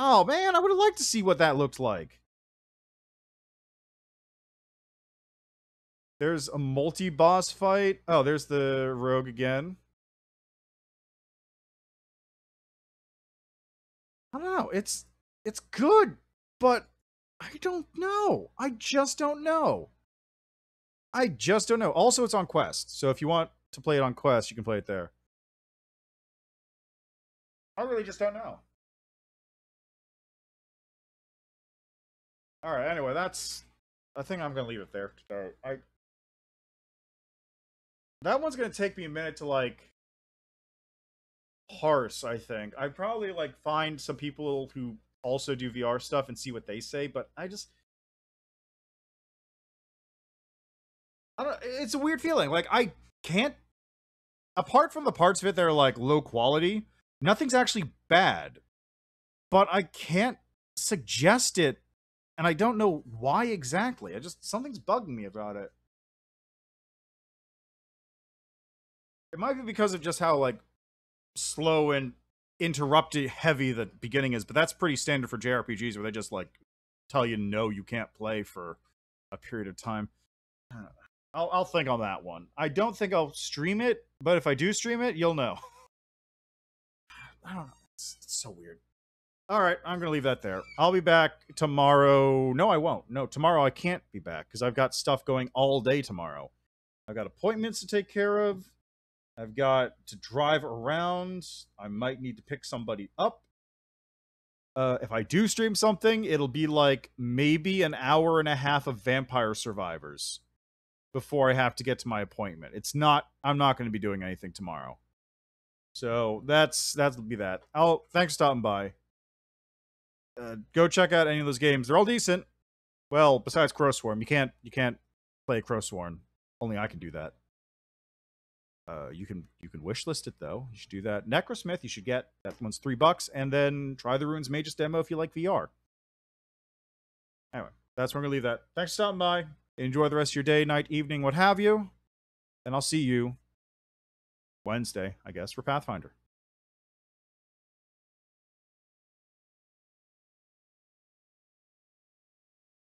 Oh, man, I would have liked to see what that looked like. There's a multi-boss fight. Oh, there's the rogue again. I don't know. It's good, but I don't know. I just don't know. I just don't know. Also, it's on Quest. So if you want to play it on Quest, you can play it there. I really just don't know. All right, anyway, that's... I think I'm going to leave it there. So that one's going to take me a minute to, like, parse, I think. I'd probably, like, find some people who also do VR stuff and see what they say, but I just... I don't, it's a weird feeling. Like, I can't... apart from the parts of it that are, like, low quality, nothing's actually bad. But I can't suggest it, and I don't know why exactly. I just... something's bugging me about it. It might be because of just how, like, slow and interrupted heavy the beginning is, but that's pretty standard for JRPGs, where they just, like, tell you, no, you can't play for a period of time. I'll think on that one. I don't think I'll stream it, but if I do stream it, you'll know. I don't know. It's so weird. All right, I'm going to leave that there. I'll be back tomorrow. No, I won't. No, tomorrow I can't be back because I've got stuff going all day tomorrow. I've got appointments to take care of. I've got to drive around. I might need to pick somebody up. If I do stream something, it'll be like maybe an hour and a half of Vampire Survivors before I have to get to my appointment. It's not... I'm not going to be doing anything tomorrow. So that'll be that. Thanks for stopping by. Go check out any of those games. They're all decent. Well, besides Crowsworn. You can't play Crowsworn. Only I can do that. You can wishlist it, though. You should do that. Necrosmith, you should get. That one's $3. And then try the RUINSMAGUS demo if you like VR. Anyway, that's where I'm going to leave that. Thanks for stopping by. Enjoy the rest of your day, night, evening, what have you. And I'll see you Wednesday, I guess, for Pathfinder.